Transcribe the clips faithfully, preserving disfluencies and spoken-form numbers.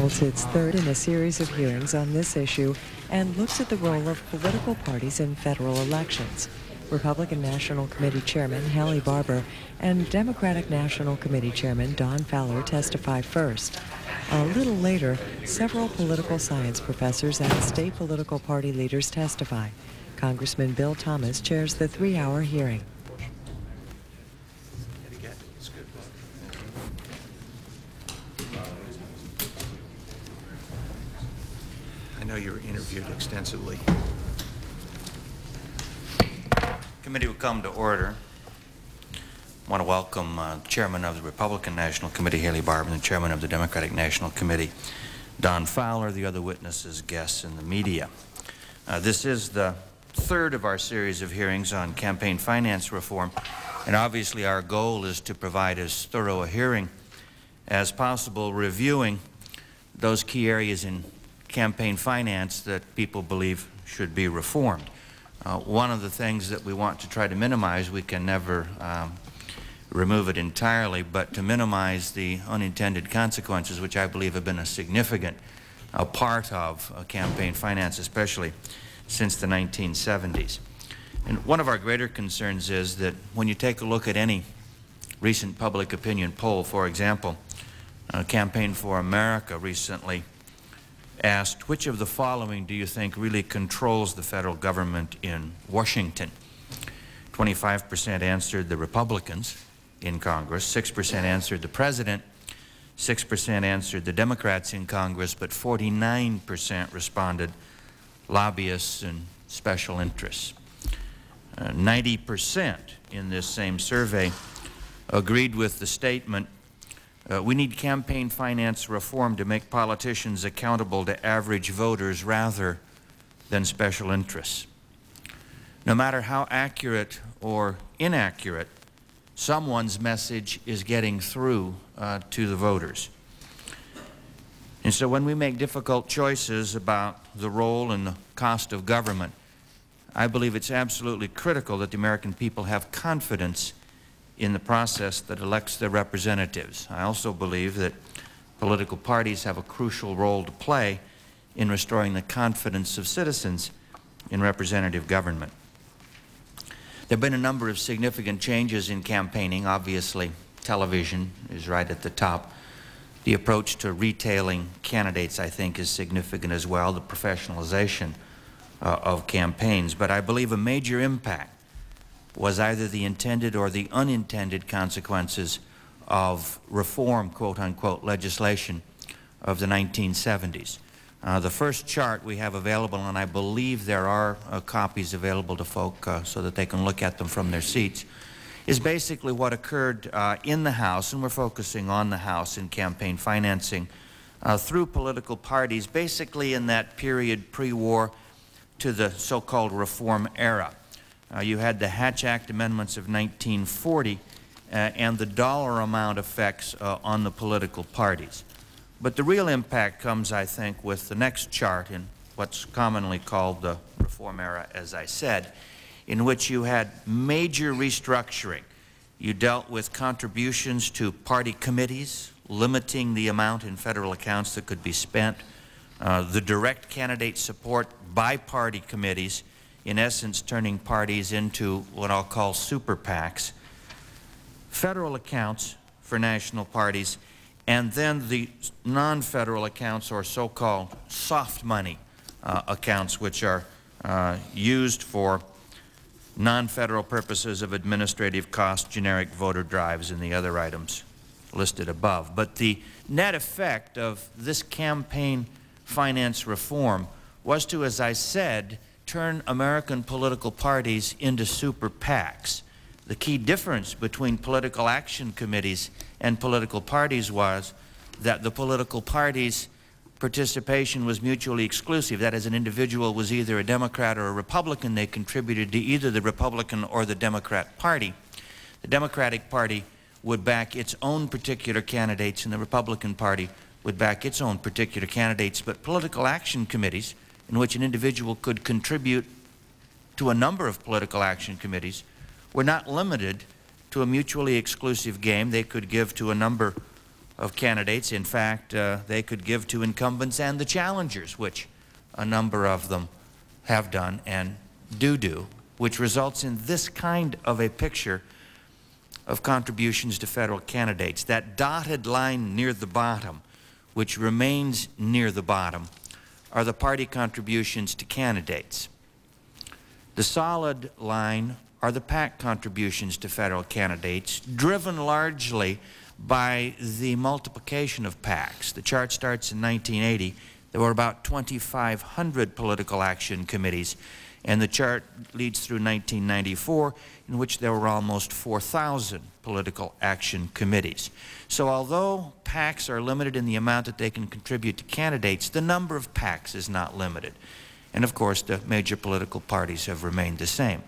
holds its third in a series of hearings on this issue and looks at the role of political parties in federal elections. Republican National Committee Chairman Haley Barbour and Democratic National Committee Chairman Don Fowler testify first. A little later, several political science professors and state political party leaders testify. Congressman Bill Thomas chairs the three-hour hearing. I know you were interviewed extensively. Committee will come to order. I want to welcome uh, Chairman of the Republican National Committee, Haley Barbour, and the Chairman of the Democratic National Committee, Don Fowler, the other witnesses, guests, and the media. Uh, this is the third of our series of hearings on campaign finance reform, and obviously our goal is to provide as thorough a hearing as possible, reviewing those key areas in campaign finance that people believe should be reformed. Uh, one of the things that we want to try to minimize, we can never um, remove it entirely, but to minimize the unintended consequences, which I believe have been a significant uh, part of uh, campaign finance, especially since the nineteen seventies. And one of our greater concerns is that when you take a look at any recent public opinion poll, for example, uh, Campaign for America recently asked, which of the following do you think really controls the federal government in Washington? twenty-five percent answered the Republicans in Congress, six percent answered the President, six percent answered the Democrats in Congress, but forty-nine percent responded lobbyists and special interests. Uh, ninety percent in this same survey agreed with the statement, Uh, we need campaign finance reform to make politicians accountable to average voters rather than special interests. No matter how accurate or inaccurate, someone's message is getting through uh, to the voters. And so when we make difficult choices about the role and the cost of government, I believe it's absolutely critical that the American people have confidence in the process that elects their representatives. I also believe that political parties have a crucial role to play in restoring the confidence of citizens in representative government. There have been a number of significant changes in campaigning. Obviously, television is right at the top. The approach to retailing candidates, I think, is significant as well, the professionalization uh, of campaigns. But I believe a major impact was either the intended or the unintended consequences of reform, quote-unquote, legislation of the nineteen seventies. Uh, the first chart we have available, and I believe there are uh, copies available to folk uh, so that they can look at them from their seats, is basically what occurred uh, in the House, and we're focusing on the House in campaign financing, uh, through political parties, basically in that period pre-war to the so-called reform era. Uh, you had the Hatch Act amendments of nineteen forty uh, and the dollar amount effects uh, on the political parties. But the real impact comes, I think, with the next chart in what's commonly called the reform era, as I said, in which you had major restructuring. You dealt with contributions to party committees, limiting the amount in federal accounts that could be spent, uh, the direct candidate support by party committees, in essence turning parties into what I'll call super PACs, federal accounts for national parties, and then the non-federal accounts or so-called soft money uh, accounts, which are uh, used for non-federal purposes of administrative costs, generic voter drives, and the other items listed above. But the net effect of this campaign finance reform was to, as I said, turn American political parties into super PACs. The key difference between political action committees and political parties was that the political parties' participation was mutually exclusive. That is, an individual was either a Democrat or a Republican. They contributed to either the Republican or the Democrat Party. The Democratic Party would back its own particular candidates, and the Republican Party would back its own particular candidates. But political action committees, in which an individual could contribute to a number of political action committees, were not limited to a mutually exclusive game. They could give to a number of candidates. In fact, uh, they could give to incumbents and the challengers, which a number of them have done and do do, which results in this kind of a picture of contributions to federal candidates. That dotted line near the bottom, which remains near the bottom, are the party contributions to candidates. The solid line are the PAC contributions to federal candidates, driven largely by the multiplication of PACs. The chart starts in nineteen eighty. There were about twenty-five hundred political action committees, and the chart leads through nineteen ninety-four, in which there were almost four thousand political action committees. So although PACs are limited in the amount that they can contribute to candidates, the number of PACs is not limited. And of course, the major political parties have remained the same.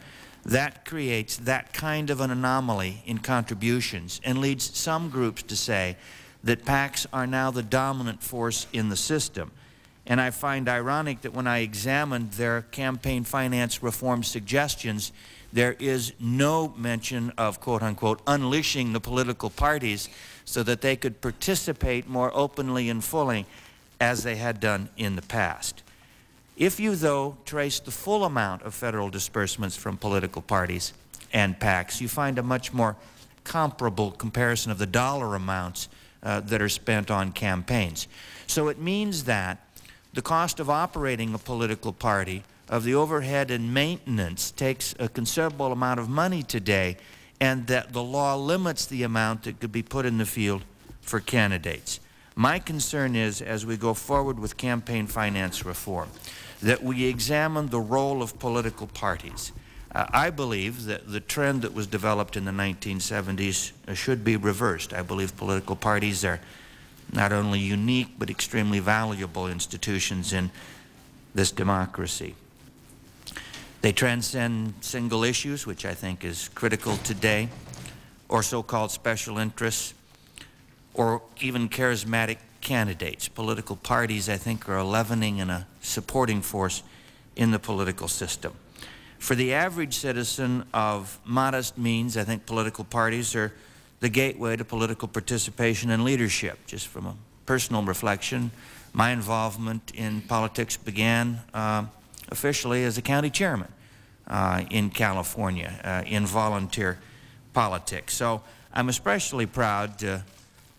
That creates that kind of an anomaly in contributions and leads some groups to say that PACs are now the dominant force in the system. And I find ironic that when I examined their campaign finance reform suggestions, there is no mention of, quote unquote, unleashing the political parties so that they could participate more openly and fully as they had done in the past. If you, though, trace the full amount of federal disbursements from political parties and PACs, you find a much more comparable comparison of the dollar amounts uh, that are spent on campaigns. So it means that the cost of operating a political party, of the overhead and maintenance, takes a considerable amount of money today, and that the law limits the amount that could be put in the field for candidates. My concern is, as we go forward with campaign finance reform, that we examine the role of political parties. Uh, I believe that the trend that was developed in the nineteen seventies should be reversed. I believe political parties are not only unique, but extremely valuable institutions in this democracy. They transcend single issues, which I think is critical today, or so-called special interests, or even charismatic candidates. Political parties, I think, are a leavening and a supporting force in the political system. For the average citizen of modest means, I think political parties are the gateway to political participation and leadership. Just from a personal reflection, my involvement in politics began uh, officially as a county chairman uh, in California uh, in volunteer politics. So I'm especially proud to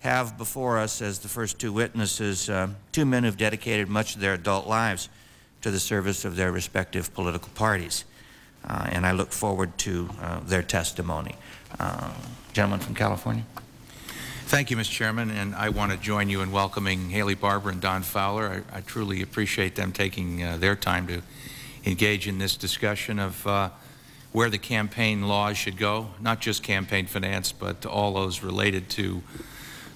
have before us as the first two witnesses uh, two men who've dedicated much of their adult lives to the service of their respective political parties. Uh, and I look forward to uh, their testimony. Uh, gentleman from California. Thank you, Mister Chairman, and I want to join you in welcoming Haley Barbour and Don Fowler. I, I truly appreciate them taking uh, their time to engage in this discussion of uh, where the campaign laws should go, not just campaign finance, but to all those related to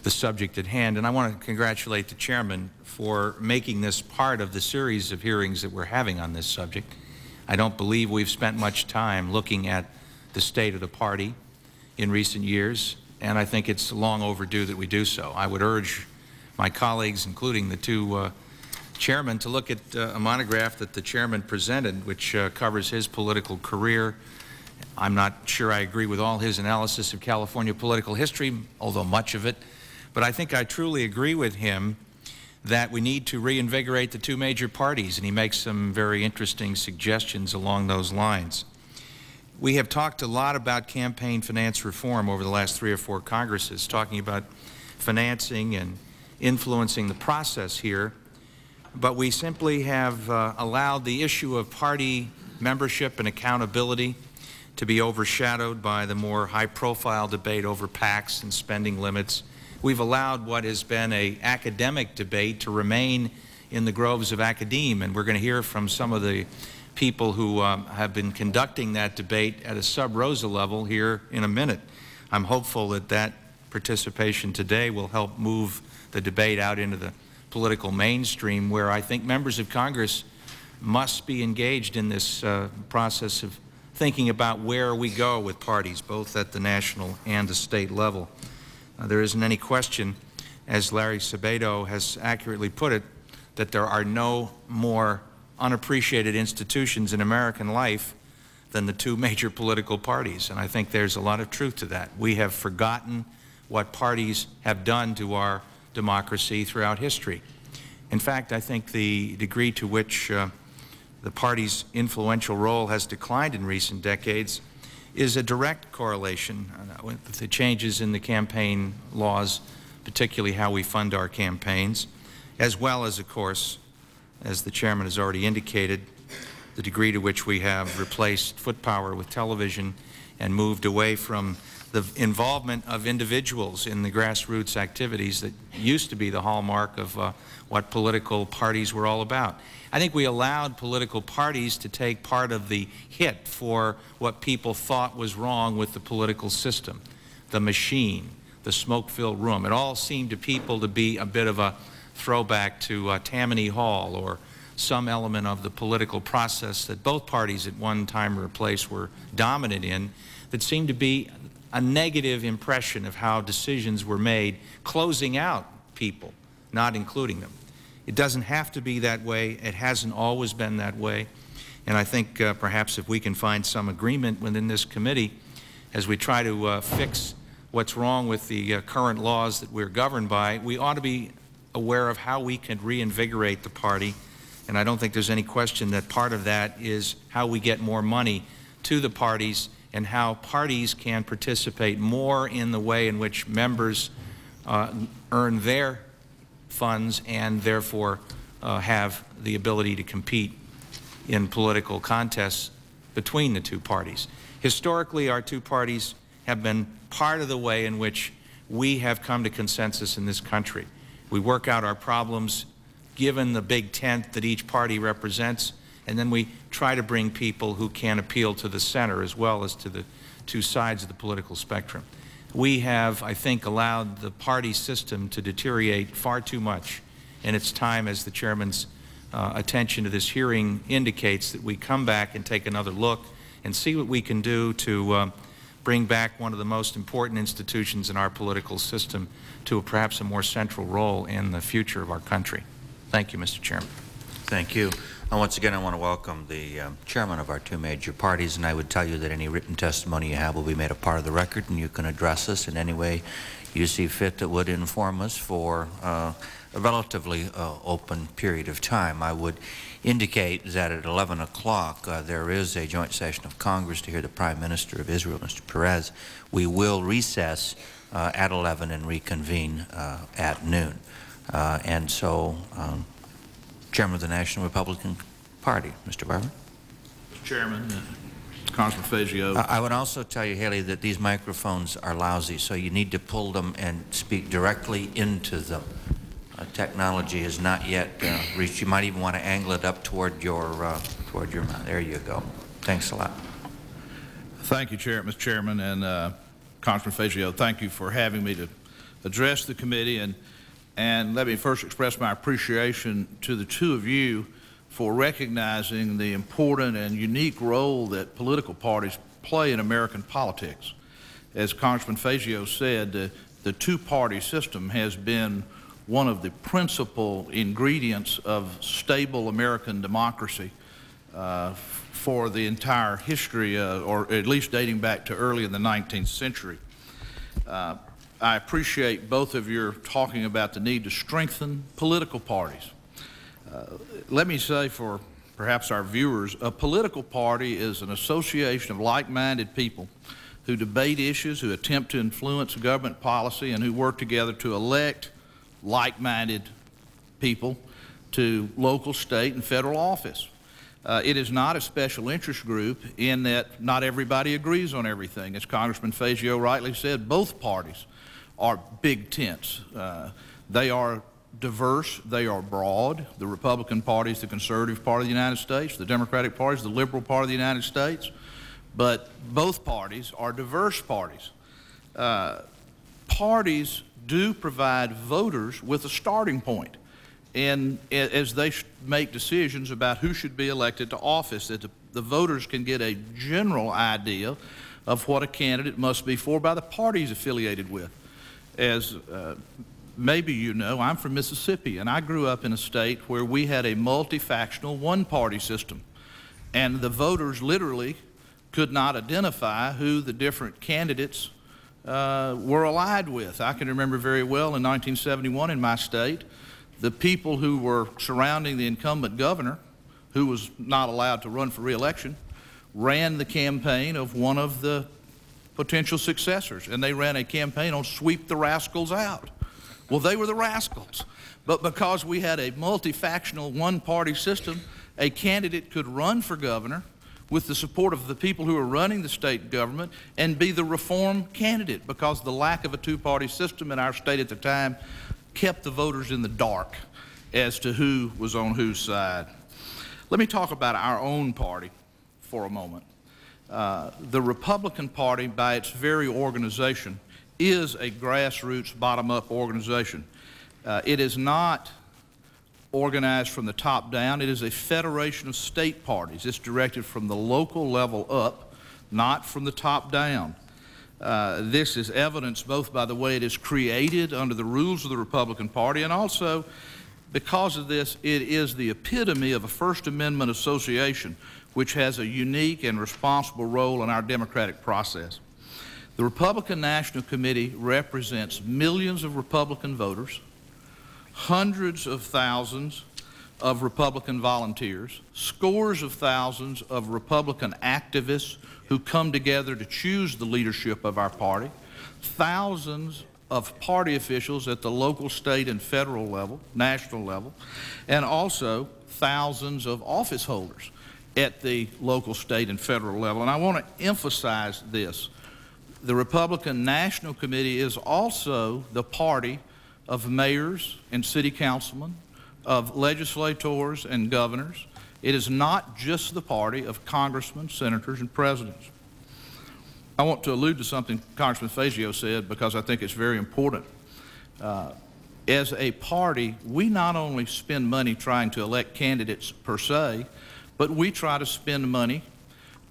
the subject at hand. And I want to congratulate the Chairman for making this part of the series of hearings that we're having on this subject. I don't believe we've spent much time looking at the state of the party in recent years, and I think it's long overdue that we do so. I would urge my colleagues, including the two uh, chairmen, to look at uh, a monograph that the chairman presented, which uh, covers his political career. I'm not sure I agree with all his analysis of California political history, although much of it, but I think I truly agree with him that we need to reinvigorate the two major parties, and he makes some very interesting suggestions along those lines. We have talked a lot about campaign finance reform over the last three or four Congresses, talking about financing and influencing the process here, but we simply have uh, allowed the issue of party membership and accountability to be overshadowed by the more high-profile debate over PACs and spending limits. We've allowed what has been an academic debate to remain in the groves of academe, and we're going to hear from some of the people who um, have been conducting that debate at a sub rosa level here in a minute. I'm hopeful that that participation today will help move the debate out into the political mainstream, where I think members of Congress must be engaged in this uh, process of thinking about where we go with parties, both at the national and the state level. Uh, there isn't any question, as Larry Sabato has accurately put it, that there are no more unappreciated institutions in American life than the two major political parties, and I think there's a lot of truth to that. We have forgotten what parties have done to our democracy throughout history. In fact, I think the degree to which uh, the party's influential role has declined in recent decades is a direct correlation with the changes in the campaign laws, particularly how we fund our campaigns, as well as, of course, as the Chairman has already indicated, the degree to which we have replaced foot power with television and moved away from the involvement of individuals in the grassroots activities that used to be the hallmark of uh, what political parties were all about. I think we allowed political parties to take part of the hit for what people thought was wrong with the political system, the machine, the smoke-filled room. It all seemed to people to be a bit of a throwback to uh, Tammany Hall or some element of the political process that both parties at one time or place were dominant in, that seemed to be a negative impression of how decisions were made, closing out people, not including them. It doesn't have to be that way. It hasn't always been that way. And I think uh, perhaps if we can find some agreement within this committee as we try to uh, fix what's wrong with the uh, current laws that we're governed by, we ought to be aware of how we can reinvigorate the party. And I don't think there's any question that part of that is how we get more money to the parties and how parties can participate more in the way in which members uh, earn their funds and therefore uh, have the ability to compete in political contests between the two parties. Historically, our two parties have been part of the way in which we have come to consensus in this country. We work out our problems given the big tent that each party represents, and then we try to bring people who can appeal to the center as well as to the two sides of the political spectrum. We have, I think, allowed the party system to deteriorate far too much, and it's time, as the Chairman's uh, attention to this hearing indicates, that we come back and take another look and see what we can do to uh, bring back one of the most important institutions in our political system to a, perhaps a more central role in the future of our country. Thank you, Mister Chairman. Thank you. And once again, I want to welcome the um, chairman of our two major parties, and I would tell you that any written testimony you have will be made a part of the record, and you can address us in any way you see fit that would inform us for uh, a relatively uh, open period of time. I would indicate that at eleven o'clock uh, there is a joint session of Congress to hear the Prime Minister of Israel, Mister Peretz. We will recess uh, at eleven and reconvene uh, at noon. Uh, and so, um, Chairman of the National Republican Party, Mister Barbour. Mister Chairman, uh, Congressman Fazio. Uh, I would also tell you, Haley, that these microphones are lousy, so you need to pull them and speak directly into them. Uh, technology has not yet uh, reached. You might even want to angle it up toward your uh, toward your mouth. There you go. Thanks a lot. Thank you, Chair, Mister Chairman, and uh, Congressman Fazio. Thank you for having me to address the committee. And. And let me first express my appreciation to the two of you for recognizing the important and unique role that political parties play in American politics. As Congressman Fazio said, uh, the two-party system has been one of the principal ingredients of stable American democracy uh, for the entire history, uh, or at least dating back to early in the nineteenth century. Uh, I appreciate both of your talking about the need to strengthen political parties. Uh, let me say for perhaps our viewers, a political party is an association of like-minded people who debate issues, who attempt to influence government policy, and who work together to elect like-minded people to local, state, and federal office. Uh, it is not a special interest group in that not everybody agrees on everything. As Congressman Fazio rightly said, both parties are big tents. Uh, they are diverse, they are broad. The Republican Party is the conservative part of the United States, the Democratic Party is the liberal part of the United States, but both parties are diverse parties. Uh, parties do provide voters with a starting point in, as they make decisions about who should be elected to office, that the, the voters can get a general idea of what a candidate must be for by the parties affiliated with. As uh, maybe you know, I'm from Mississippi, and I grew up in a state where we had a multifactional one-party system, and the voters literally could not identify who the different candidates uh, were allied with. I can remember very well in nineteen seventy-one in my state, the people who were surrounding the incumbent governor, who was not allowed to run for re-election, ran the campaign of one of the potential successors, and they ran a campaign on sweep the rascals out. Well, they were the rascals, but because we had a multifactional one-party system, a candidate could run for governor with the support of the people who are running the state government and be the reform candidate, because the lack of a two-party system in our state at the time kept the voters in the dark as to who was on whose side. Let me talk about our own party for a moment. Uh, the Republican Party, by its very organization, is a grassroots, bottom-up organization. Uh, it is not organized from the top down. It is a federation of state parties. It's directed from the local level up, not from the top down. Uh, this is evidenced both by the way it is created under the rules of the Republican Party, and also because of this, it is the epitome of a First Amendment association, which has a unique and responsible role in our democratic process. The Republican National Committee represents millions of Republican voters, hundreds of thousands of Republican volunteers, scores of thousands of Republican activists who come together to choose the leadership of our party, thousands of party officials at the local, state, and federal level, national level, and also thousands of office holders at the local, state, and federal level. And I want to emphasize this. The Republican National Committee is also the party of mayors and city councilmen, of legislators and governors. It is not just the party of congressmen, senators, and presidents. I want to allude to something Congressman Fazio said, because I think it's very important. Uh, as a party, we not only spend money trying to elect candidates per se, but we try to spend money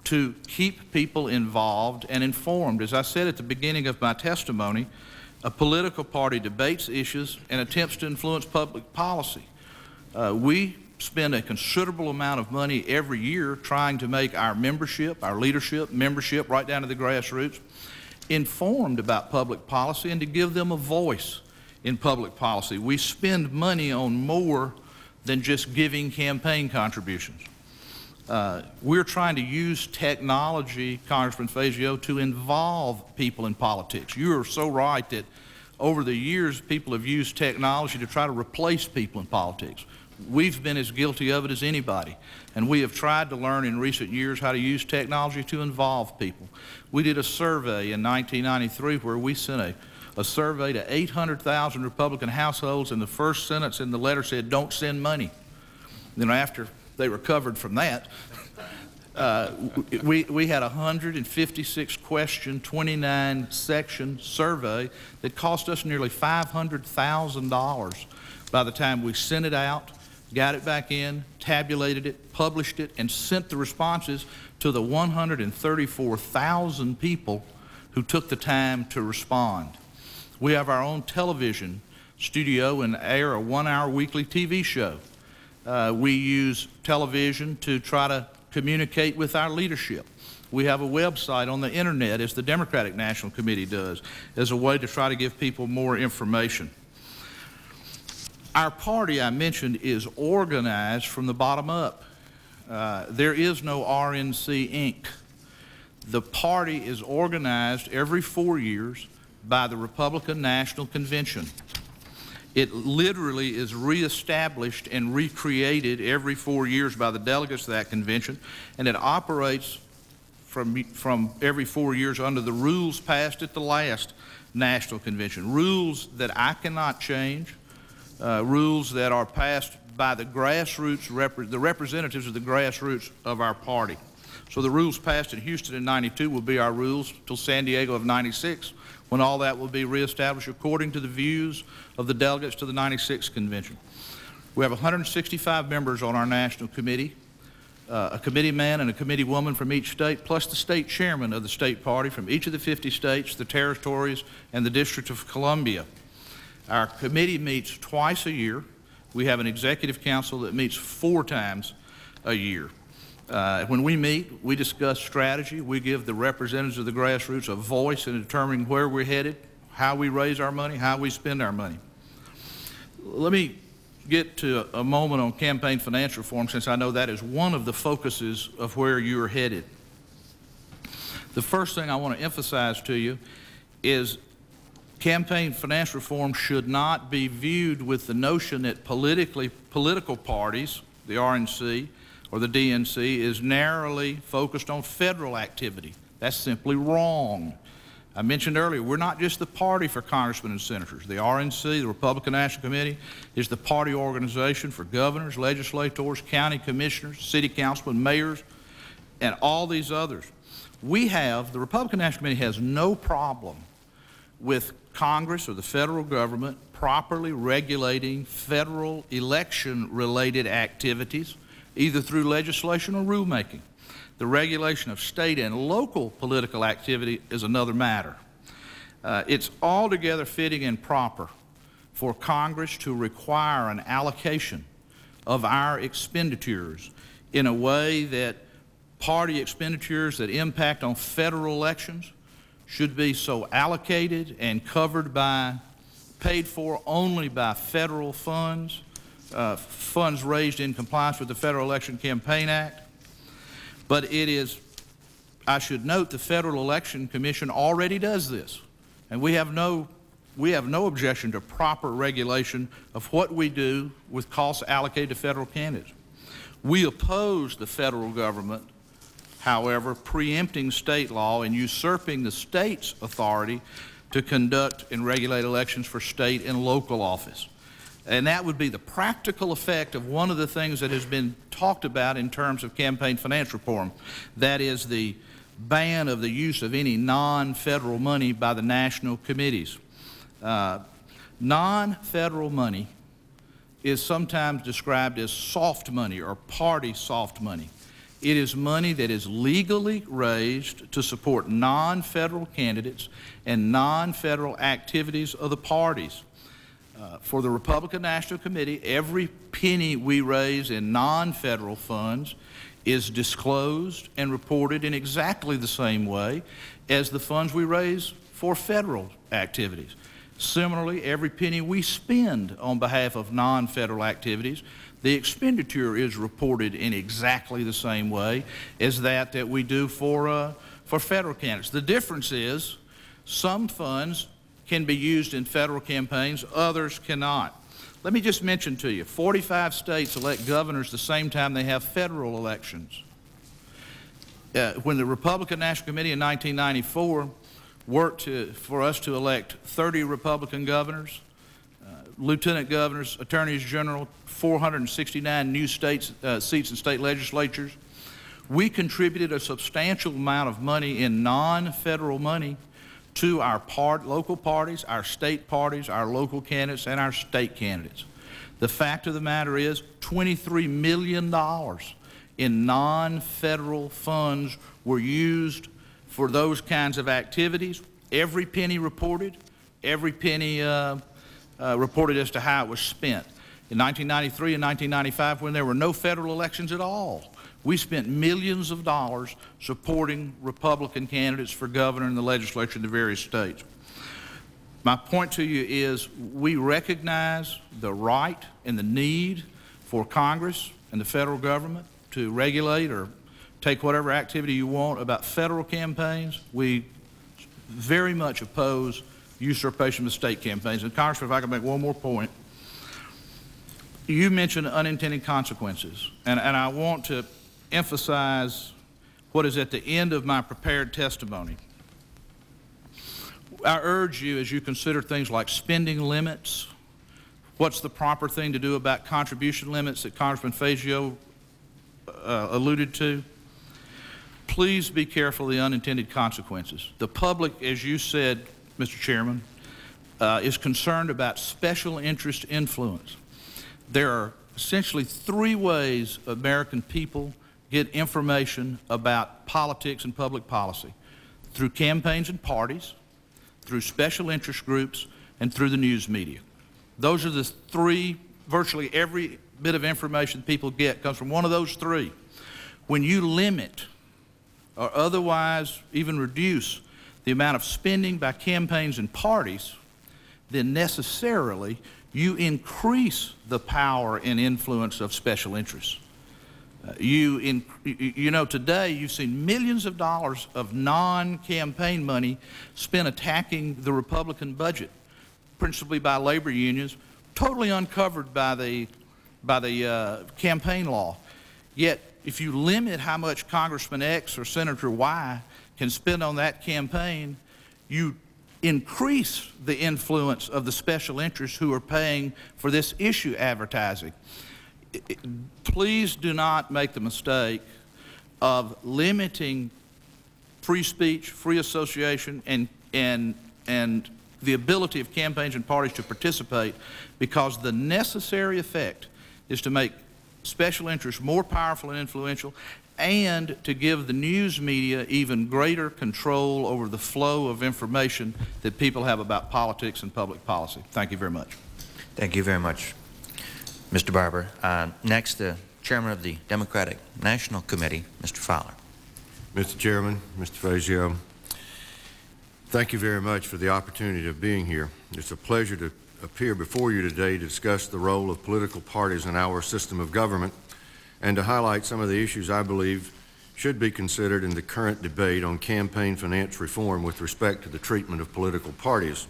to keep people involved and informed. As I said at the beginning of my testimony, a political party debates issues and attempts to influence public policy. Uh, we spend a considerable amount of money every year trying to make our membership, our leadership, membership right down to the grassroots, informed about public policy and to give them a voice in public policy. We spend money on more than just giving campaign contributions. Uh, we're trying to use technology, Congressman Fazio, to involve people in politics. You are so right that over the years people have used technology to try to replace people in politics. We've been as guilty of it as anybody, and we have tried to learn in recent years how to use technology to involve people. We did a survey in nineteen ninety-three where we sent a, a survey to eight hundred thousand Republican households, and the first sentence in the letter said, "Don't send money." Then after they recovered from that, uh, we, we had a one hundred fifty-six question, twenty-nine section survey that cost us nearly five hundred thousand dollars by the time we sent it out, got it back in, tabulated it, published it, and sent the responses to the one hundred thirty-four thousand people who took the time to respond. We have our own television studio and air a one-hour weekly T V show. Uh, we use television to try to communicate with our leadership. We have a website on the internet, as the Democratic National Committee does, as a way to try to give people more information. Our party, I mentioned, is organized from the bottom up. Uh, there is no R N C Incorporated. The party is organized every four years by the Republican National Convention. It literally is reestablished and recreated every four years by the delegates of that convention, and it operates from, from every four years under the rules passed at the last national convention, rules that I cannot change, uh, rules that are passed by the grassroots, rep the representatives of the grassroots of our party. So the rules passed in Houston in ninety-two will be our rules till San Diego of ninety-six, when all that will be reestablished according to the views of the delegates to the ninety-sixth convention. We have one hundred sixty-five members on our national committee, uh, a committee man and a committee woman from each state, plus the state chairman of the state party from each of the fifty states, the territories, and the District of Columbia. Our committee meets twice a year. We have an executive council that meets four times a year. Uh, when we meet, we discuss strategy. We give the representatives of the grassroots a voice in determining where we're headed, how we raise our money, how we spend our money. Let me get to a moment on campaign finance reform, since I know that is one of the focuses of where you're headed. The first thing I want to emphasize to you is campaign finance reform should not be viewed with the notion that politically, political parties, the R N C or the D N C, is narrowly focused on federal activity. That's simply wrong. I mentioned earlier, we're not just the party for congressmen and senators. The R N C, the Republican National Committee, is the party organization for governors, legislators, county commissioners, city councilmen, mayors, and all these others. We have, the Republican National Committee has no problem with Congress or the federal government properly regulating federal election-related activities, either through legislation or rulemaking. The regulation of state and local political activity is another matter. Uh, it's altogether fitting and proper for Congress to require an allocation of our expenditures in a way that party expenditures that impact on federal elections should be so allocated and covered by, paid for only by federal funds, uh, funds raised in compliance with the Federal Election Campaign Act. But it is, I should note, the Federal Election Commission already does this. And we have no, we have no objection to proper regulation of what we do with costs allocated to federal candidates. We oppose the federal government, however, preempting state law and usurping the state's authority to conduct and regulate elections for state and local office. And that would be the practical effect of one of the things that has been talked about in terms of campaign finance reform. That is the ban of the use of any non-federal money by the national committees. Uh, non-federal money is sometimes described as soft money or party soft money. It is money that is legally raised to support non-federal candidates and non-federal activities of the parties. Uh, for the Republican National Committee, every penny we raise in non-federal funds is disclosed and reported in exactly the same way as the funds we raise for federal activities. Similarly, every penny we spend on behalf of non-federal activities, the expenditure is reported in exactly the same way as that that we do for, uh, for federal candidates. The difference is some funds can be used in federal campaigns, others cannot. Let me just mention to you, forty-five states elect governors the same time they have federal elections. Uh, when the Republican National Committee in nineteen ninety-four worked to, for us to elect thirty Republican governors, uh, lieutenant governors, attorneys general, four hundred sixty-nine new states, uh, seats in state legislatures, we contributed a substantial amount of money in non-federal money to our part, local parties, our state parties, our local candidates, and our state candidates. The fact of the matter is twenty-three million dollars in non-federal funds were used for those kinds of activities. Every penny reported, every penny uh, uh, reported as to how it was spent. In nineteen ninety-three and nineteen ninety-five, when there were no federal elections at all, we spent millions of dollars supporting Republican candidates for governor and the legislature in the various states. My point to you is we recognize the right and the need for Congress and the federal government to regulate or take whatever activity you want about federal campaigns. We very much oppose usurpation of state campaigns. And Congressman, if I can make one more point. You mentioned unintended consequences, and, and I want to emphasize what is at the end of my prepared testimony. I urge you, as you consider things like spending limits, what's the proper thing to do about contribution limits that Congressman Fazio uh, alluded to, please be careful of the unintended consequences. The public, as you said, Mister Chairman, uh, is concerned about special interest influence. There are essentially three ways American people get information about politics and public policy: through campaigns and parties, through special interest groups, and through the news media. Those are the three. Virtually every bit of information people get comes from one of those three. when you limit or otherwise even reduce the amount of spending by campaigns and parties, then necessarily you increase the power and influence of special interests. Uh, you, in, you know, today you've seen millions of dollars of non-campaign money spent attacking the Republican budget, principally by labor unions, totally uncovered by the, by the uh, campaign law. Yet, if you limit how much Congressman X or Senator Y can spend on that campaign, you increase the influence of the special interests who are paying for this issue advertising. Please do not make the mistake of limiting free speech, free association, and, and, and the ability of campaigns and parties to participate, because the necessary effect is to make special interests more powerful and influential, and to give the news media even greater control over the flow of information that people have about politics and public policy. Thank you very much. Thank you very much, Mister Barbour. Uh, next, the Chairman of the Democratic National Committee, Mister Fowler. Mister Chairman, Mister Fazio, thank you very much for the opportunity of being here. It's a pleasure to appear before you today to discuss the role of political parties in our system of government, and to highlight some of the issues I believe should be considered in the current debate on campaign finance reform with respect to the treatment of political parties.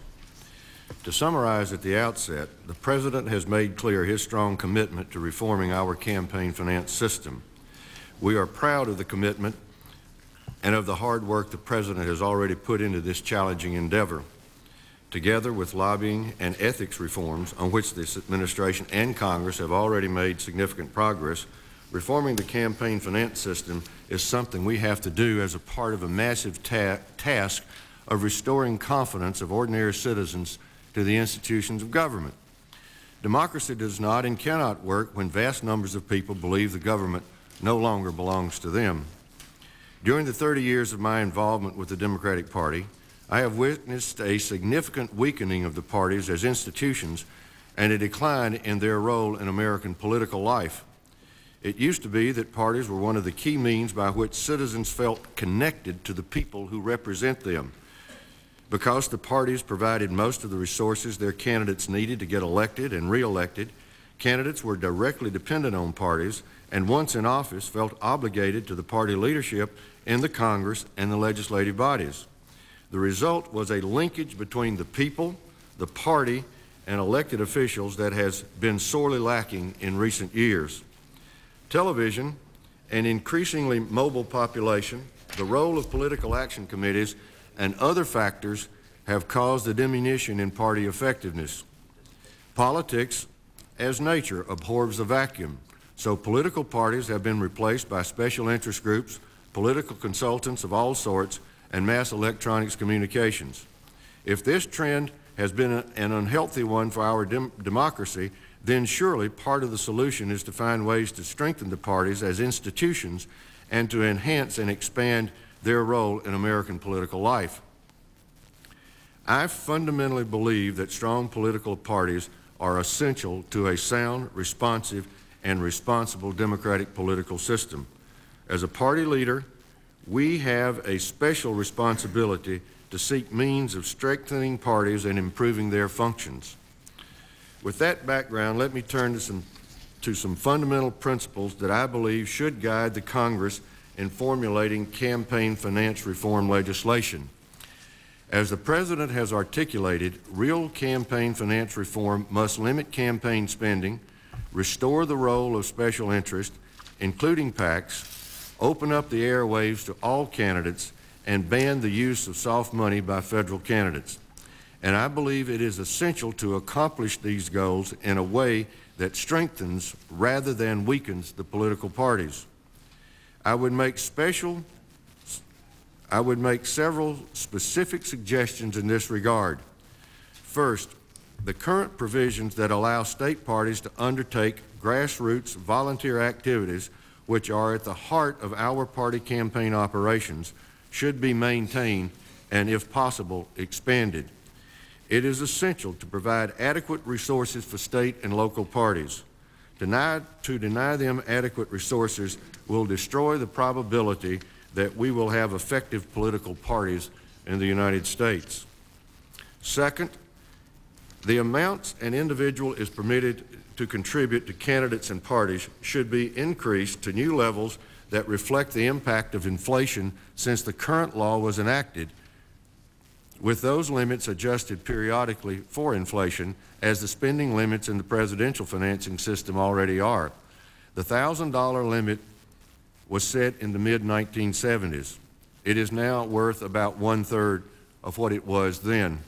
To summarize at the outset, the President has made clear his strong commitment to reforming our campaign finance system. We are proud of the commitment and of the hard work the President has already put into this challenging endeavor. Together with lobbying and ethics reforms on which this administration and Congress have already made significant progress, reforming the campaign finance system is something we have to do as a part of a massive ta task of restoring confidence of ordinary citizens to the institutions of government. Democracy does not and cannot work when vast numbers of people believe the government no longer belongs to them. During the thirty years of my involvement with the Democratic Party, I have witnessed a significant weakening of the parties as institutions and a decline in their role in American political life. It used to be that parties were one of the key means by which citizens felt connected to the people who represent them. Because the parties provided most of the resources their candidates needed to get elected and re-elected, candidates were directly dependent on parties, and once in office felt obligated to the party leadership in the Congress and the legislative bodies. The result was a linkage between the people, the party, and elected officials that has been sorely lacking in recent years. Television, an increasingly mobile population, the role of political action committees, and other factors have caused a diminution in party effectiveness. Politics, as nature, abhors a vacuum, so political parties have been replaced by special interest groups, political consultants of all sorts, and mass electronics communications. If this trend has been a, an unhealthy one for our dem democracy, then surely part of the solution is to find ways to strengthen the parties as institutions and to enhance and expand their role in American political life. I fundamentally believe that strong political parties are essential to a sound, responsive, and responsible democratic political system. As a party leader, we have a special responsibility to seek means of strengthening parties and improving their functions. With that background, let me turn to some, to some fundamental principles that I believe should guide the Congress in formulating campaign finance reform legislation. As the President has articulated, real campaign finance reform must limit campaign spending, restore the role of special interest, including PACs, open up the airwaves to all candidates, and ban the use of soft money by federal candidates. And I believe it is essential to accomplish these goals in a way that strengthens rather than weakens the political parties. I would make special, I would make several specific suggestions in this regard. First, the current provisions that allow state parties to undertake grassroots volunteer activities, which are at the heart of our party campaign operations, should be maintained and, if possible, expanded. It is essential to provide adequate resources for state and local parties. Denied, to deny them adequate resources will destroy the probability that we will have effective political parties in the United States. Second, the amounts an individual is permitted to contribute to candidates and parties should be increased to new levels that reflect the impact of inflation since the current law was enacted, with those limits adjusted periodically for inflation, as the spending limits in the presidential financing system already are. The one thousand dollar limit was set in the mid nineteen seventies. It is now worth about one-third of what it was then.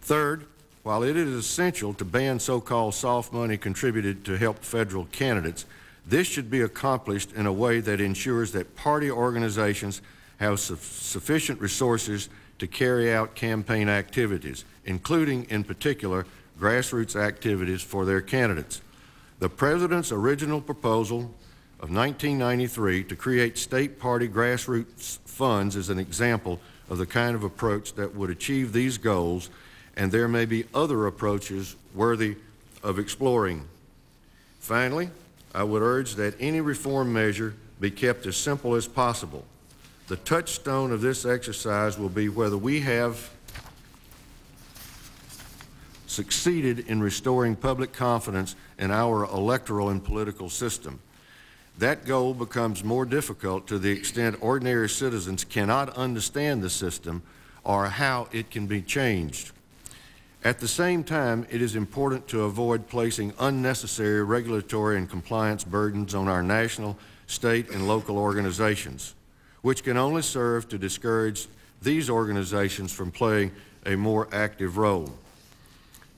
Third, while it is essential to ban so-called soft money contributed to help federal candidates, this should be accomplished in a way that ensures that party organizations have su- sufficient resources to carry out campaign activities, including, in particular, grassroots activities for their candidates. The President's original proposal of nineteen ninety-three to create state party grassroots funds is an example of the kind of approach that would achieve these goals, and there may be other approaches worthy of exploring. Finally, I would urge that any reform measure be kept as simple as possible. The touchstone of this exercise will be whether we have succeeded in restoring public confidence in our electoral and political system. That goal becomes more difficult to the extent ordinary citizens cannot understand the system or how it can be changed. At the same time, it is important to avoid placing unnecessary regulatory and compliance burdens on our national, state, and local organizations, which can only serve to discourage these organizations from playing a more active role.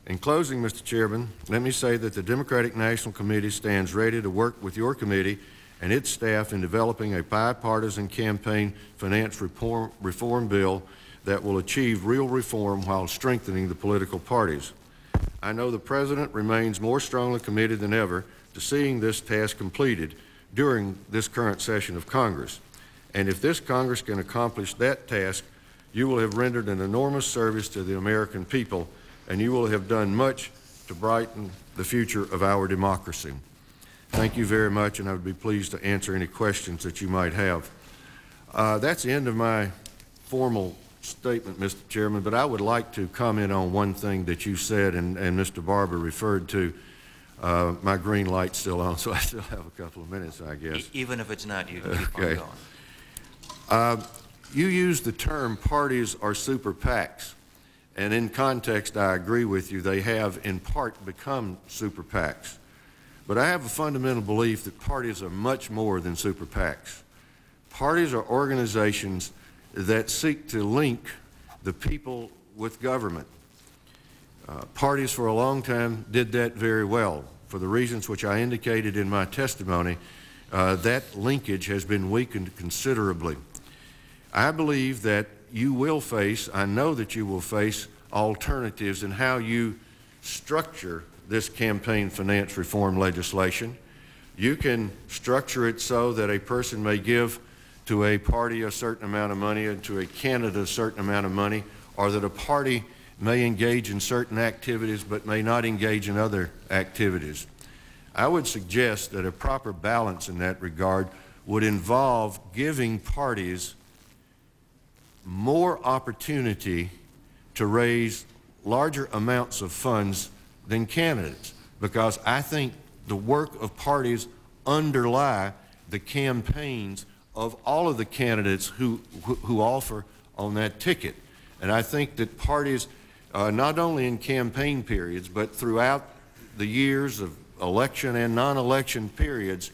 In closing, Mister Chairman, let me say that the Democratic National Committee stands ready to work with your committee and its staff in developing a bipartisan campaign finance reform, reform bill that will achieve real reform while strengthening the political parties. I know the President remains more strongly committed than ever to seeing this task completed during this current session of Congress. And if this Congress can accomplish that task, you will have rendered an enormous service to the American people, and you will have done much to brighten the future of our democracy. Thank you very much, and I would be pleased to answer any questions that you might have. Uh, that's the end of my formal statement, Mister Chairman, but I would like to comment on one thing that you said and, and Mister Barbour referred to. Uh, my green light's still on, so I still have a couple of minutes, I guess. Even if it's not, you can keep okay. on going. Uh, you used the term parties are super PACs, and in context I agree with you. They have in part become super PACs, but I have a fundamental belief that parties are much more than super PACs. Parties are organizations that seek to link the people with government. Uh, parties for a long time did that very well. For the reasons which I indicated in my testimony, uh, that linkage has been weakened considerably. I believe that you will face, I know that you will face alternatives in how you structure this campaign finance reform legislation. You can structure it so that a person may give to a party a certain amount of money and to a candidate a certain amount of money, or that a party may engage in certain activities but may not engage in other activities. I would suggest that a proper balance in that regard would involve giving parties more opportunity to raise larger amounts of funds than candidates, because I think the work of parties underlie the campaigns of all of the candidates who, who, who offer on that ticket. And I think that parties, uh, not only in campaign periods, but throughout the years of election and non-election periods,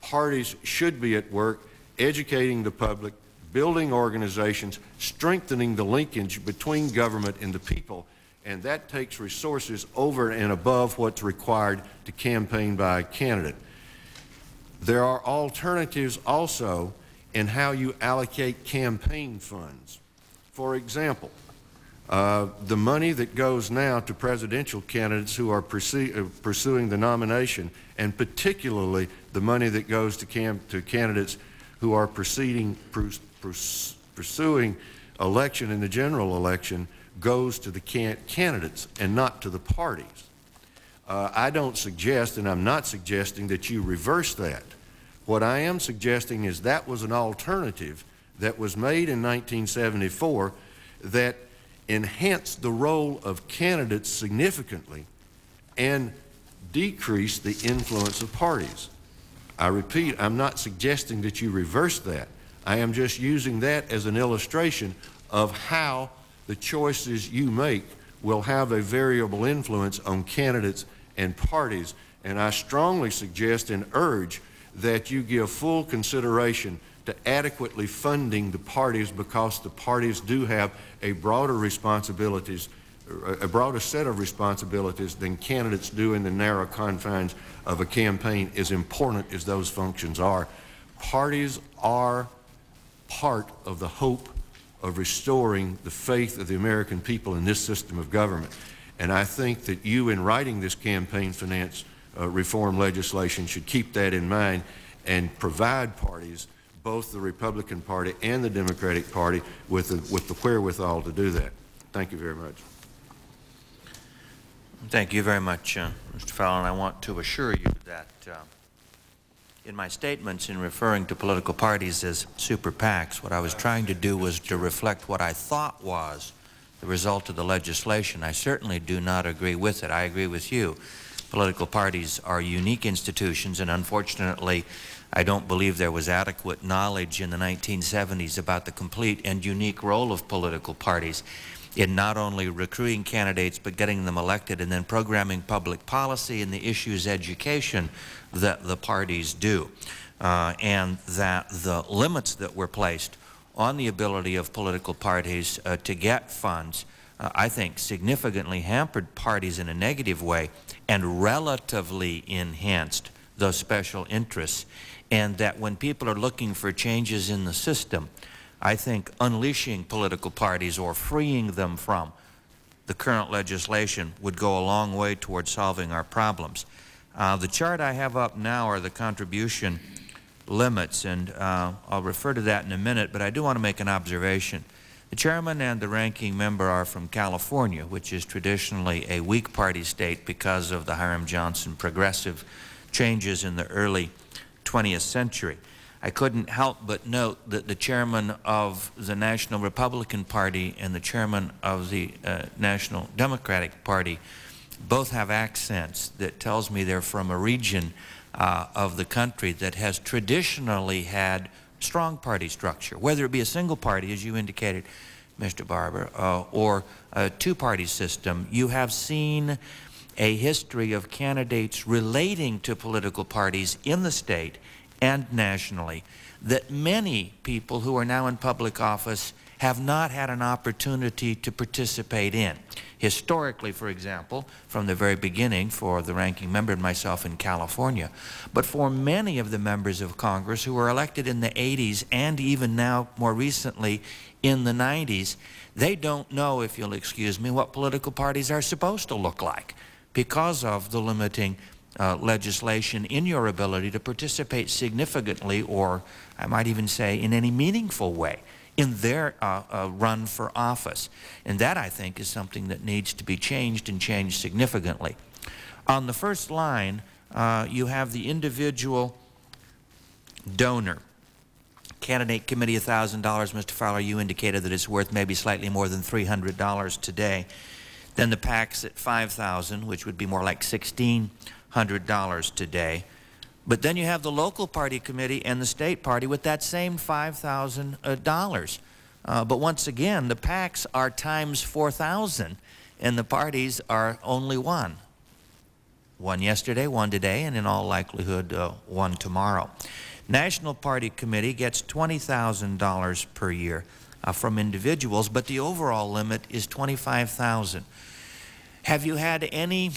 parties should be at work educating the public, building organizations, strengthening the linkage between government and the people, and that takes resources over and above what's required to campaign by a candidate. There are alternatives also in how you allocate campaign funds. For example, uh, the money that goes now to presidential candidates who are uh, pursuing the nomination, and particularly the money that goes to, cam to candidates who are proceeding, pursuing election in the general election, goes to the can candidates and not to the parties. Uh, I don't suggest, and I'm not suggesting, that you reverse that. What I am suggesting is that was an alternative that was made in nineteen seventy-four that enhanced the role of candidates significantly and decreased the influence of parties. I repeat, I'm not suggesting that you reverse that. I am just using that as an illustration of how the choices you make will have a variable influence on candidates and parties. And I strongly suggest and urge that you give full consideration to adequately funding the parties, because the parties do have a broader responsibilities, a broader set of responsibilities than candidates do in the narrow confines of a campaign, as important as those functions are. Parties are part of the hope of restoring the faith of the American people in this system of government. And I think that you, in writing this campaign finance uh, reform legislation, should keep that in mind and provide parties, both the Republican Party and the Democratic Party, with the, with the wherewithal to do that. Thank you very much. Thank you very much, uh, Mister Fowler. And I want to assure you that uh, in my statements in referring to political parties as super PACs, what I was trying to do was to reflect what I thought was the result of the legislation. I certainly do not agree with it. I agree with you. Political parties are unique institutions, and unfortunately, I don't believe there was adequate knowledge in the nineteen seventies about the complete and unique role of political parties in not only recruiting candidates but getting them elected, and then programming public policy and the issues education that the parties do, uh, and that the limits that were placed on the ability of political parties uh, to get funds, uh, I think, significantly hampered parties in a negative way and relatively enhanced those special interests. And that when people are looking for changes in the system, I think unleashing political parties or freeing them from the current legislation would go a long way towards solving our problems. Uh, the chart I have up now are the contribution limits, and uh, I'll refer to that in a minute, but I do want to make an observation. The chairman and the ranking member are from California, which is traditionally a weak party state because of the Hiram Johnson progressive changes in the early twentieth century. I couldn't help but note that the chairman of the National Republican Party and the chairman of the uh, National Democratic Party both have accents that tells me they're from a region uh, of the country that has traditionally had strong party structure, whether it be a single party, as you indicated, Mister Barbour, uh, or a two-party system. You have seen a history of candidates relating to political parties in the state and nationally that many people who are now in public office have not had an opportunity to participate in. Historically, for example, from the very beginning for the ranking member and myself in California, but for many of the members of Congress who were elected in the eighties and even now more recently in the nineties, they don't know, if you'll excuse me, what political parties are supposed to look like because of the limiting Uh, legislation in your ability to participate significantly, or I might even say in any meaningful way, in their uh, uh, run for office. And that, I think, is something that needs to be changed, and changed significantly. On the first line, uh, you have the individual donor. Candidate committee, one thousand dollars. Mister Fowler, you indicated that it's worth maybe slightly more than three hundred dollars today. Then the PACs at five thousand dollars, which would be more like sixteen hundred dollars today. But then you have the local party committee and the state party with that same five thousand dollars. Uh, but once again, the PACs are times four thousand, and the parties are only one. One yesterday, one today, and in all likelihood, uh, one tomorrow. National party committee gets twenty thousand dollars per year uh, from individuals, but the overall limit is twenty-five thousand dollars. Have you had any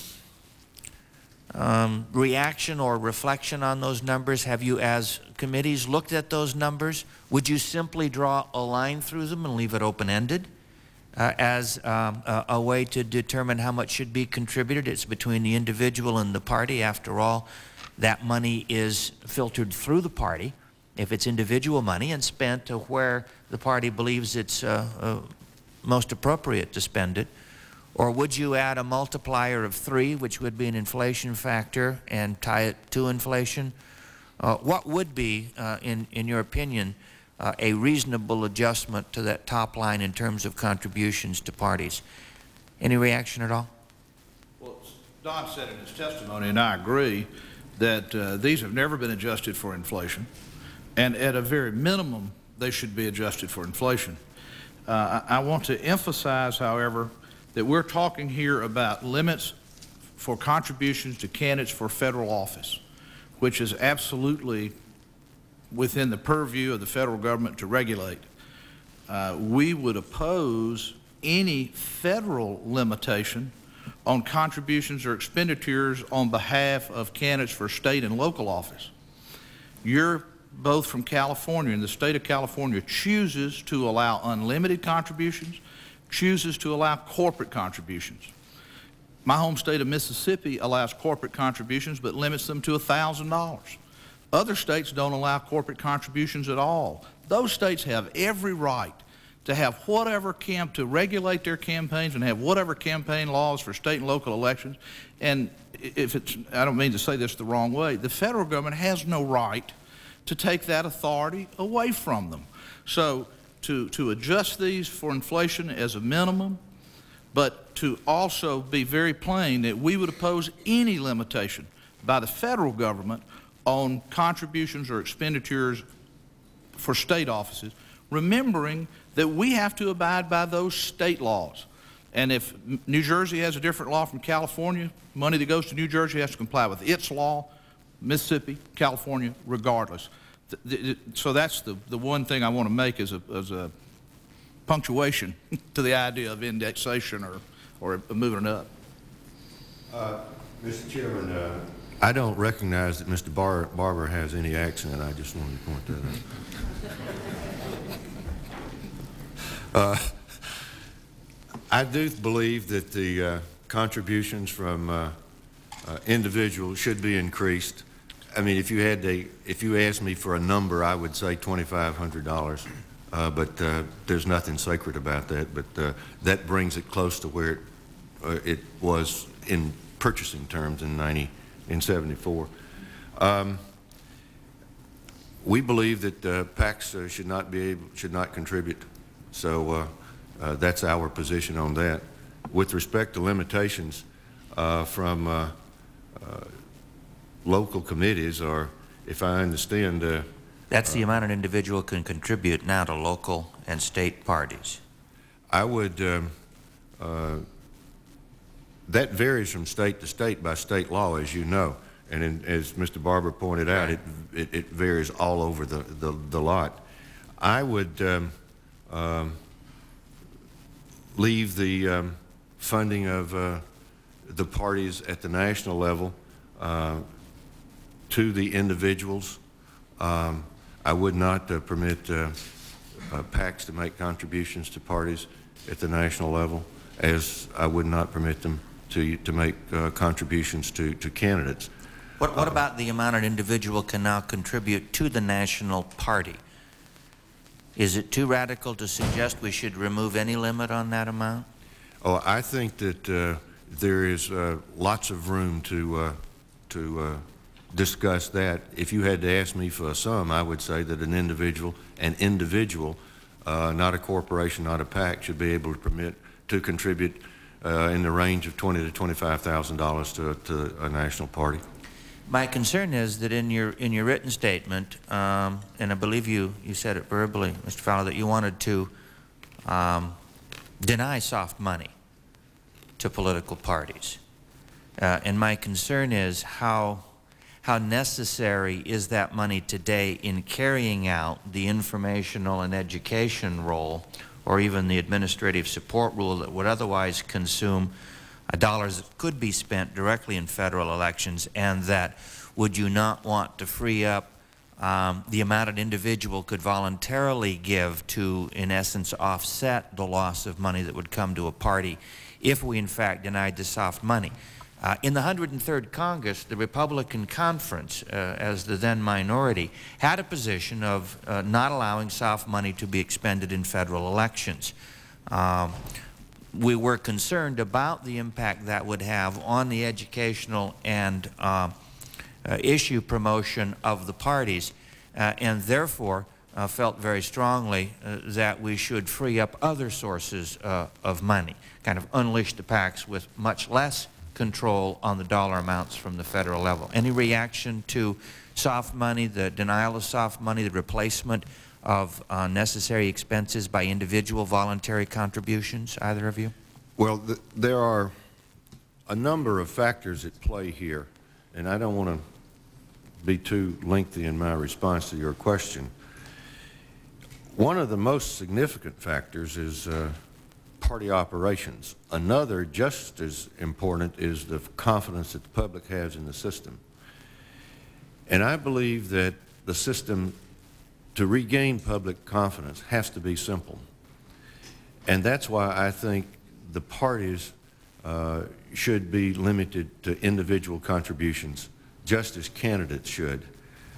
Um, reaction or reflection on those numbers? Have you, as committees, looked at those numbers? Would you simply draw a line through them and leave it open-ended uh, as um, a, a way to determine how much should be contributed? It's between the individual and the party. After all, that money is filtered through the party, if it's individual money, and spent to where the party believes it's uh, uh, most appropriate to spend it. Or would you add a multiplier of three, which would be an inflation factor, and tie it to inflation? Uh, what would be, uh, in, in your opinion, uh, a reasonable adjustment to that top line in terms of contributions to parties? Any reaction at all? Well, Don said in his testimony, and I agree, that uh, these have never been adjusted for inflation. And at a very minimum, they should be adjusted for inflation. Uh, I, I want to emphasize, however, that we're talking here about limits for contributions to candidates for federal office, which is absolutely within the purview of the federal government to regulate. Uh, we would oppose any federal limitation on contributions or expenditures on behalf of candidates for state and local office. You're both from California, and the state of California chooses to allow unlimited contributions, chooses to allow corporate contributions. My home state of Mississippi allows corporate contributions but limits them to one thousand dollars. Other states don't allow corporate contributions at all. Those states have every right to have whatever camp, to regulate their campaigns and have whatever campaign laws for state and local elections. And if it's, I don't mean to say this the wrong way, the federal government has no right to take that authority away from them. So to, to adjust these for inflation as a minimum, but to also be very plain that we would oppose any limitation by the federal government on contributions or expenditures for state offices, remembering that we have to abide by those state laws. And if New Jersey has a different law from California, money that goes to New Jersey has to comply with its law, Mississippi, California, regardless. So that's the, the one thing I want to make as a, as a punctuation to the idea of indexation or, or moving it up. Uh, Mister Chairman, uh, I don't recognize that Mister Bar Barber has any accent. I just wanted to point that out. uh, I do believe that the uh, contributions from uh, uh, individuals should be increased. I mean, if you had to, if you asked me for a number, I would say twenty-five hundred dollars. Uh, but uh, there's nothing sacred about that. But uh, that brings it close to where it, uh, it was in purchasing terms in ninety, in seventy-four. Um, we believe that uh, PACs uh, should not be able, should not contribute. So uh, uh, that's our position on that. With respect to limitations uh, from uh, uh, local committees, or if I understand, uh, that's the uh, amount an individual can contribute now to local and state parties. I would, um, uh, that varies from state to state by state law, as you know. And in, as Mister Barber pointed out, it, it, it varies all over the, the, the lot. I would um, um, leave the um, funding of uh, the parties at the national level uh, to the individuals. Um, I would not uh, permit uh, uh, PACs to make contributions to parties at the national level, as I would not permit them to, to make uh, contributions to, to candidates. What, what uh, about the amount an individual can now contribute to the national party? Is it too radical to suggest we should remove any limit on that amount? Oh, I think that uh, there is uh, lots of room to, uh, to uh, discuss that. If you had to ask me for a sum, I would say that an individual, an individual, uh, not a corporation, not a PAC, should be able to permit to contribute uh, in the range of twenty thousand dollars to twenty-five thousand dollars to, to a national party. My concern is that in your, in your written statement, um, and I believe you, you said it verbally, Mister Fowler, that you wanted to um, deny soft money to political parties. Uh, and my concern is how How necessary is that money today in carrying out the informational and education role, or even the administrative support role that would otherwise consume dollars that could be spent directly in federal elections, and that would you not want to free up um, the amount an individual could voluntarily give to, in essence, offset the loss of money that would come to a party if we, in fact, denied the soft money? Uh, in the one hundred third Congress, the Republican Conference, uh, as the then minority, had a position of uh, not allowing soft money to be expended in federal elections. Um, we were concerned about the impact that would have on the educational and uh, uh, issue promotion of the parties, uh, and therefore uh, felt very strongly uh, that we should free up other sources uh, of money, kind of unleash the PACs with much less control on the dollar amounts from the federal level. Any reaction to soft money, the denial of soft money, the replacement of uh, necessary expenses by individual voluntary contributions, either of you? Well, th there are a number of factors at play here, and I don't want to be too lengthy in my response to your question. One of the most significant factors is uh, party operations. Another, just as important, is the confidence that the public has in the system. And I believe that the system, to regain public confidence, has to be simple. And that's why I think the parties uh, should be limited to individual contributions, just as candidates should.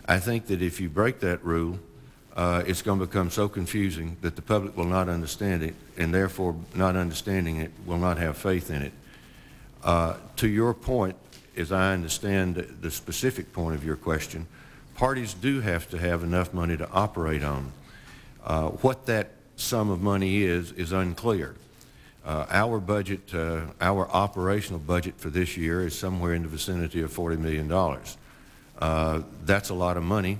I think that if you break that rule, uh, it's going to become so confusing that the public will not understand it, and therefore not understanding it will not have faith in it. Uh, to your point, as I understand the specific point of your question, parties do have to have enough money to operate on. Uh, what that sum of money is, is unclear. Uh, our budget, uh, our operational budget for this year is somewhere in the vicinity of forty million dollars. Uh, that's a lot of money.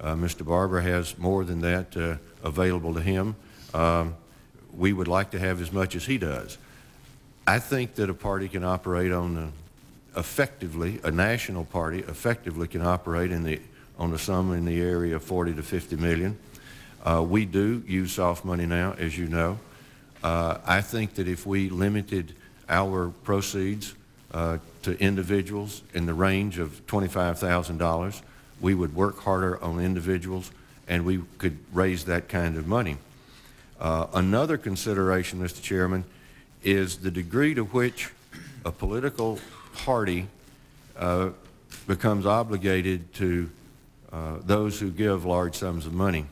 Uh, Mister Barbour has more than that uh, available to him. Um, we would like to have as much as he does. I think that a party can operate on the, effectively, a national party effectively can operate in the on the sum in the area of forty to fifty million. Uh, we do use soft money now, as you know. Uh, I think that if we limited our proceeds uh, to individuals in the range of twenty-five thousand dollars, we would work harder on individuals and we could raise that kind of money. Uh, another consideration, Mister Chairman, is the degree to which a political party uh, becomes obligated to Uh, those who give large sums of money.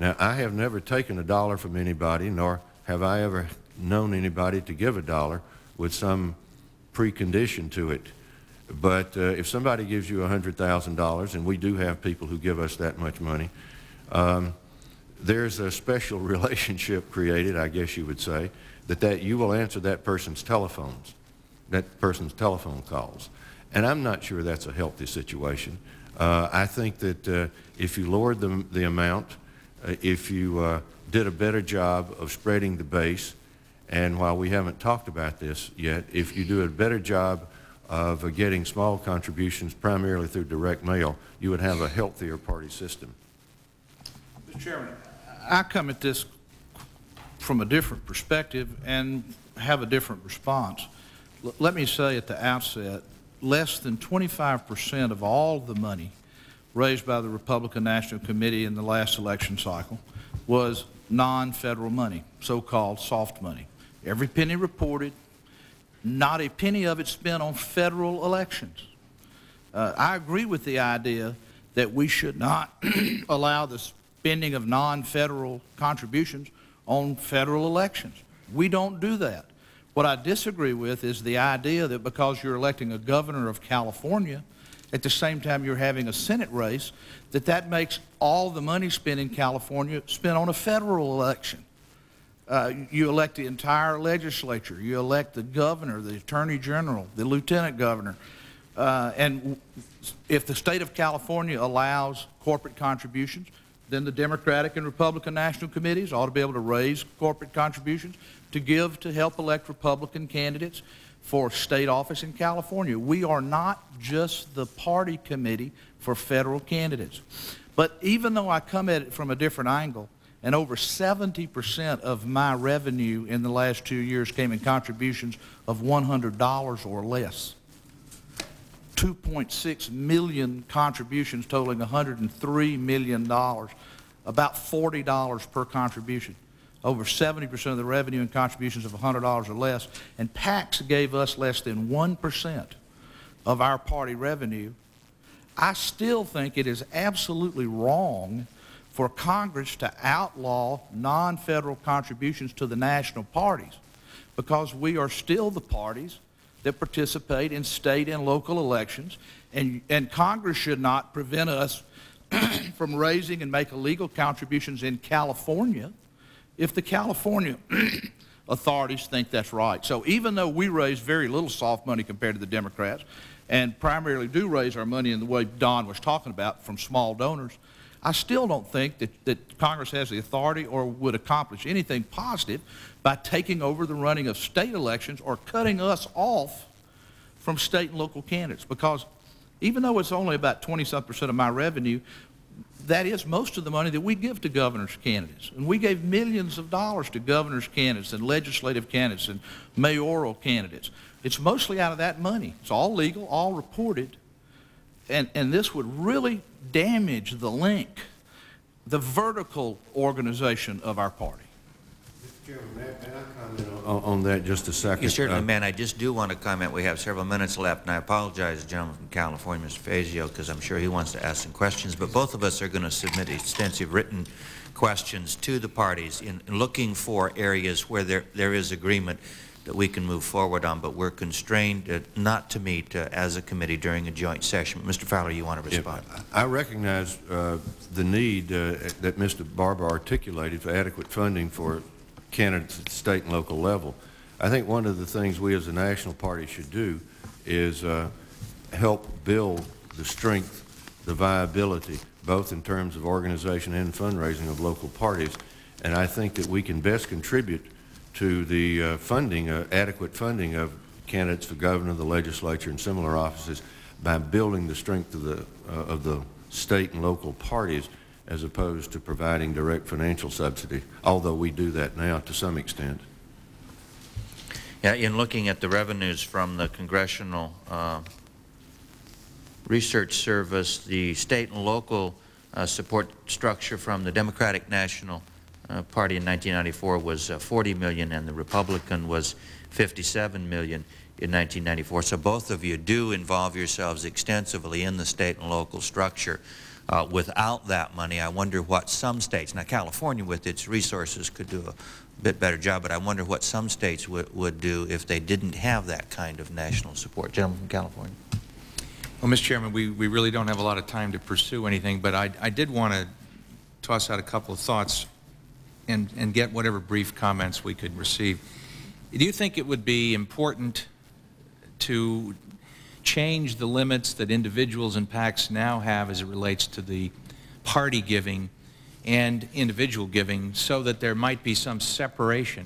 Now, I have never taken a dollar from anybody, nor have I ever known anybody to give a dollar with some precondition to it. But uh, if somebody gives you one hundred thousand dollars, and we do have people who give us that much money, um, there's a special relationship created, I guess you would say, that, that you will answer that person's telephones, that person's telephone calls. And I'm not sure that's a healthy situation. Uh, I think that uh, if you lowered the, the amount, uh, if you uh, did a better job of spreading the base, and while we haven't talked about this yet, if you do a better job of uh, getting small contributions primarily through direct mail, you would have a healthier party system. Mister Chairman, I come at this from a different perspective and have a different response. L- let me say at the outset, less than twenty-five percent of all the money raised by the Republican National Committee in the last election cycle was non-federal money, so-called soft money. Every penny reported, not a penny of it spent on federal elections. Uh, I agree with the idea that we should not allow the spending of non-federal contributions on federal elections. We don't do that. What I disagree with is the idea that because you're electing a governor of California, at the same time you're having a Senate race, that that makes all the money spent in California spent on a federal election. Uh, you elect the entire legislature, you elect the governor, the attorney general, the lieutenant governor. Uh, and if the state of California allows corporate contributions, then the Democratic and Republican National Committees ought to be able to raise corporate contributions to give to help elect Republican candidates for state office in California. We are not just the party committee for federal candidates. But even though I come at it from a different angle, and over seventy percent of my revenue in the last two years came in contributions of one hundred dollars or less, two point six million contributions totaling one hundred three million dollars, about forty dollars per contribution. Over seventy percent of the revenue and contributions of one hundred dollars or less, and PACs gave us less than one percent of our party revenue. I still think it is absolutely wrong for Congress to outlaw non-federal contributions to the national parties. because we are still the parties that participate in state and local elections, and, and Congress should not prevent us from raising and making legal contributions in California if the California authorities think that's right. So even though we raise very little soft money compared to the Democrats, and primarily do raise our money in the way Don was talking about from small donors, I still don't think that, that Congress has the authority or would accomplish anything positive by taking over the running of state elections or cutting us off from state and local candidates, because even though it's only about twenty-some percent of my revenue, that is most of the money that we give to governors' candidates. And we gave millions of dollars to governors' candidates and legislative candidates and mayoral candidates. It's mostly out of that money. It's all legal, all reported. And, and this would really damage the link, the vertical organization of our party. Mister Chairman, may I comment on, on that just a second? You certainly, uh, man. I just do want to comment. We have several minutes left, and I apologize to the gentleman from California, Mister Fazio, because I'm sure he wants to ask some questions. But both of us are going to submit extensive written questions to the parties in, in looking for areas where there, there is agreement that we can move forward on, but we're constrained uh, not to meet uh, as a committee during a joint session. Mister Fowler, you want to respond? Yeah, I recognize uh, the need uh, that Mister Barbour articulated for adequate funding for candidates at the state and local level. I think one of the things we as a national party should do is uh, help build the strength, the viability, both in terms of organization and fundraising of local parties. And I think that we can best contribute to the uh, funding, uh, adequate funding of candidates for governor, the legislature, and similar offices by building the strength of the, uh, of the state and local parties as opposed to providing direct financial subsidy, although we do that now to some extent. Yeah, in looking at the revenues from the Congressional uh, Research Service, the state and local uh, support structure from the Democratic National Uh, party in nineteen ninety-four was uh, forty million, and the Republican was fifty-seven million in nineteen ninety-four. So both of you do involve yourselves extensively in the state and local structure. Uh, without that money, I wonder what some states, now California with its resources could do a bit better job, but I wonder what some states would would do if they didn't have that kind of national support. Gentleman from California. Well, Mister Chairman, we, we really don't have a lot of time to pursue anything, but I, I did want to toss out a couple of thoughts And, and get whatever brief comments we could receive. Do you think it would be important to change the limits that individuals and PACs now have as it relates to the party giving and individual giving so that there might be some separation?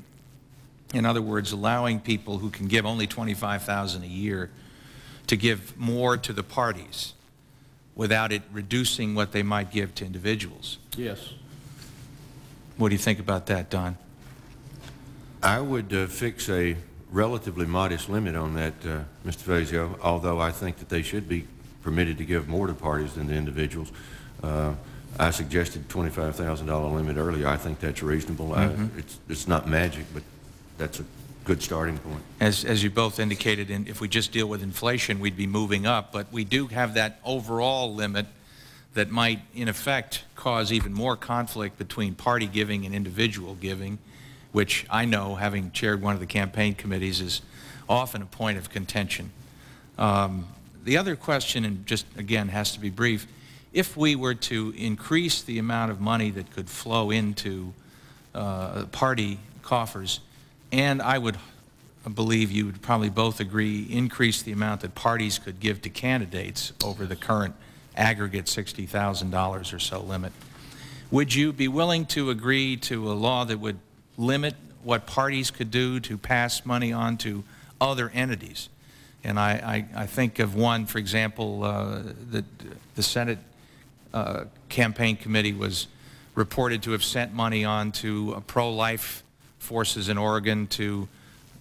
In other words, allowing people who can give only twenty-five thousand dollars a year to give more to the parties without it reducing what they might give to individuals? Yes. What do you think about that, Don? I would uh, fix a relatively modest limit on that, uh, Mister Fazio, although I think that they should be permitted to give more to parties than to individuals. Uh, I suggested twenty-five thousand dollar limit earlier. I think that's reasonable. Mm-hmm. I, it's, it's not magic, but that's a good starting point. As, as you both indicated, in, if we just deal with inflation, we'd be moving up, but we do have that overall limit that might, in effect, cause even more conflict between party giving and individual giving, which I know, having chaired one of the campaign committees, is often a point of contention. Um, the other question, and just, again, has to be brief, if we were to increase the amount of money that could flow into uh, party coffers, and I would believe you would probably both agree, increase the amount that parties could give to candidates over the current aggregate sixty thousand dollars or so limit. Would you be willing to agree to a law that would limit what parties could do to pass money on to other entities? And I, I, I think of one, for example, uh, that the Senate uh, Campaign Committee was reported to have sent money on to uh, pro-life forces in Oregon to,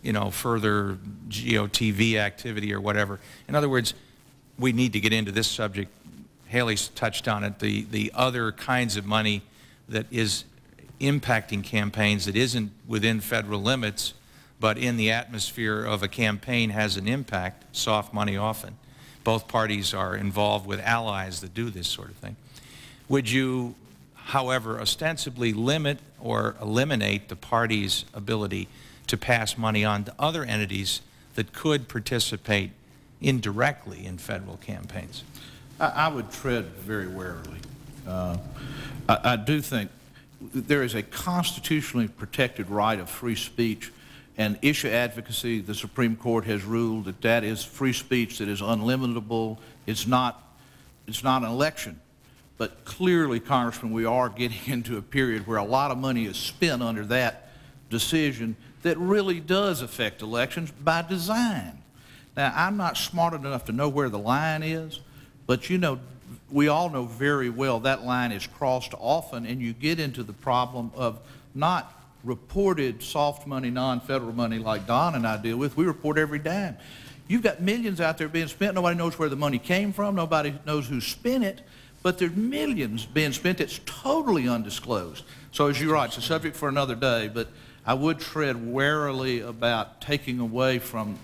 you know, further G O T V activity or whatever. In other words, we need to get into this subject. Haley's touched on it, the, the other kinds of money that is impacting campaigns that isn't within federal limits, but in the atmosphere of a campaign has an impact, soft money often. Both parties are involved with allies that do this sort of thing. Would you, however, ostensibly limit or eliminate the party's ability to pass money on to other entities that could participate indirectly in federal campaigns? I, I would tread very warily. Uh, I, I do think there is a constitutionally protected right of free speech and issue advocacy. The Supreme Court has ruled that that is free speech that is unlimitable. It's not, it's not an election. But clearly, Congressman, we are getting into a period where a lot of money is spent under that decision that really does affect elections by design. Now, I'm not smart enough to know where the line is, but you know, we all know very well that line is crossed often, and you get into the problem of not reported soft money, non-federal money like Don and I deal with. We report every dime. You've got millions out there being spent. Nobody knows where the money came from. Nobody knows who spent it, but there's millions being spent that's totally undisclosed. So as you're right, it's a subject for another day, but I would tread warily about taking away from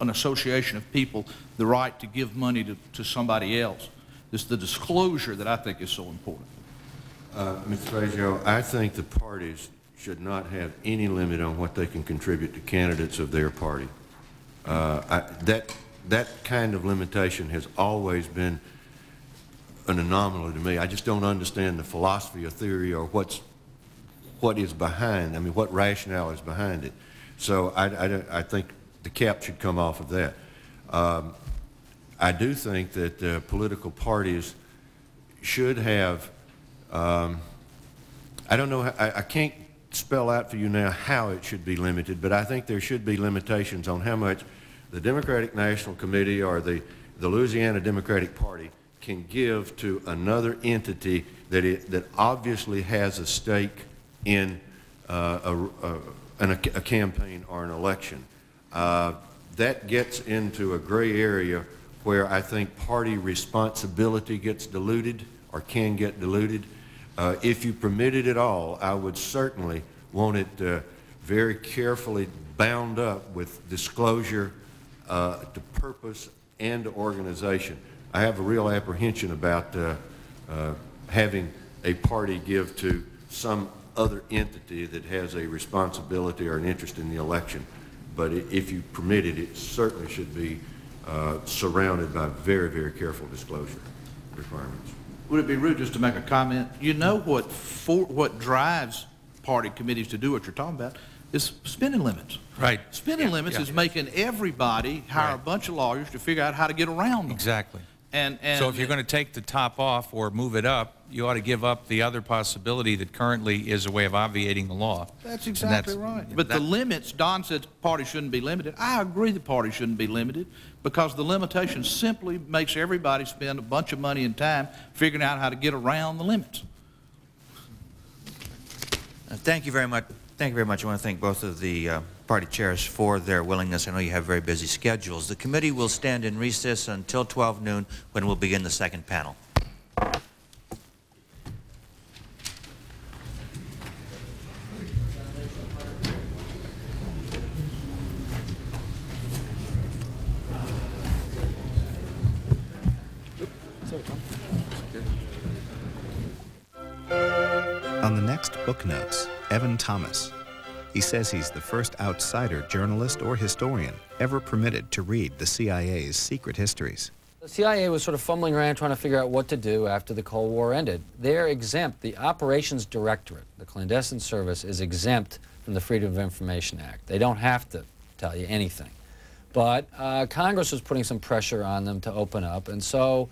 an association of people the right to give money to, to somebody else. It's the disclosure that I think is so important. Uh, Mister Fazio, I think the parties should not have any limit on what they can contribute to candidates of their party. Uh, I, that, that kind of limitation has always been an anomaly to me. I just don't understand the philosophy or theory or what's what is behind, I mean, what rationale is behind it. So I, I, I think the cap should come off of that. Um, I do think that uh, political parties should have, um, I don't know, I, I can't spell out for you now how it should be limited, but I think there should be limitations on how much the Democratic National Committee or the, the Louisiana Democratic Party can give to another entity that, it, that obviously has a stake in uh, a, a, an, a campaign or an election. Uh, that gets into a gray area where I think party responsibility gets diluted or can get diluted. Uh, if you permit it at all, I would certainly want it uh, very carefully bound up with disclosure uh, to purpose and organization. I have a real apprehension about uh, uh, having a party give to some other entity that has a responsibility or an interest in the election. But if you permit it, it certainly should be uh, surrounded by very, very careful disclosure requirements. Would it be rude just to make a comment? You know what for, what drives party committees to do what you're talking about is spending limits. Right. Spending yeah, limits yeah, is yeah. making everybody hire right. a bunch of lawyers to figure out how to get around them. Exactly. And, and so if you're going to take the top off or move it up, you ought to give up the other possibility that currently is a way of obviating the law. That's exactly that's, right. But that, the limits, Don said parties shouldn't be limited. I agree the parties shouldn't be limited because the limitation simply makes everybody spend a bunch of money and time figuring out how to get around the limits. Uh, thank you very much. Thank you very much. I want to thank both of the uh, party chairs for their willingness. I know you have very busy schedules. The committee will stand in recess until twelve noon when we'll begin the second panel. On the next Book Notes, Evan Thomas. He says he's the first outsider journalist or historian ever permitted to read the C I A's secret histories. The C I A was sort of fumbling around trying to figure out what to do after the Cold War ended. They're exempt. The Operations Directorate, the clandestine service, is exempt from the Freedom of Information Act. They don't have to tell you anything. But uh, Congress was putting some pressure on them to open up, and so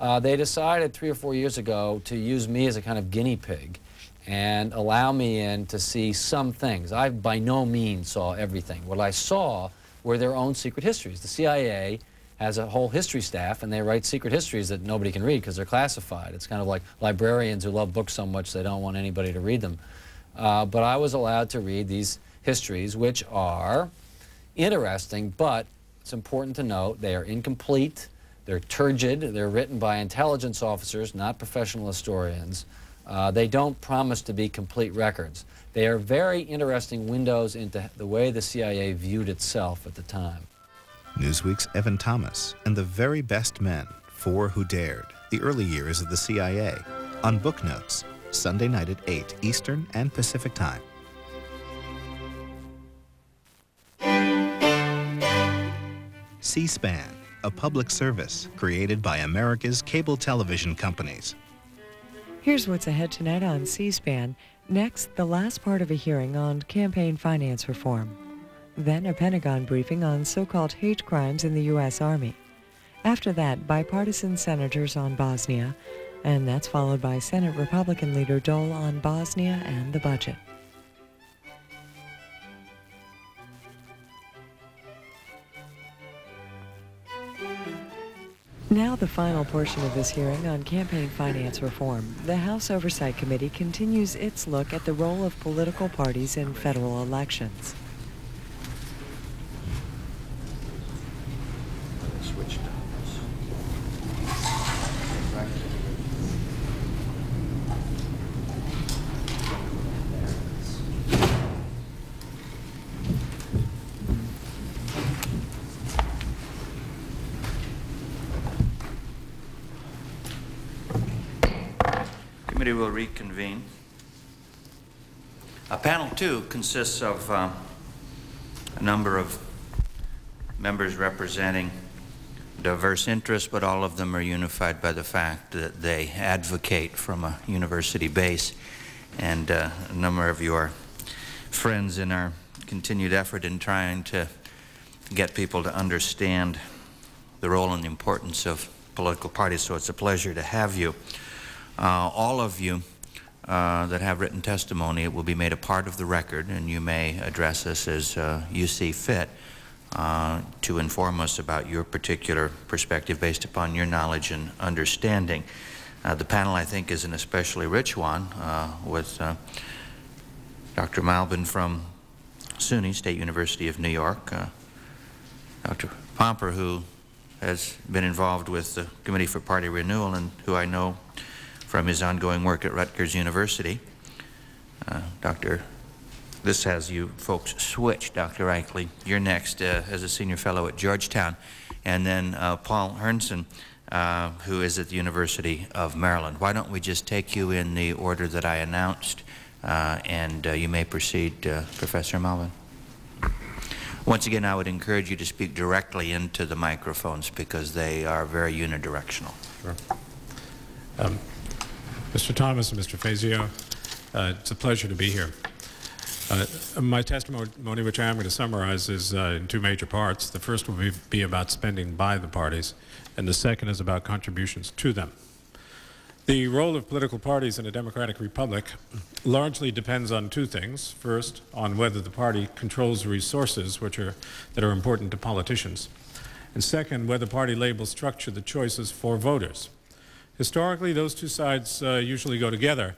uh, they decided three or four years ago to use me as a kind of guinea pig and allow me in to see some things. I by no means saw everything. What I saw were their own secret histories. The C I A has a whole history staff, and they write secret histories that nobody can read because they're classified. It's kind of like librarians who love books so much they don't want anybody to read them. Uh, but I was allowed to read these histories, which are interesting, but it's important to note they are incomplete, they're turgid, they're written by intelligence officers, not professional historians. Uh, they don't promise to be complete records. They are very interesting windows into the way the C I A viewed itself at the time. Newsweek's Evan Thomas and the very best men, four who dared, the early years of the C I A, on Book Notes, Sunday night at eight Eastern and Pacific Time. C-SPAN, a public service created by America's cable television companies. Here's what's ahead tonight on C-SPAN. Next, the last part of a hearing on campaign finance reform. Then a Pentagon briefing on so-called hate crimes in the U S Army. After that, bipartisan senators on Bosnia, and that's followed by Senate Republican leader Dole on Bosnia and the budget. Now the final portion of this hearing on campaign finance reform. The House Oversight Committee continues its look at the role of political parties in federal elections. Will reconvene. Uh, panel two consists of uh, a number of members representing diverse interests, but all of them are unified by the fact that they advocate from a university base, and uh, a number of you are friends in our continued effort in trying to get people to understand the role and the importance of political parties, so it's a pleasure to have you. Uh, all of you uh, that have written testimony, it will be made a part of the record, and you may address us as uh, you see fit uh, to inform us about your particular perspective based upon your knowledge and understanding. Uh, the panel, I think, is an especially rich one uh, with uh, Doctor Malbin from SUNY, State University of New York, uh, Doctor Pomper, who has been involved with the Committee for Party Renewal and who I know from his ongoing work at Rutgers University. Uh, Doctor, this has you folks switched. Doctor Reichley, you're next uh, as a senior fellow at Georgetown. And then uh, Paul Herrnson, uh, who is at the University of Maryland. Why don't we just take you in the order that I announced, uh, and uh, you may proceed, uh, Professor Malbin. Once again, I would encourage you to speak directly into the microphones because they are very unidirectional. Sure. Um, Mister Thomas and Mister Fazio, uh, it's a pleasure to be here. Uh, my testimony, which I am going to summarize, is uh, in two major parts. The first will be, be about spending by the parties, and the second is about contributions to them. The role of political parties in a democratic republic largely depends on two things. First, on whether the party controls resources which are, that are important to politicians, and second, whether party labels structure the choices for voters. Historically, those two sides uh, usually go together,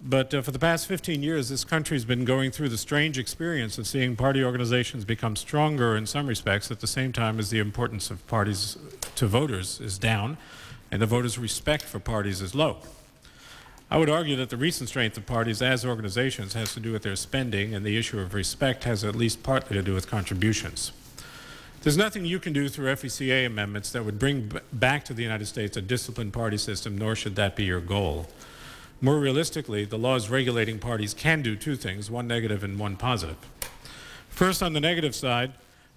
but uh, for the past fifteen years, this country's been going through the strange experience of seeing party organizations become stronger in some respects at the same time as the importance of parties to voters is down, and the voters' respect for parties is low. I would argue that the recent strength of parties as organizations has to do with their spending, and the issue of respect has at least partly to do with contributions. There's nothing you can do through F E C A amendments that would bring b back to the United States a disciplined party system, nor should that be your goal. More realistically, the laws regulating parties can do two things, one negative and one positive. First, on the negative side,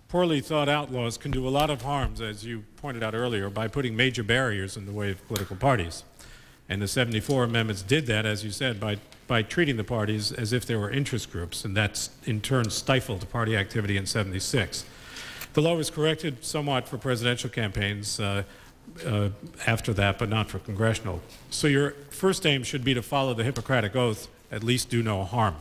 poorly thought out laws can do a lot of harms, as you pointed out earlier, by putting major barriers in the way of political parties. And the seventy-four amendments did that, as you said, by, by treating the parties as if they were interest groups, and that's in turn stifled party activity in seventy-six. The law was corrected somewhat for presidential campaigns uh, uh, after that, but not for congressional. So your first aim should be to follow the Hippocratic Oath, at least do no harm.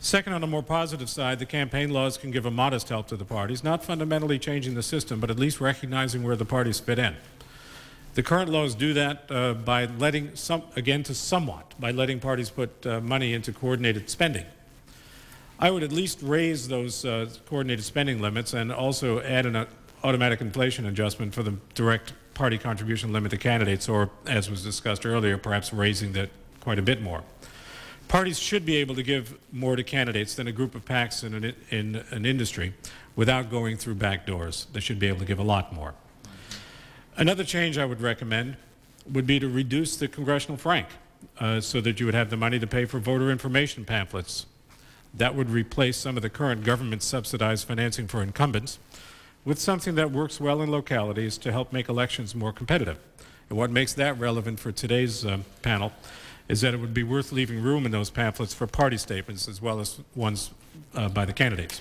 Second, on a more positive side, the campaign laws can give a modest help to the parties, not fundamentally changing the system, but at least recognizing where the parties fit in. The current laws do that uh, by letting, some, again to somewhat, by letting parties put uh, money into coordinated spending. I would at least raise those uh, coordinated spending limits and also add an uh, automatic inflation adjustment for the direct party contribution limit to candidates, or, as was discussed earlier, perhaps raising that quite a bit more. Parties should be able to give more to candidates than a group of PACs in an, in an industry without going through back doors. They should be able to give a lot more. Another change I would recommend would be to reduce the congressional frank uh, so that you would have the money to pay for voter information pamphlets. That would replace some of the current government-subsidized financing for incumbents with something that works well in localities to help make elections more competitive. And what makes that relevant for today's uh, panel is that it would be worth leaving room in those pamphlets for party statements as well as ones uh, by the candidates.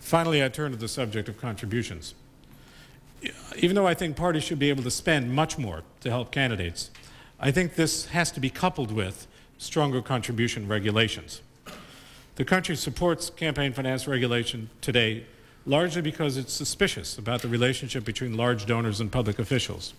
Finally, I turn to the subject of contributions. Even though I think parties should be able to spend much more to help candidates, I think this has to be coupled with stronger contribution regulations. The country supports campaign finance regulation today largely because it's suspicious about the relationship between large donors and public officials.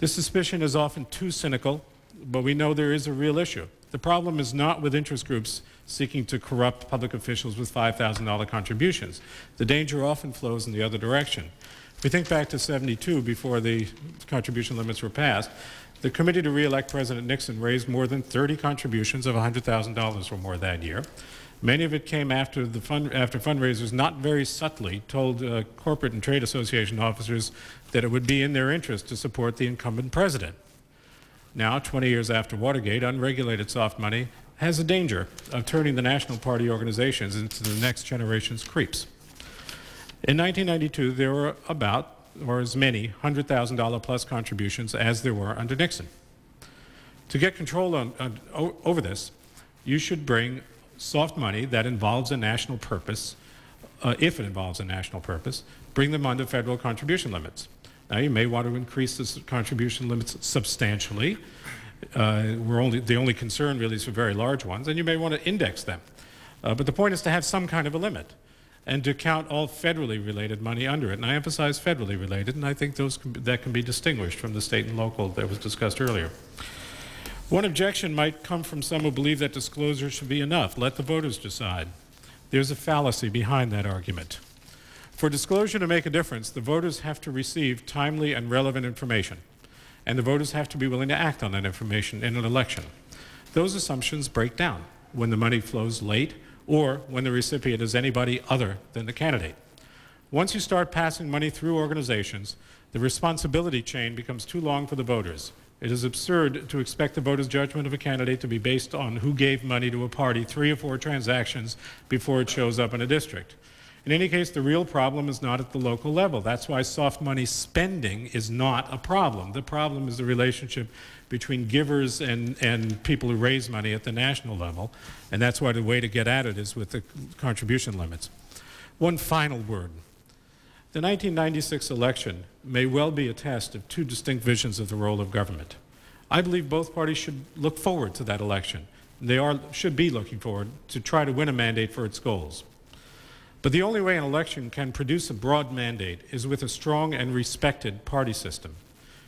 This suspicion is often too cynical, but we know there is a real issue. The problem is not with interest groups seeking to corrupt public officials with five thousand dollar contributions. The danger often flows in the other direction. If we think back to seventy-two, before the contribution limits were passed, the Committee to Re-elect President Nixon raised more than thirty contributions of one hundred thousand dollars or more that year. Many of it came after, the fund, after fundraisers not very subtly told uh, corporate and trade association officers that it would be in their interest to support the incumbent president. Now, twenty years after Watergate, unregulated soft money has a danger of turning the national party organizations into the next generation's creeps. In nineteen ninety-two, there were about, or as many, one hundred thousand dollar plus contributions as there were under Nixon. To get control on, on, over this, you should bring soft money that involves a national purpose, uh, if it involves a national purpose, bring them under federal contribution limits. Now, you may want to increase the contribution limits substantially. Uh, we're only, the only concern really is for very large ones, and you may want to index them. Uh, but the point is to have some kind of a limit, and to count all federally related money under it. And I emphasize federally related, and I think those can be, that can be distinguished from the state and local that was discussed earlier. One objection might come from some who believe that disclosure should be enough. Let the voters decide. There's a fallacy behind that argument. For disclosure to make a difference, the voters have to receive timely and relevant information, and the voters have to be willing to act on that information in an election. Those assumptions break down when the money flows late, or when the recipient is anybody other than the candidate. Once you start passing money through organizations, the responsibility chain becomes too long for the voters. It is absurd to expect the voters' judgment of a candidate to be based on who gave money to a party three or four transactions before it shows up in a district. In any case, the real problem is not at the local level. That's why soft money spending is not a problem. The problem is the relationship between givers and, and people who raise money at the national level, and that's why the way to get at it is with the contribution limits. One final word. The nineteen ninety-six election may well be a test of two distinct visions of the role of government. I believe both parties should look forward to that election. They are, should be looking forward to try to win a mandate for its goals. But the only way an election can produce a broad mandate is with a strong and respected party system.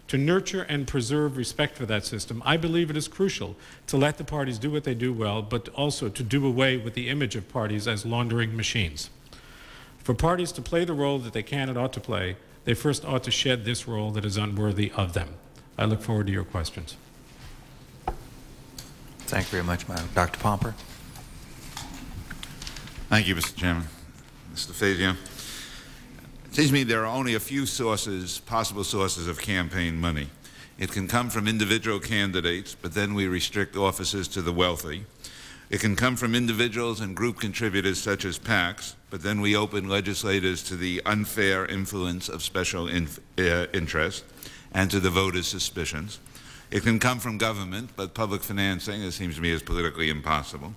To nurture and preserve respect for that system, I believe it is crucial to let the parties do what they do well, but also to do away with the image of parties as laundering machines. For parties to play the role that they can and ought to play, they first ought to shed this role that is unworthy of them. I look forward to your questions. Thank you very much, Doctor Pomper. Thank you, Mister Chairman. Mister Fazio. It seems to me there are only a few sources, possible sources of campaign money. It can come from individual candidates, but then we restrict offices to the wealthy. It can come from individuals and group contributors such as PACs, but then we open legislators to the unfair influence of special inf uh, interest and to the voters' suspicions. It can come from government, but public financing, it seems to me, is politically impossible.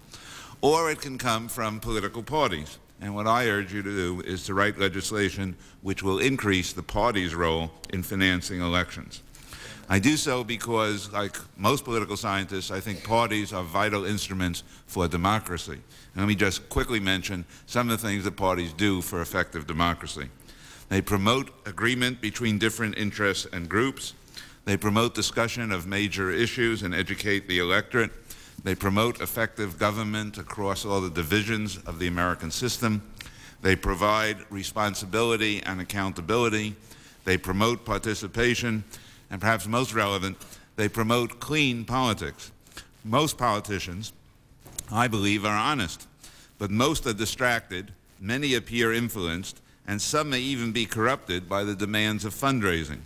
Or it can come from political parties. And what I urge you to do is to write legislation which will increase the party's role in financing elections. I do so because, like most political scientists, I think parties are vital instruments for democracy. And let me just quickly mention some of the things that parties do for effective democracy. They promote agreement between different interests and groups. They promote discussion of major issues and educate the electorate. They promote effective government across all the divisions of the American system. They provide responsibility and accountability. They promote participation. And perhaps most relevant, they promote clean politics. Most politicians, I believe, are honest, but most are distracted, many appear influenced, and some may even be corrupted by the demands of fundraising.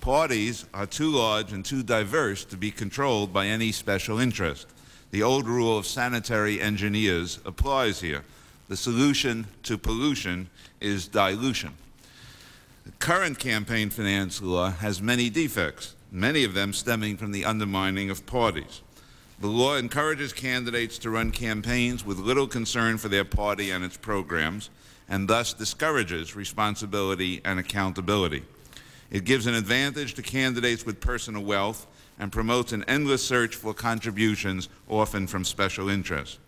Parties are too large and too diverse to be controlled by any special interest. The old rule of sanitary engineers applies here. The solution to pollution is dilution. The current campaign finance law has many defects, many of them stemming from the undermining of parties. The law encourages candidates to run campaigns with little concern for their party and its programs, and thus discourages responsibility and accountability. It gives an advantage to candidates with personal wealth and promotes an endless search for contributions, often from special interests.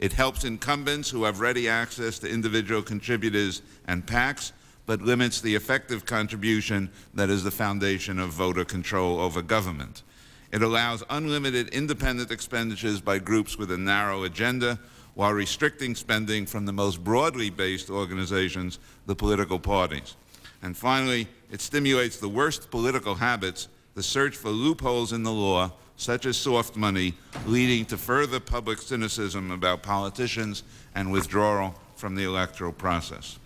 It helps incumbents who have ready access to individual contributors and PACs, but limits the effective contribution that is the foundation of voter control over government. It allows unlimited independent expenditures by groups with a narrow agenda, while restricting spending from the most broadly based organizations, the political parties. And finally, it stimulates the worst political habits, the search for loopholes in the law, such as soft money, leading to further public cynicism about politicians and withdrawal from the electoral process.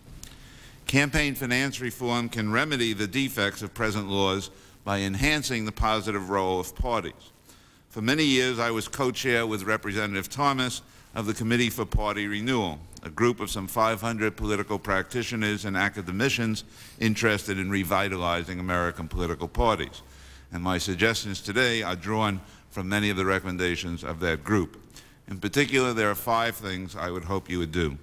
Campaign finance reform can remedy the defects of present laws by enhancing the positive role of parties. For many years, I was co-chair with Representative Thomas of the Committee for Party Renewal, a group of some five hundred political practitioners and academicians interested in revitalizing American political parties. And my suggestions today are drawn from many of the recommendations of that group. In particular, there are five things I would hope you would do.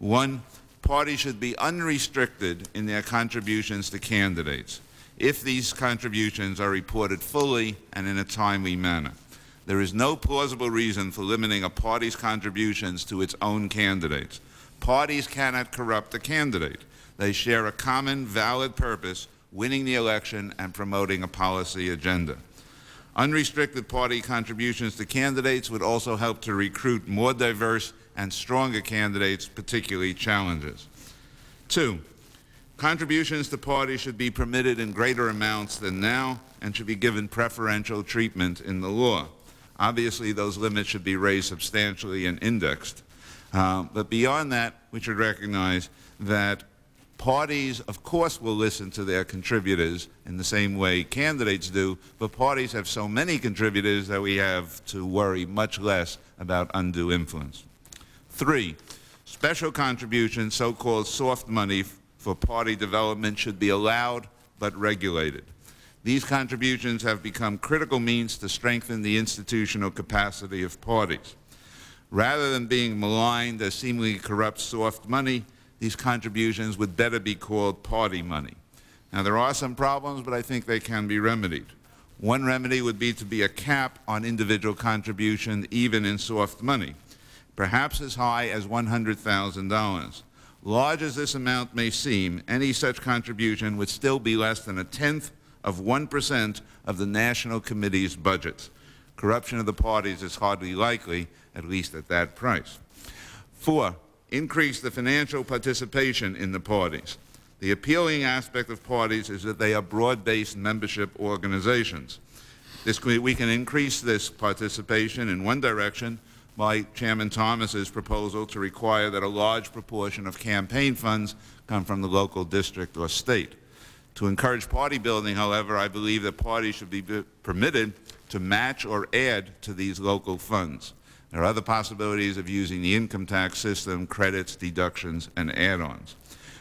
One, parties should be unrestricted in their contributions to candidates, if these contributions are reported fully and in a timely manner. There is no plausible reason for limiting a party's contributions to its own candidates. Parties cannot corrupt a candidate. They share a common, valid purpose, winning the election and promoting a policy agenda. Unrestricted party contributions to candidates would also help to recruit more diverse and stronger candidates, particularly challengers. Two, contributions to parties should be permitted in greater amounts than now and should be given preferential treatment in the law. Obviously, those limits should be raised substantially and indexed. Uh, but beyond that, we should recognize that parties, of course, will listen to their contributors in the same way candidates do, but parties have so many contributors that we have to worry much less about undue influence. Three, special contributions, so-called soft money for party development, should be allowed but regulated. These contributions have become critical means to strengthen the institutional capacity of parties. Rather than being maligned as seemingly corrupt soft money, these contributions would better be called party money. Now, there are some problems, but I think they can be remedied. One remedy would be to be a cap on individual contribution, even in soft money, perhaps as high as one hundred thousand dollars. Large as this amount may seem, any such contribution would still be less than a tenth of one percent of the National Committee's budgets. Corruption of the parties is hardly likely, at least at that price. Four, increase the financial participation in the parties. The appealing aspect of parties is that they are broad-based membership organizations. This, we can increase this participation in one direction by Chairman Thomas's proposal to require that a large proportion of campaign funds come from the local district or state. To encourage party building, however, I believe that parties should be permitted to match or add to these local funds. There are other possibilities of using the income tax system, credits, deductions, and add-ons.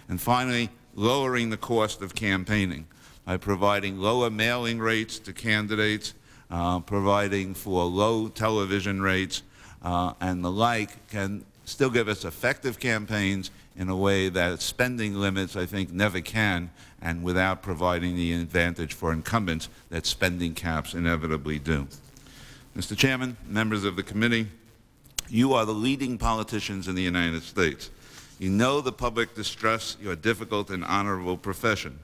And finally, lowering the cost of campaigning by providing lower mailing rates to candidates, uh, providing for low television rates, uh, and the like, can still give us effective campaigns in a way that spending limits, I think, never can, and without providing the advantage for incumbents that spending caps inevitably do. Mister Chairman, members of the committee, you are the leading politicians in the United States. You know the public distrusts your difficult and honorable profession.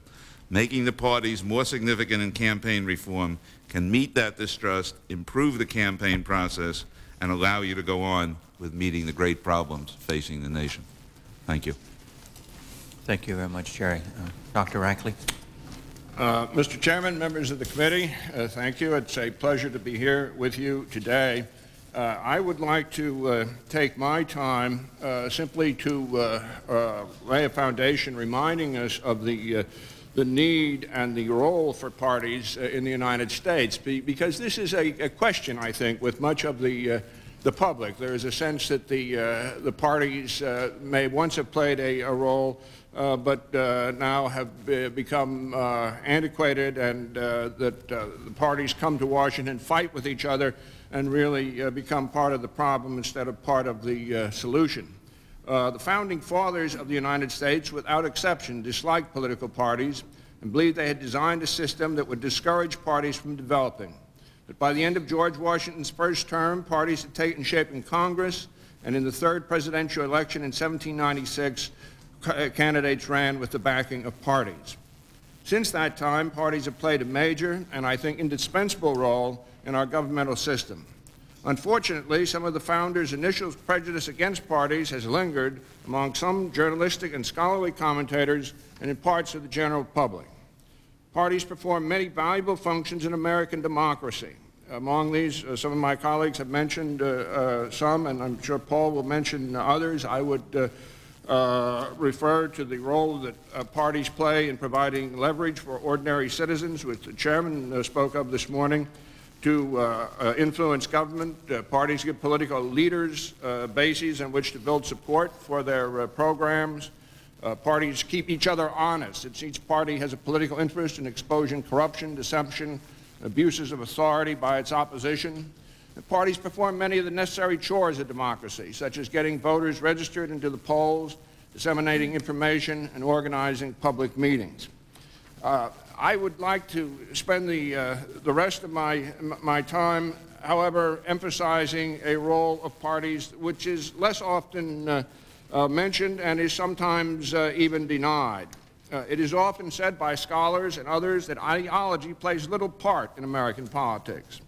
Making the parties more significant in campaign reform can meet that distrust, improve the campaign process, and allow you to go on with meeting the great problems facing the nation. Thank you. Thank you very much, Jerry. Uh, Doctor Reichley. Uh, Mister Chairman, members of the committee, uh, thank you. It's a pleasure to be here with you today. Uh, I would like to uh, take my time uh, simply to uh, uh, lay a foundation reminding us of the, uh, the need and the role for parties uh, in the United States, be because this is a, a question, I think, with much of the uh, the public. There is a sense that the, uh, the parties uh, may once have played a, a role, uh, but uh, now have be become uh, antiquated, and uh, that uh, the parties come to Washington, fight with each other, and really uh, become part of the problem instead of part of the uh, solution. Uh, the founding fathers of the United States, without exception, disliked political parties and believed they had designed a system that would discourage parties from developing. But by the end of George Washington's first term, parties had taken shape in Congress, and in the third presidential election in seventeen ninety-six, candidates ran with the backing of parties. Since that time, parties have played a major and, I think, indispensable role in our governmental system. Unfortunately, some of the founders' initial prejudice against parties has lingered among some journalistic and scholarly commentators and in parts of the general public. Parties perform many valuable functions in American democracy. Among these, uh, some of my colleagues have mentioned uh, uh, some, and I'm sure Paul will mention others. I would uh, uh, refer to the role that uh, parties play in providing leverage for ordinary citizens, which the chairman uh, spoke of this morning, to uh, uh, influence government. Uh, parties give political leaders uh, bases on which to build support for their uh, programs. Uh, parties keep each other honest. It's each party has a political interest in exposing corruption, deception, abuses of authority by its opposition. And parties perform many of the necessary chores of democracy, such as getting voters registered into the polls, disseminating information, and organizing public meetings. Uh, I would like to spend the, uh, the rest of my, my time, however, emphasizing a role of parties which is less often uh, Uh, mentioned and is sometimes uh, even denied. Uh, it is often said by scholars and others that ideology plays little part in American politics.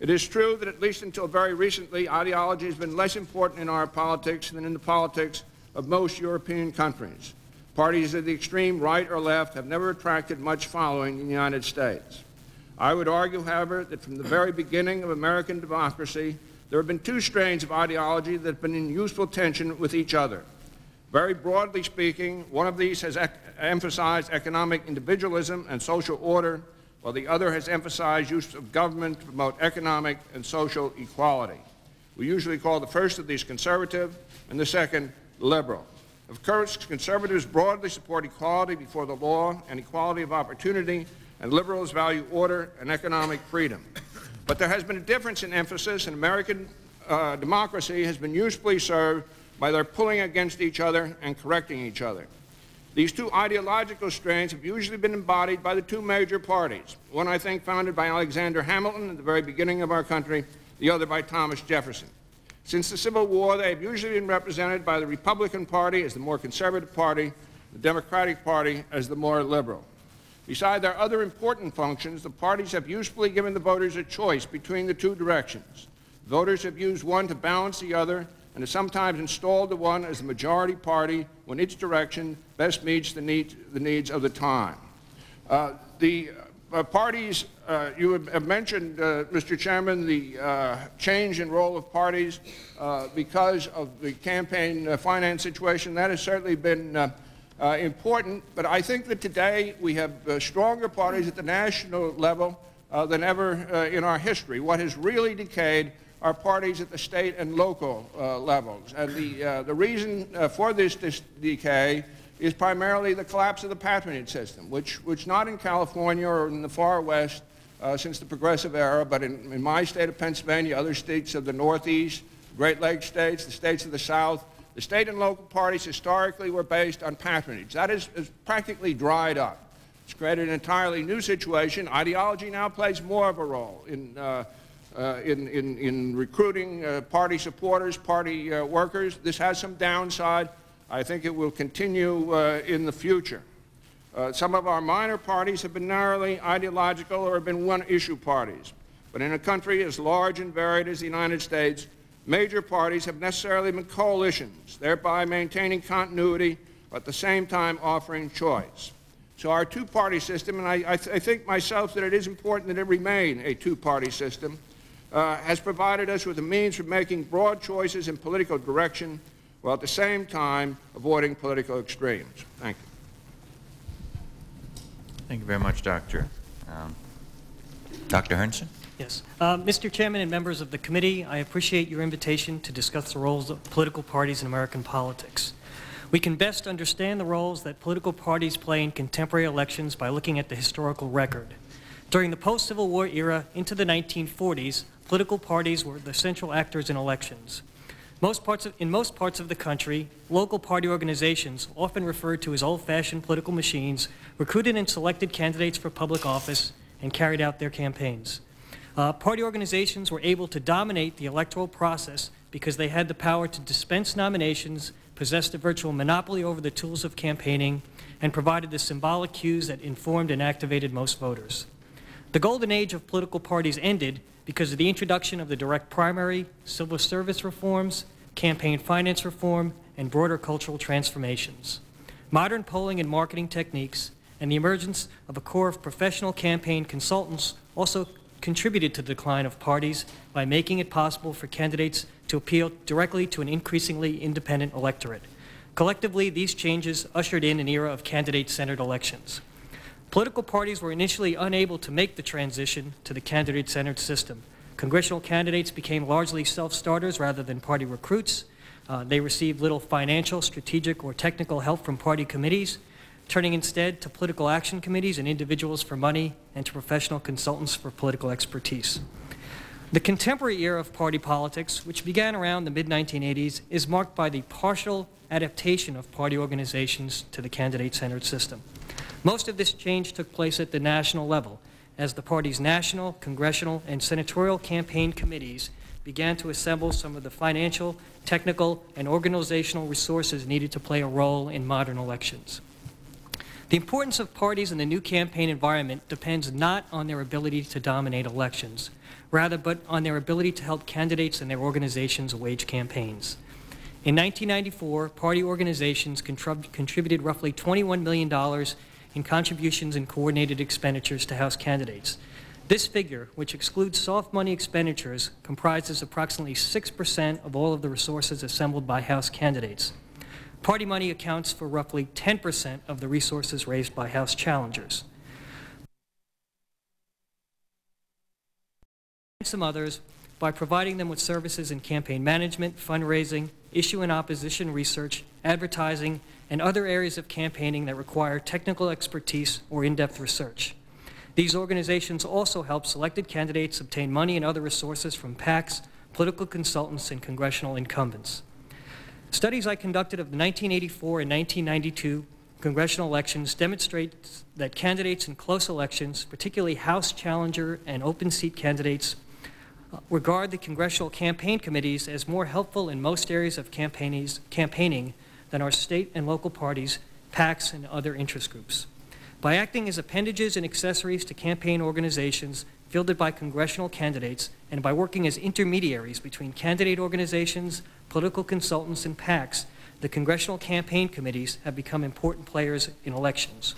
It is true that at least until very recently, ideology has been less important in our politics than in the politics of most European countries. Parties of the extreme right or left have never attracted much following in the United States. I would argue, however, that from the very beginning of American democracy, there have been two strains of ideology that have been in useful tension with each other. Very broadly speaking, one of these has ec emphasized economic individualism and social order, while the other has emphasized use of government to promote economic and social equality. We usually call the first of these conservative and the second liberal. Of course, conservatives broadly support equality before the law and equality of opportunity, and liberals value order and economic freedom. But there has been a difference in emphasis, and American uh, democracy has been usefully served by their pulling against each other and correcting each other. These two ideological strains have usually been embodied by the two major parties, one, I think, founded by Alexander Hamilton at the very beginning of our country, the other by Thomas Jefferson. Since the Civil War, they have usually been represented by the Republican Party as the more conservative party, the Democratic Party as the more liberal. Besides their other important functions, the parties have usefully given the voters a choice between the two directions. Voters have used one to balance the other and have sometimes installed the one as the majority party when its direction best meets the, need, the needs of the time. Uh, the uh, parties, uh, you have mentioned, uh, Mister Chairman, the uh, change in role of parties uh, because of the campaign uh, finance situation. That has certainly been uh, Uh, important, but I think that today we have uh, stronger parties at the national level uh, than ever uh, in our history. What has really decayed are parties at the state and local uh, levels. And the, uh, the reason uh, for this decay is primarily the collapse of the patronage system, which, which not in California or in the far West uh, since the Progressive era, but in, in my state of Pennsylvania, other states of the Northeast, Great Lakes states, the states of the South, the state and local parties historically were based on patronage. That is, is practically dried up. It's created an entirely new situation. Ideology now plays more of a role in, uh, uh, in, in, in recruiting uh, party supporters, party uh, workers. This has some downside. I think it will continue uh, in the future. Uh, some of our minor parties have been narrowly ideological or have been one-issue parties. But in a country as large and varied as the United States, major parties have necessarily been coalitions, thereby maintaining continuity, but at the same time offering choice. So our two-party system, and I, I, th I think myself that it is important that it remain a two-party system, uh, has provided us with a means for making broad choices in political direction, while at the same time avoiding political extremes. Thank you. Thank you very much, Doctor. Um, Doctor Herrnson? Yes. Uh, Mister Chairman and members of the committee, I appreciate your invitation to discuss the roles of political parties in American politics. We can best understand the roles that political parties play in contemporary elections by looking at the historical record. During the post-Civil War era into the nineteen forties, political parties were the central actors in elections. Most parts of, in most parts of the country, local party organizations, often referred to as old-fashioned political machines, recruited and selected candidates for public office and carried out their campaigns. Uh, party organizations were able to dominate the electoral process because they had the power to dispense nominations, possessed a virtual monopoly over the tools of campaigning, and provided the symbolic cues that informed and activated most voters. The golden age of political parties ended because of the introduction of the direct primary, civil service reforms, campaign finance reform, and broader cultural transformations. Modern polling and marketing techniques and the emergence of a corps of professional campaign consultants also contributed to the decline of parties by making it possible for candidates to appeal directly to an increasingly independent electorate. Collectively, these changes ushered in an era of candidate-centered elections. Political parties were initially unable to make the transition to the candidate-centered system. Congressional candidates became largely self-starters rather than party recruits. Uh, they received little financial, strategic, or technical help from party committees, turning instead to political action committees and individuals for money and to professional consultants for political expertise. The contemporary era of party politics, which began around the mid nineteen eighties, is marked by the partial adaptation of party organizations to the candidate-centered system. Most of this change took place at the national level, as the party's national, congressional, and senatorial campaign committees began to assemble some of the financial, technical, and organizational resources needed to play a role in modern elections. The importance of parties in the new campaign environment depends not on their ability to dominate elections, rather but on their ability to help candidates and their organizations wage campaigns. In nineteen ninety-four, party organizations contrib- contributed roughly twenty-one million dollars in contributions and coordinated expenditures to House candidates. This figure, which excludes soft money expenditures, comprises approximately six percent of all of the resources assembled by House candidates. Party money accounts for roughly ten percent of the resources raised by House challengers. And some others by providing them with services in campaign management, fundraising, issue and opposition research, advertising, and other areas of campaigning that require technical expertise or in-depth research. These organizations also help selected candidates obtain money and other resources from PACs, political consultants, and congressional incumbents. Studies I conducted of the nineteen eighty-four and nineteen ninety-two congressional elections demonstrate that candidates in close elections, particularly House challenger and open seat candidates, regard the congressional campaign committees as more helpful in most areas of campaigning than our state and local parties, PACs, and other interest groups. By acting as appendages and accessories to campaign organizations fielded by congressional candidates, and by working as intermediaries between candidate organizations, political consultants, and PACs, the congressional campaign committees have become important players in elections.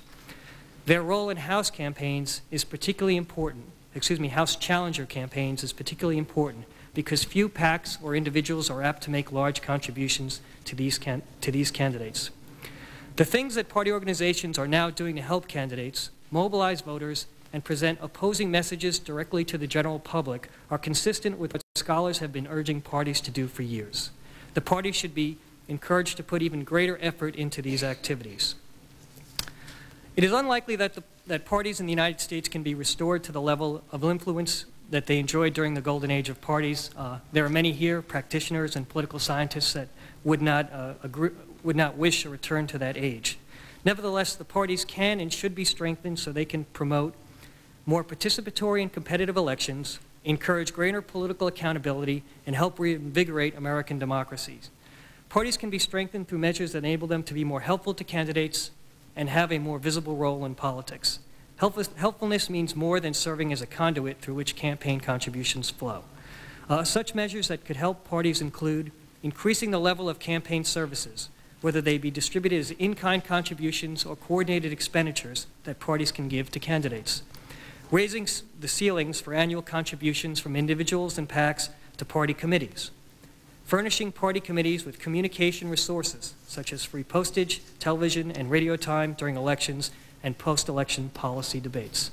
Their role in House campaigns is particularly important, excuse me, House challenger campaigns is particularly important because few PACs or individuals are apt to make large contributions to these, can to these candidates. The things that party organizations are now doing to help candidates, mobilize voters, and present opposing messages directly to the general public are consistent with what scholars have been urging parties to do for years. The parties should be encouraged to put even greater effort into these activities. It is unlikely that, the, that parties in the United States can be restored to the level of influence that they enjoyed during the golden age of parties. Uh, there are many here, practitioners and political scientists, that would not, uh, agree, would not wish a return to that age. Nevertheless, the parties can and should be strengthened so they can promote more participatory and competitive elections, encourage greater political accountability, and help reinvigorate American democracies. Parties can be strengthened through measures that enable them to be more helpful to candidates and have a more visible role in politics. Helpfulness means more than serving as a conduit through which campaign contributions flow. Uh, such measures that could help parties include increasing the level of campaign services, whether they be distributed as in-kind contributions or coordinated expenditures that parties can give to candidates. Raising the ceilings for annual contributions from individuals and PACs to party committees. Furnishing party committees with communication resources, such as free postage, television, and radio time during elections and post-election policy debates.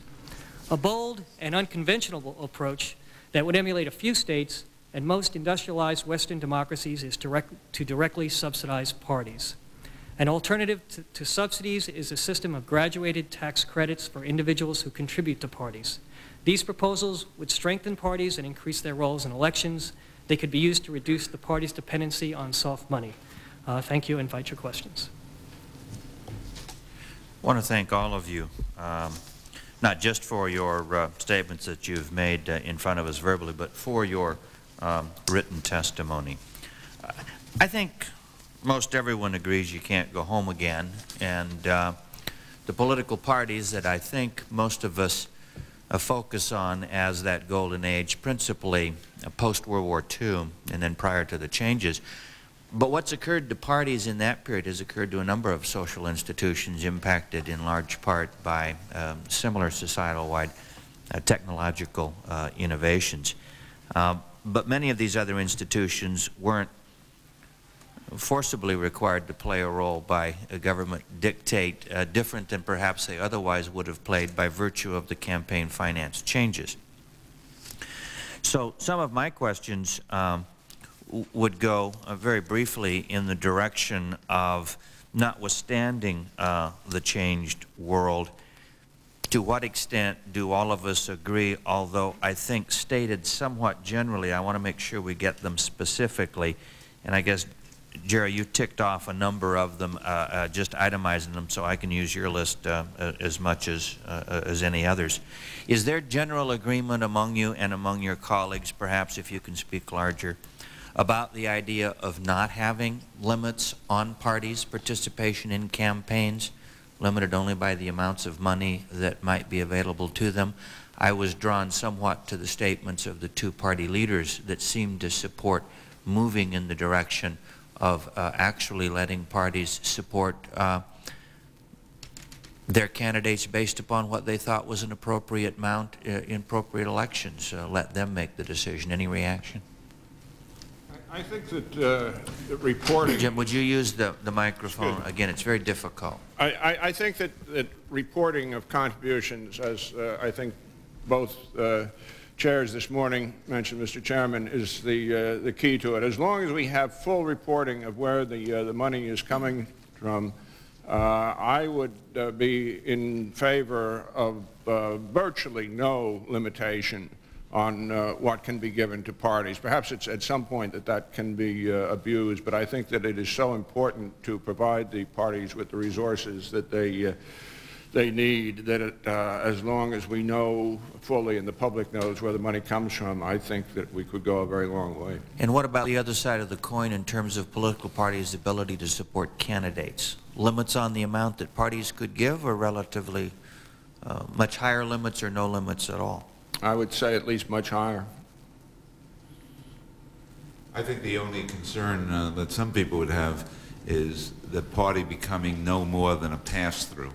a bold and unconventional approach that would emulate a few states and most industrialized Western democracies is direct, to directly subsidize parties. An alternative to, to subsidies is a system of graduated tax credits for individuals who contribute to parties. These proposals would strengthen parties and increase their roles in elections. They could be used to reduce the party's dependency on soft money. Uh, thank you. I invite your questions. I want to thank all of you, um, not just for your uh, statements that you've made uh, in front of us verbally, but for your um, written testimony. Uh, I think most everyone agrees you can't go home again, and uh, the political parties that I think most of us uh, focus on as that golden age, principally uh, post-World War Two and then prior to the changes. But what's occurred to parties in that period has occurred to a number of social institutions impacted in large part by um, similar societal-wide uh, technological uh, innovations. Uh, but many of these other institutions weren't forcibly required to play a role by a government dictate uh, different than perhaps they otherwise would have played by virtue of the campaign finance changes. So some of my questions um, would go uh, very briefly in the direction of, notwithstanding uh, the changed world, to what extent do all of us agree, although I think stated somewhat generally, I want to make sure we get them specifically. And I guess, Jerry, you ticked off a number of them, uh, uh, just itemizing them so I can use your list uh, as much as, uh, as any others. Is there general agreement among you and among your colleagues, perhaps if you can speak larger, about the idea of not having limits on parties' participation in campaigns, limited only by the amounts of money that might be available to them? I was drawn somewhat to the statements of the two party leaders that seemed to support moving in the direction of uh, actually letting parties support uh, their candidates based upon what they thought was an appropriate amount uh, in appropriate elections. Uh, let them make the decision. Any reaction? I think that, uh, that reporting... Jim, would you use the, the microphone? Excuse me. Again, it's very difficult. I, I, I think that, that reporting of contributions, as uh, I think both uh, chairs this morning mentioned, Mister Chairman, is the, uh, the key to it. As long as we have full reporting of where the, uh, the money is coming from, uh, I would uh, be in favor of uh, virtually no limitation on uh, what can be given to parties. Perhaps it's at some point that that can be uh, abused, but I think that it is so important to provide the parties with the resources that they, uh, they need that it, uh, as long as we know fully and the public knows where the money comes from, I think that we could go a very long way. And what about the other side of the coin in terms of political parties' ability to support candidates? Limits on the amount that parties could give, or relatively uh, much higher limits, or no limits at all? I would say at least much higher. I think the only concern uh, that some people would have is the party becoming no more than a pass-through.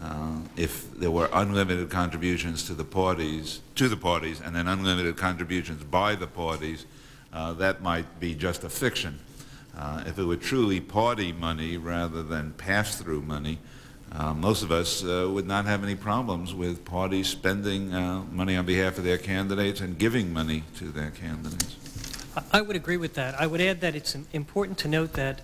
Uh, if there were unlimited contributions to the parties, to the parties, and then unlimited contributions by the parties, uh, that might be just a fiction. Uh, if it were truly party money rather than pass-through money, Uh, most of us uh, would not have any problems with parties spending uh, money on behalf of their candidates and giving money to their candidates. I would agree with that. I would add that it's important to note that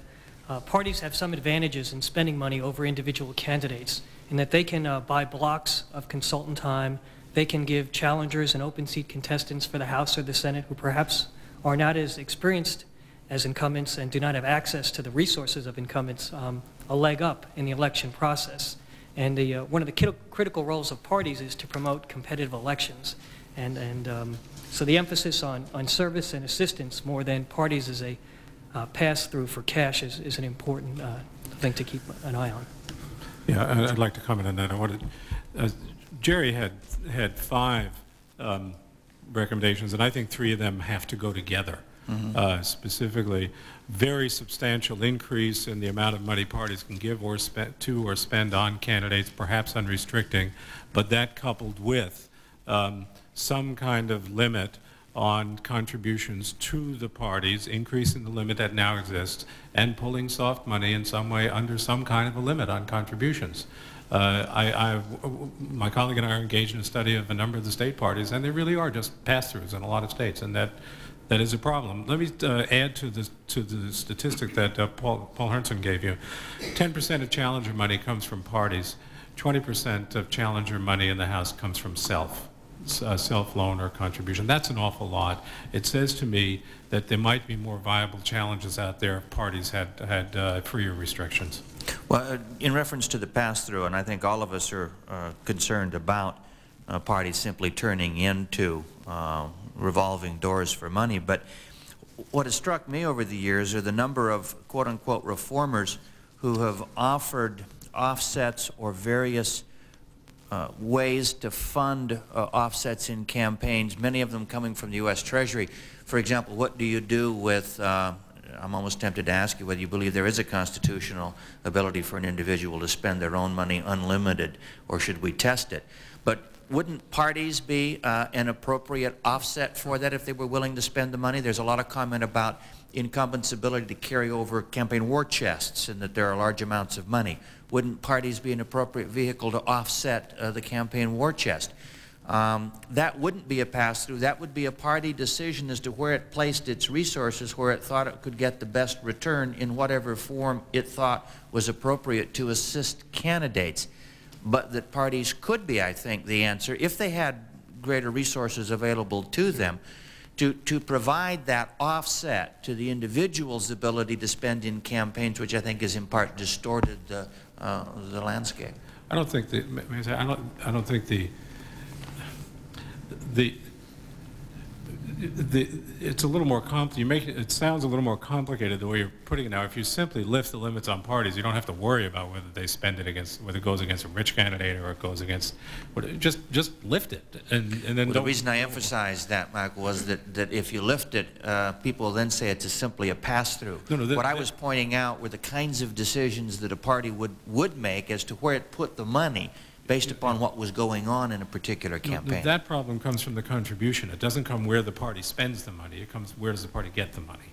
uh, parties have some advantages in spending money over individual candidates, in that they can uh, buy blocks of consultant time. They can give challengers and open seat contestants for the House or the Senate who perhaps are not as experienced as incumbents and do not have access to the resources of incumbents um, a leg up in the election process. And the, uh, one of the critical roles of parties is to promote competitive elections. And, and um, so the emphasis on, on service and assistance more than parties as a uh, pass-through for cash is, is an important uh, thing to keep an eye on. Yeah, I'd like to comment on that. I wanted, uh, Jerry had, had five um, recommendations, and I think three of them have to go together. Mm-hmm. uh, specifically, very substantial increase in the amount of money parties can give or spend to or spend on candidates, perhaps unrestricting, but that coupled with um, some kind of limit on contributions to the parties, increasing the limit that now exists, and pulling soft money in some way under some kind of a limit on contributions. Uh, I, I, my colleague and I are engaged in a study of a number of the state parties, and they really are just pass-throughs in a lot of states, and that, that is a problem. Let me uh, add to the, to the statistic that uh, Paul, Paul Herrnson gave you. ten percent of challenger money comes from parties. twenty percent of challenger money in the House comes from self, uh, self-loan or contribution. That's an awful lot. It says to me that there might be more viable challenges out there if parties had, had uh, freer restrictions. Well, in reference to the pass-through, and I think all of us are uh, concerned about uh, parties simply turning into uh, revolving doors for money, but what has struck me over the years are the number of quote-unquote reformers who have offered offsets or various uh, ways to fund uh, offsets in campaigns, many of them coming from the U S Treasury. For example, what do you do with, uh, I'm almost tempted to ask you whether you believe there is a constitutional ability for an individual to spend their own money unlimited, or should we test it? But wouldn't parties be uh, an appropriate offset for that if they were willing to spend the money? There's a lot of comment about incumbents' ability to carry over campaign war chests and that there are large amounts of money. Wouldn't parties be an appropriate vehicle to offset uh, the campaign war chest? Um, that wouldn't be a pass-through. That would be a party decision as to where it placed its resources, where it thought it could get the best return in whatever form it thought was appropriate to assist candidates. But that parties could be, I think, the answer, if they had greater resources available to them, to, to provide that offset to the individual's ability to spend in campaigns, which I think has in part distorted the, uh, the landscape. I don't think the, I don't, I don't think the, the, the, it's a little more complex. You make it, it sounds a little more complicated the way you're putting it now. If you simply lift the limits on parties, you don't have to worry about whether they spend it against, whether it goes against a rich candidate or it goes against, just just lift it. And, and then well, the reason I emphasized that, Michael, was that, that if you lift it, uh, people then say it's a simply a pass-through. No, no, what I was pointing out were the kinds of decisions that a party would, would make as to where it put the money, based upon what was going on in a particular campaign. That problem comes from the contribution. It doesn't come where the party spends the money. It comes where does the party get the money.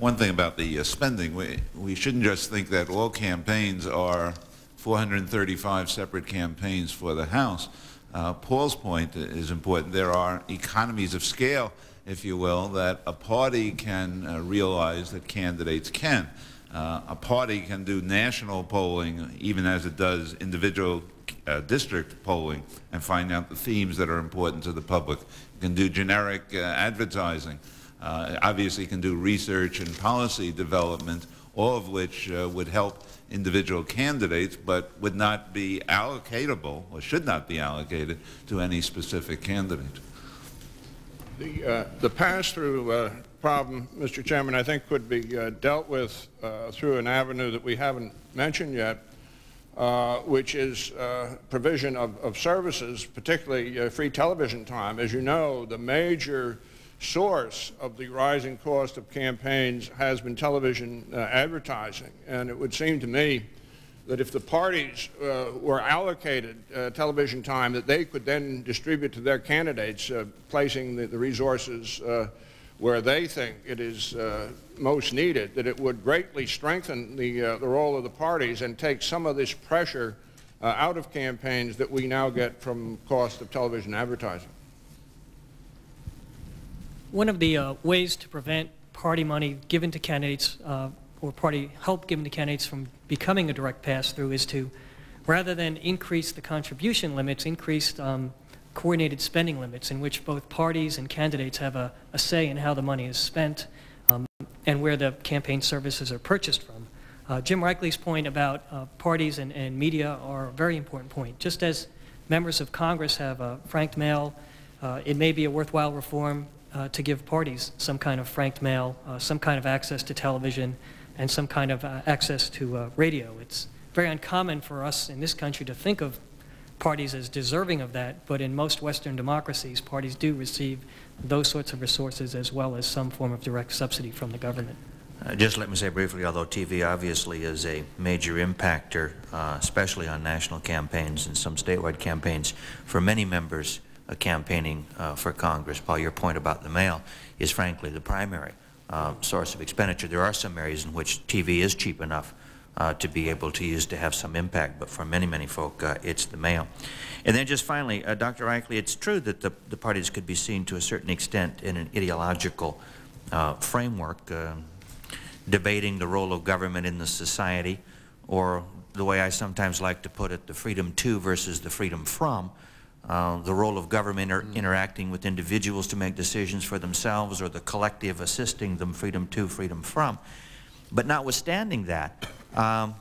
One thing about the uh, spending, we, we shouldn't just think that all campaigns are four hundred thirty-five separate campaigns for the House. Uh, Paul's point is important. There are economies of scale, if you will, that a party can uh, realize that candidates can. Uh, a party can do national polling, even as it does individual uh, district polling, and find out the themes that are important to the public. It can do generic uh, advertising. Uh, obviously, it can do research and policy development, all of which uh, would help individual candidates, but would not be allocatable, or should not be allocated, to any specific candidate. The, uh, the pass-through uh problem, Mister Chairman, I think could be uh, dealt with uh, through an avenue that we haven't mentioned yet, uh, which is uh, provision of, of services, particularly uh, free television time. As you know, the major source of the rising cost of campaigns has been television uh, advertising, and it would seem to me that if the parties uh, were allocated uh, television time that they could then distribute to their candidates, uh, placing the, the resources uh, where they think it is uh, most needed, that it would greatly strengthen the, uh, the role of the parties and take some of this pressure uh, out of campaigns that we now get from cost of television advertising. One of the uh, ways to prevent party money given to candidates uh, or party help given to candidates from becoming a direct pass-through is to, rather than increase the contribution limits, increase um, coordinated spending limits in which both parties and candidates have a, a say in how the money is spent um, and where the campaign services are purchased from. Uh, Jim Reichley's point about uh, parties and, and media are a very important point. Just as members of Congress have a franked mail, uh, it may be a worthwhile reform uh, to give parties some kind of franked mail, uh, some kind of access to television, and some kind of uh, access to uh, radio. It's very uncommon for us in this country to think of parties as deserving of that, but in most Western democracies, parties do receive those sorts of resources as well as some form of direct subsidy from the government. Uh, just let me say briefly, although T V obviously is a major impactor, uh, especially on national campaigns and some statewide campaigns, for many members uh, campaigning uh, for Congress, Paul, your point about the mail is frankly the primary uh, source of expenditure. There are some areas in which T V is cheap enough uh, to be able to use to have some impact. But for many, many folk, uh, it's the mail. And then just finally, uh, Doctor Reichley, it's true that the, the parties could be seen to a certain extent in an ideological uh, framework, uh, debating the role of government in the society, or the way I sometimes like to put it, the freedom to versus the freedom from, uh, the role of government inter interacting with individuals to make decisions for themselves, or the collective assisting them, freedom to, freedom from. But notwithstanding that, um,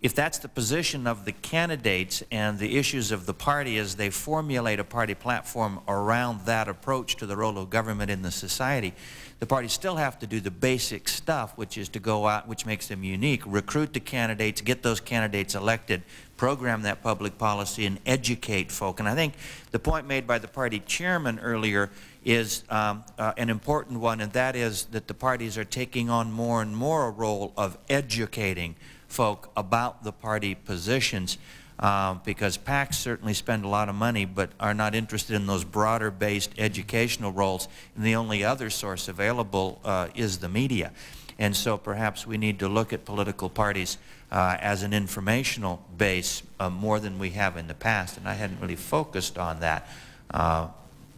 if that's the position of the candidates and the issues of the party as they formulate a party platform around that approach to the role of government in the society, the parties still have to do the basic stuff, which is to go out, which makes them unique, recruit the candidates, get those candidates elected, program that public policy, and educate folk. And I think the point made by the party chairman earlier is um, uh, an important one, and that is that the parties are taking on more and more a role of educating folk about the party positions, uh, because PACs certainly spend a lot of money but are not interested in those broader based educational roles, and the only other source available uh, is the media. And so perhaps we need to look at political parties uh, as an informational base uh, more than we have in the past, and I hadn't really focused on that. Uh,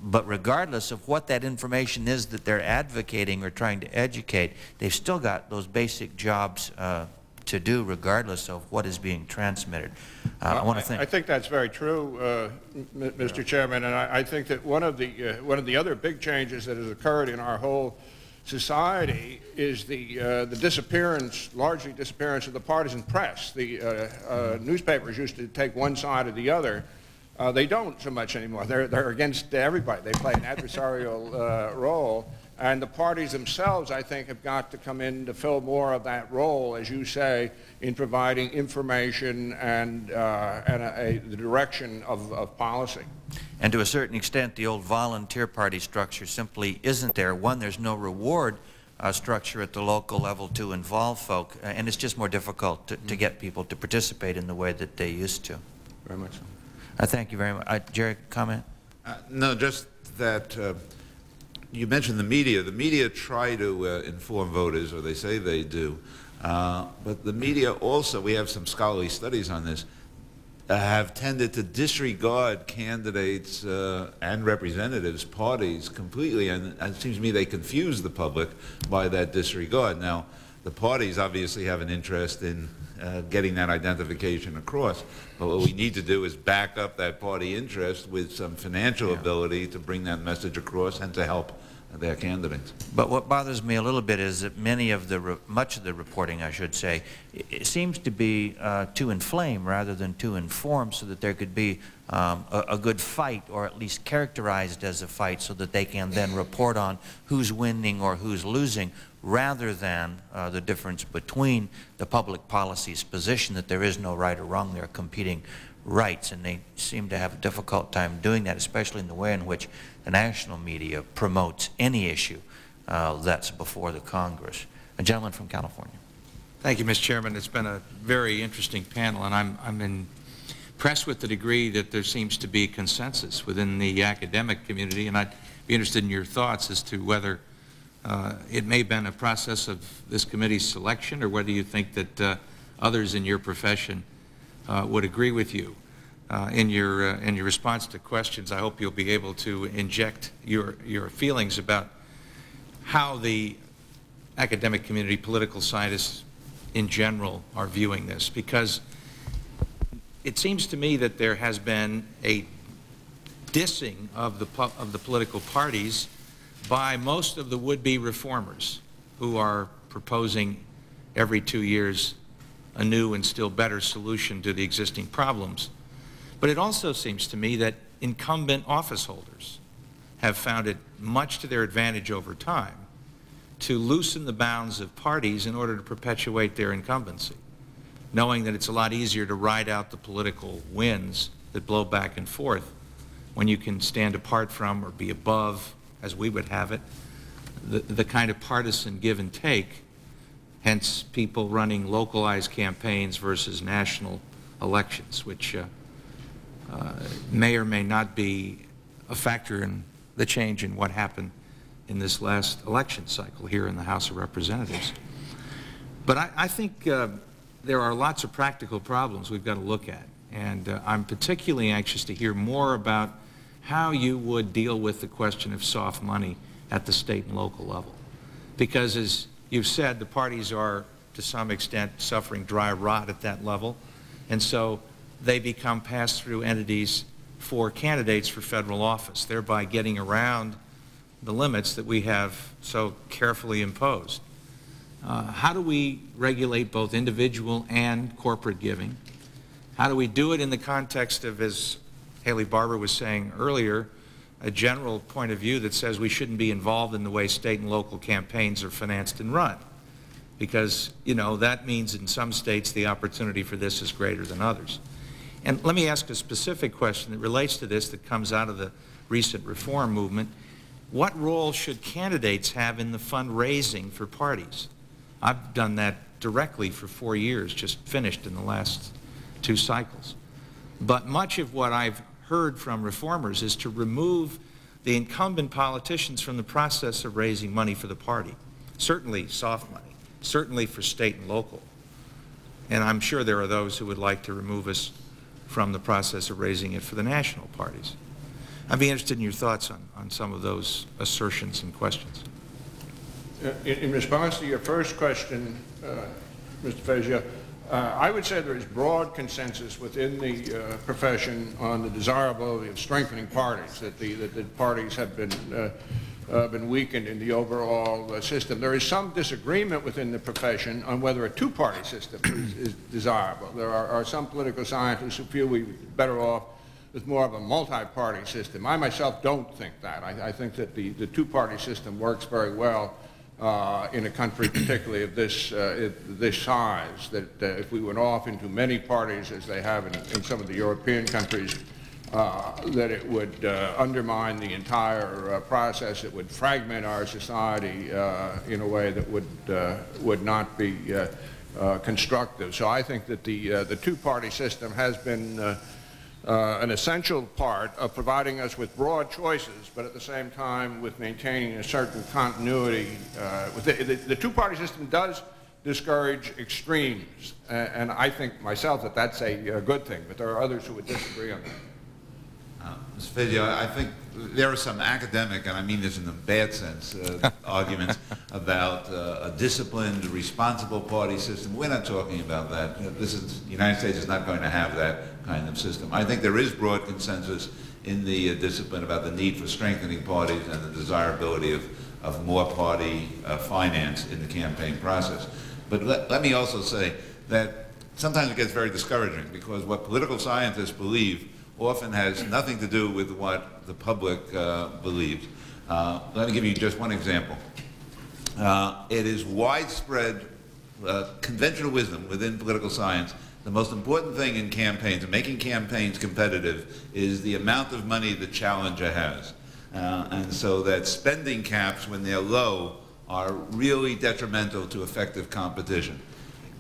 but regardless of what that information is that they're advocating or trying to educate, they've still got those basic jobs uh, to do regardless of what is being transmitted. Uh, I want to thank. I think that's very true, uh, Mister Yeah. Chairman, and I, I think that one of the uh, one of the other big changes that has occurred in our whole society is the uh, the disappearance, largely disappearance, of the partisan press. The uh, uh, newspapers used to take one side or the other. Uh, they don't so much anymore. They're they're against everybody. They play an adversarial uh, role. And the parties themselves, I think, have got to come in to fill more of that role, as you say, in providing information and, uh, and a, a, the direction of, of policy. And to a certain extent, the old volunteer party structure simply isn't there. One, there's no reward uh, structure at the local level to involve folk, and it's just more difficult to, to get people to participate in the way that they used to. Very much so. Uh, thank you very much. Uh, Jerry, comment? Uh, no, just that. Uh, You mentioned the media. The media try to uh, inform voters, or they say they do. Uh, but the media also, we have some scholarly studies on this, uh, have tended to disregard candidates uh, and representatives, parties, completely. And it seems to me they confuse the public by that disregard. Now, the parties obviously have an interest in uh, getting that identification across. But what we need to do is back up that party interest with some financial yeah. ability to bring that message across and to help their candidates. But what bothers me a little bit is that many of the, re much of the reporting, I should say, it, it seems to be uh, to inflame rather than to inform, so that there could be um, a, a good fight, or at least characterized as a fight, so that they can then report on who's winning or who's losing, rather than uh, the difference between the public policy's position that there is no right or wrong, there are competing rights. And they seem to have a difficult time doing that, especially in the way in which the national media promotes any issue uh, that's before the Congress. A gentleman from California. Thank you, Mister Chairman. It's been a very interesting panel, and I'm, I'm impressed with the degree that there seems to be consensus within the academic community, and I'd be interested in your thoughts as to whether Uh, it may have been a process of this committee's selection, or whether you think that uh, others in your profession uh, would agree with you. Uh, in your uh, in your response to questions, I hope you'll be able to inject your your feelings about how the academic community, political scientists in general, are viewing this, because it seems to me that there has been a dissing of the of the political parties by most of the would-be reformers who are proposing every two years a new and still better solution to the existing problems. But it also seems to me that incumbent office holders have found it much to their advantage over time to loosen the bounds of parties in order to perpetuate their incumbency, knowing that it's a lot easier to ride out the political winds that blow back and forth when you can stand apart from, or be above, as we would have it, the, the kind of partisan give and take, hence people running localized campaigns versus national elections, which uh, uh, may or may not be a factor in the change in what happened in this last election cycle here in the House of Representatives. But I, I think uh, there are lots of practical problems we've got to look at. And uh, I'm particularly anxious to hear more about how you would deal with the question of soft money at the state and local level. Because as you've said, the parties are to some extent suffering dry rot at that level. And so they become pass-through entities for candidates for federal office, thereby getting around the limits that we have so carefully imposed. Uh, how do we regulate both individual and corporate giving? How do we do it in the context of, as Haley Barbour was saying earlier, a general point of view that says we shouldn't be involved in the way state and local campaigns are financed and run? Because, you know, that means in some states the opportunity for this is greater than others. And let me ask a specific question that relates to this that comes out of the recent reform movement. What role should candidates have in the fundraising for parties? I've done that directly for four years, just finished in the last two cycles. But much of what I've heard from reformers is to remove the incumbent politicians from the process of raising money for the party, certainly soft money, certainly for state and local. And I'm sure there are those who would like to remove us from the process of raising it for the national parties. I'd be interested in your thoughts on, on some of those assertions and questions. In, in response to your first question, uh, Mister Fazio, uh, I would say there is broad consensus within the uh, profession on the desirability of strengthening parties, that the, that the parties have been, uh, uh, been weakened in the overall uh, system. There is some disagreement within the profession on whether a two-party system is, is desirable. There are, are some political scientists who feel we're better off with more of a multi-party system. I myself don't think that. I, I think that the, the two-party system works very well uh, in a country particularly of this, uh, this size, that uh, if we went off into many parties as they have in, in some of the European countries, uh, that it would uh, undermine the entire uh, process. It would fragment our society uh, in a way that would, uh, would not be uh, uh, constructive. So I think that the, uh, the two-party system has been uh, Uh, an essential part of providing us with broad choices, but at the same time with maintaining a certain continuity. Uh, with the, the, the two-party system does discourage extremes, uh, and I think myself that that's a, a good thing, but there are others who would disagree on that. Uh, Mister Fazio, I think there are some academic, and I mean this in the bad sense, uh, arguments about uh, a disciplined, responsible party system. We're not talking about that. This is, the United States is not going to have that kind of system. I think there is broad consensus in the uh, discipline about the need for strengthening parties and the desirability of, of more party uh, finance in the campaign process. But let, let me also say that sometimes it gets very discouraging, because what political scientists believe often has nothing to do with what the public uh, believes. Uh, let me give you just one example. Uh, it is widespread uh, conventional wisdom within political science. The most important thing in campaigns, and making campaigns competitive, is the amount of money the challenger has. Uh, and so that spending caps, when they're low, are really detrimental to effective competition.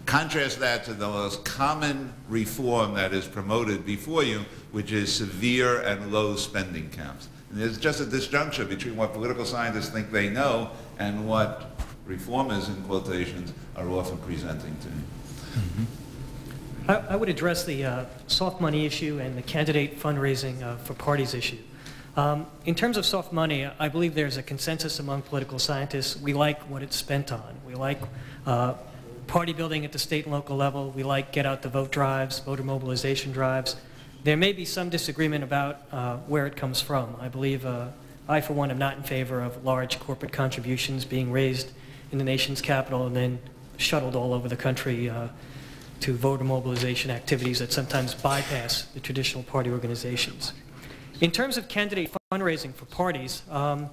Contrast that to the most common reform that is promoted before you, which is severe and low spending caps. And there's just a disjuncture between what political scientists think they know and what reformers, in quotations, are often presenting to you. Mm-hmm. I, I would address the uh, soft money issue and the candidate fundraising uh, for parties issue. Um, in terms of soft money, I believe there's a consensus among political scientists. We like what it's spent on. We like uh, party building at the state and local level. We like get-out-the-vote drives, voter mobilization drives. There may be some disagreement about uh, where it comes from. I believe uh, I, for one, am not in favor of large corporate contributions being raised in the nation's capital and then shuttled all over the country uh, to voter mobilization activities that sometimes bypass the traditional party organizations. In terms of candidate fundraising for parties, um,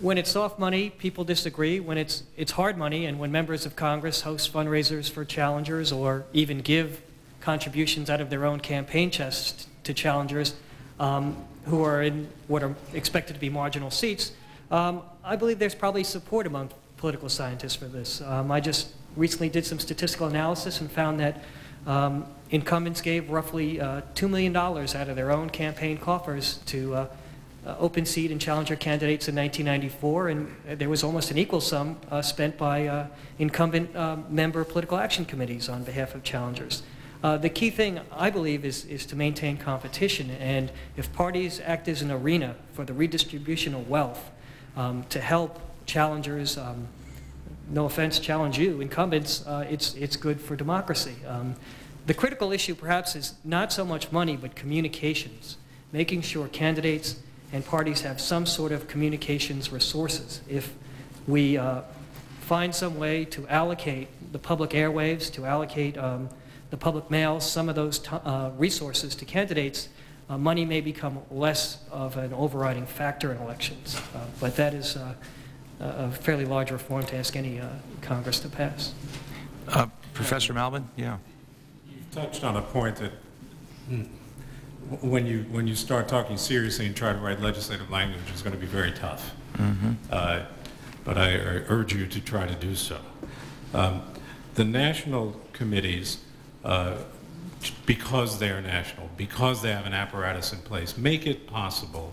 when it's soft money, people disagree. When it's, it's hard money, and when members of Congress host fundraisers for challengers or even give contributions out of their own campaign chests to challengers um, who are in what are expected to be marginal seats, um, I believe there's probably support among political scientists for this. Um, I just recently did some statistical analysis and found that um, incumbents gave roughly uh, two million dollars out of their own campaign coffers to uh, uh, open seat and challenger candidates in nineteen ninety-four, and there was almost an equal sum uh, spent by uh, incumbent uh, member political action committees on behalf of challengers. Uh, the key thing, I believe, is, is to maintain competition, and if parties act as an arena for the redistribution of wealth um, to help challengers, um, no offense, challenge you, incumbents, uh, it's, it's good for democracy. Um, the critical issue, perhaps, is not so much money, but communications, making sure candidates and parties have some sort of communications resources. If we uh, find some way to allocate the public airwaves, to allocate um, the public mail, some of those t uh, resources to candidates, uh, money may become less of an overriding factor in elections. Uh, but that is uh, a fairly large reform to ask any uh, Congress to pass. Uh, Professor Malbin, yeah. You've touched on a point that hmm. When you, when you start talking seriously and try to write legislative language, it's going to be very tough. Mm-hmm. uh, but I, I urge you to try to do so. Um, the national committees, uh, because they are national, because they have an apparatus in place, make it possible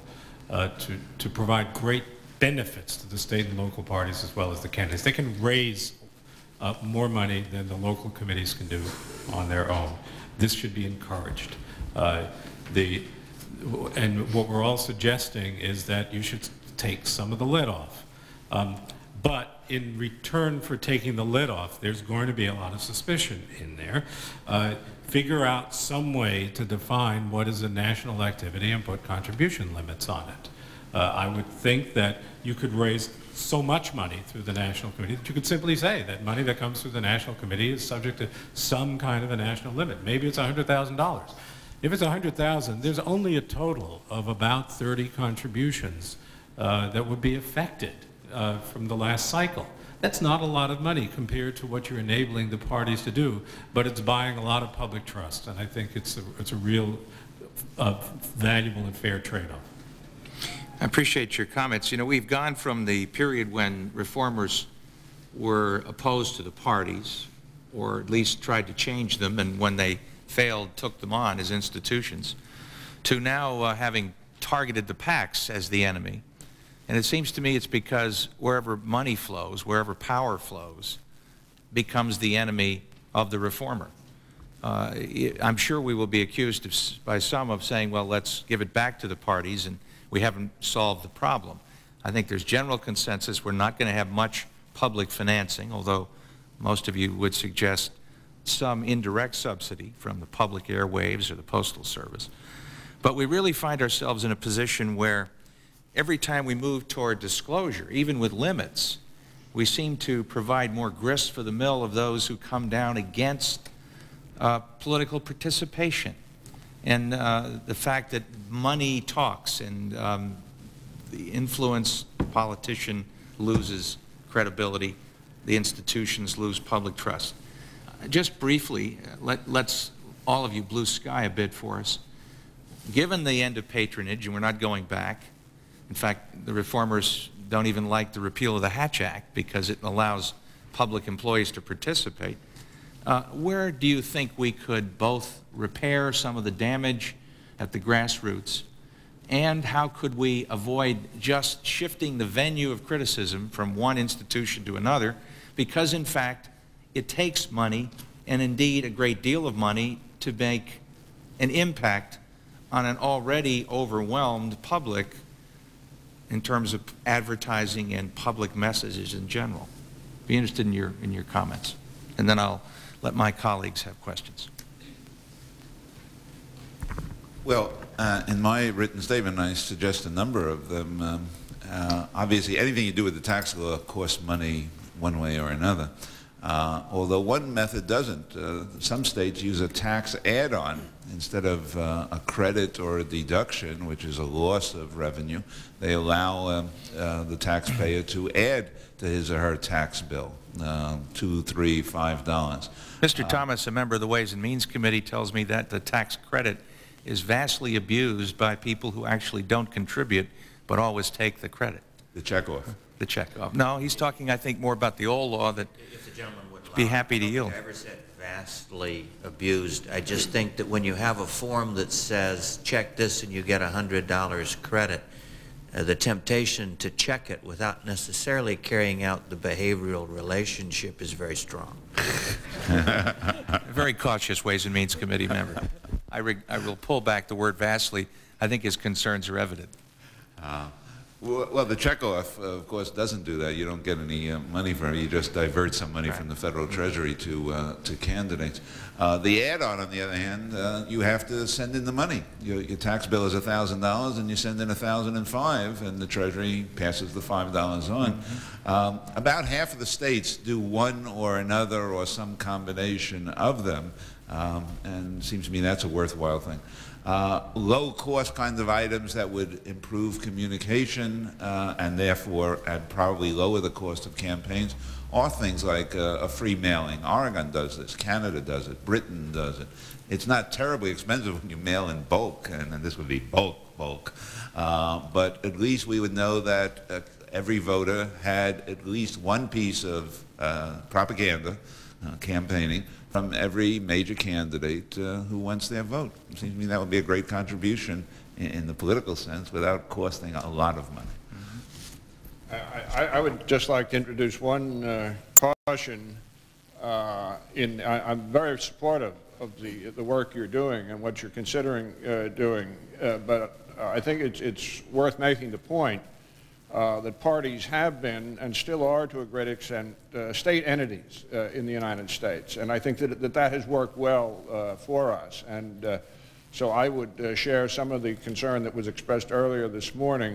uh, to, to provide great benefits to the state and local parties as well as the candidates. They can raise uh, more money than the local committees can do on their own. This should be encouraged. Uh, The, and what we're all suggesting is that you should take some of the lid off. Um, but in return for taking the lid off, there's going to be a lot of suspicion in there. Uh, figure out some way to define what is a national activity and put contribution limits on it. Uh, I would think that you could raise so much money through the national committee that you could simply say that money that comes through the national committee is subject to some kind of a national limit. Maybe it's one hundred thousand dollars. If it's one hundred thousand, there's only a total of about thirty contributions uh, that would be affected uh, from the last cycle. That's not a lot of money compared to what you're enabling the parties to do, but it's buying a lot of public trust, and I think it's a, it's a real uh, valuable and fair trade-off. I appreciate your comments. You know, we've gone from the period when reformers were opposed to the parties, or at least tried to change them, and when they failed, took them on as institutions, to now uh, having targeted the PACs as the enemy. And it seems to me it's because wherever money flows, wherever power flows, becomes the enemy of the reformer. Uh, I'm sure we will be accused of, by some of saying, well, let's give it back to the parties, and we haven't solved the problem. I think there's general consensus we're not going to have much public financing, although most of you would suggest some indirect subsidy from the public airwaves or the Postal Service. But we really find ourselves in a position where every time we move toward disclosure, even with limits, we seem to provide more grist for the mill of those who come down against uh, political participation and uh, the fact that money talks and um, the influence politician loses credibility, the institutions lose public trust. Just briefly, let, let's all of you blue sky a bit for us. Given the end of patronage, and we're not going back, in fact, the reformers don't even like the repeal of the Hatch Act because it allows public employees to participate, uh, where do you think we could both repair some of the damage at the grassroots, and how could we avoid just shifting the venue of criticism from one institution to another, because in fact, it takes money, and indeed a great deal of money, to make an impact on an already overwhelmed public in terms of advertising and public messages in general. Be interested in your, in your comments. And then I'll let my colleagues have questions. Well, uh, in my written statement, I suggest a number of them. Um, uh, obviously, anything you do with the tax law costs money one way or another. Uh, although one method doesn't. Uh, some states use a tax add-on instead of uh, a credit or a deduction, which is a loss of revenue. They allow uh, uh, the taxpayer to add to his or her tax bill, uh, two, three, five dollars. Mister Uh, Thomas, a member of the Ways and Means Committee, tells me that the tax credit is vastly abused by people who actually don't contribute but always take the credit. The check-off. The check-off. No, he's talking, I think, more about the old law that if the gentleman would allow, be happy to yield. I never said vastly abused. I just think that when you have a form that says, check this and you get one hundred dollars credit, uh, the temptation to check it without necessarily carrying out the behavioral relationship is very strong. Very cautious Ways and Means Committee member. I, re I will pull back the word vastly. I think his concerns are evident. Uh, well, the checkoff, uh, of course, doesn't do that. You don't get any uh, money from it. You just divert some money right. from the federal treasury to uh, to candidates. Uh, the add-on, on the other hand, uh, you have to send in the money. Your, your tax bill is a thousand dollars, and you send in a thousand and five, and the treasury passes the five dollars on. Mm-hmm. um, about half of the states do one or another or some combination of them, um, and it seems to me that's a worthwhile thing. Uh, low-cost kinds of items that would improve communication uh, and therefore and probably lower the cost of campaigns are things like uh, a free mailing. Oregon does this. Canada does it. Britain does it. It's not terribly expensive when you mail in bulk, and, and this would be bulk, bulk. Uh, but at least we would know that uh, every voter had at least one piece of uh, propaganda, uh, campaigning, from every major candidate uh, who wants their vote. It seems to me that would be a great contribution in, in the political sense without costing a lot of money. Mm-hmm. I, I would just like to introduce one uh, caution. Uh, in, I, I'm very supportive of the, the work you're doing and what you're considering uh, doing, uh, but I think it's, it's worth making the point Uh, that parties have been and still are to a great extent uh, state entities uh, in the United States. And I think that that, that has worked well uh, for us. And uh, so I would uh, share some of the concern that was expressed earlier this morning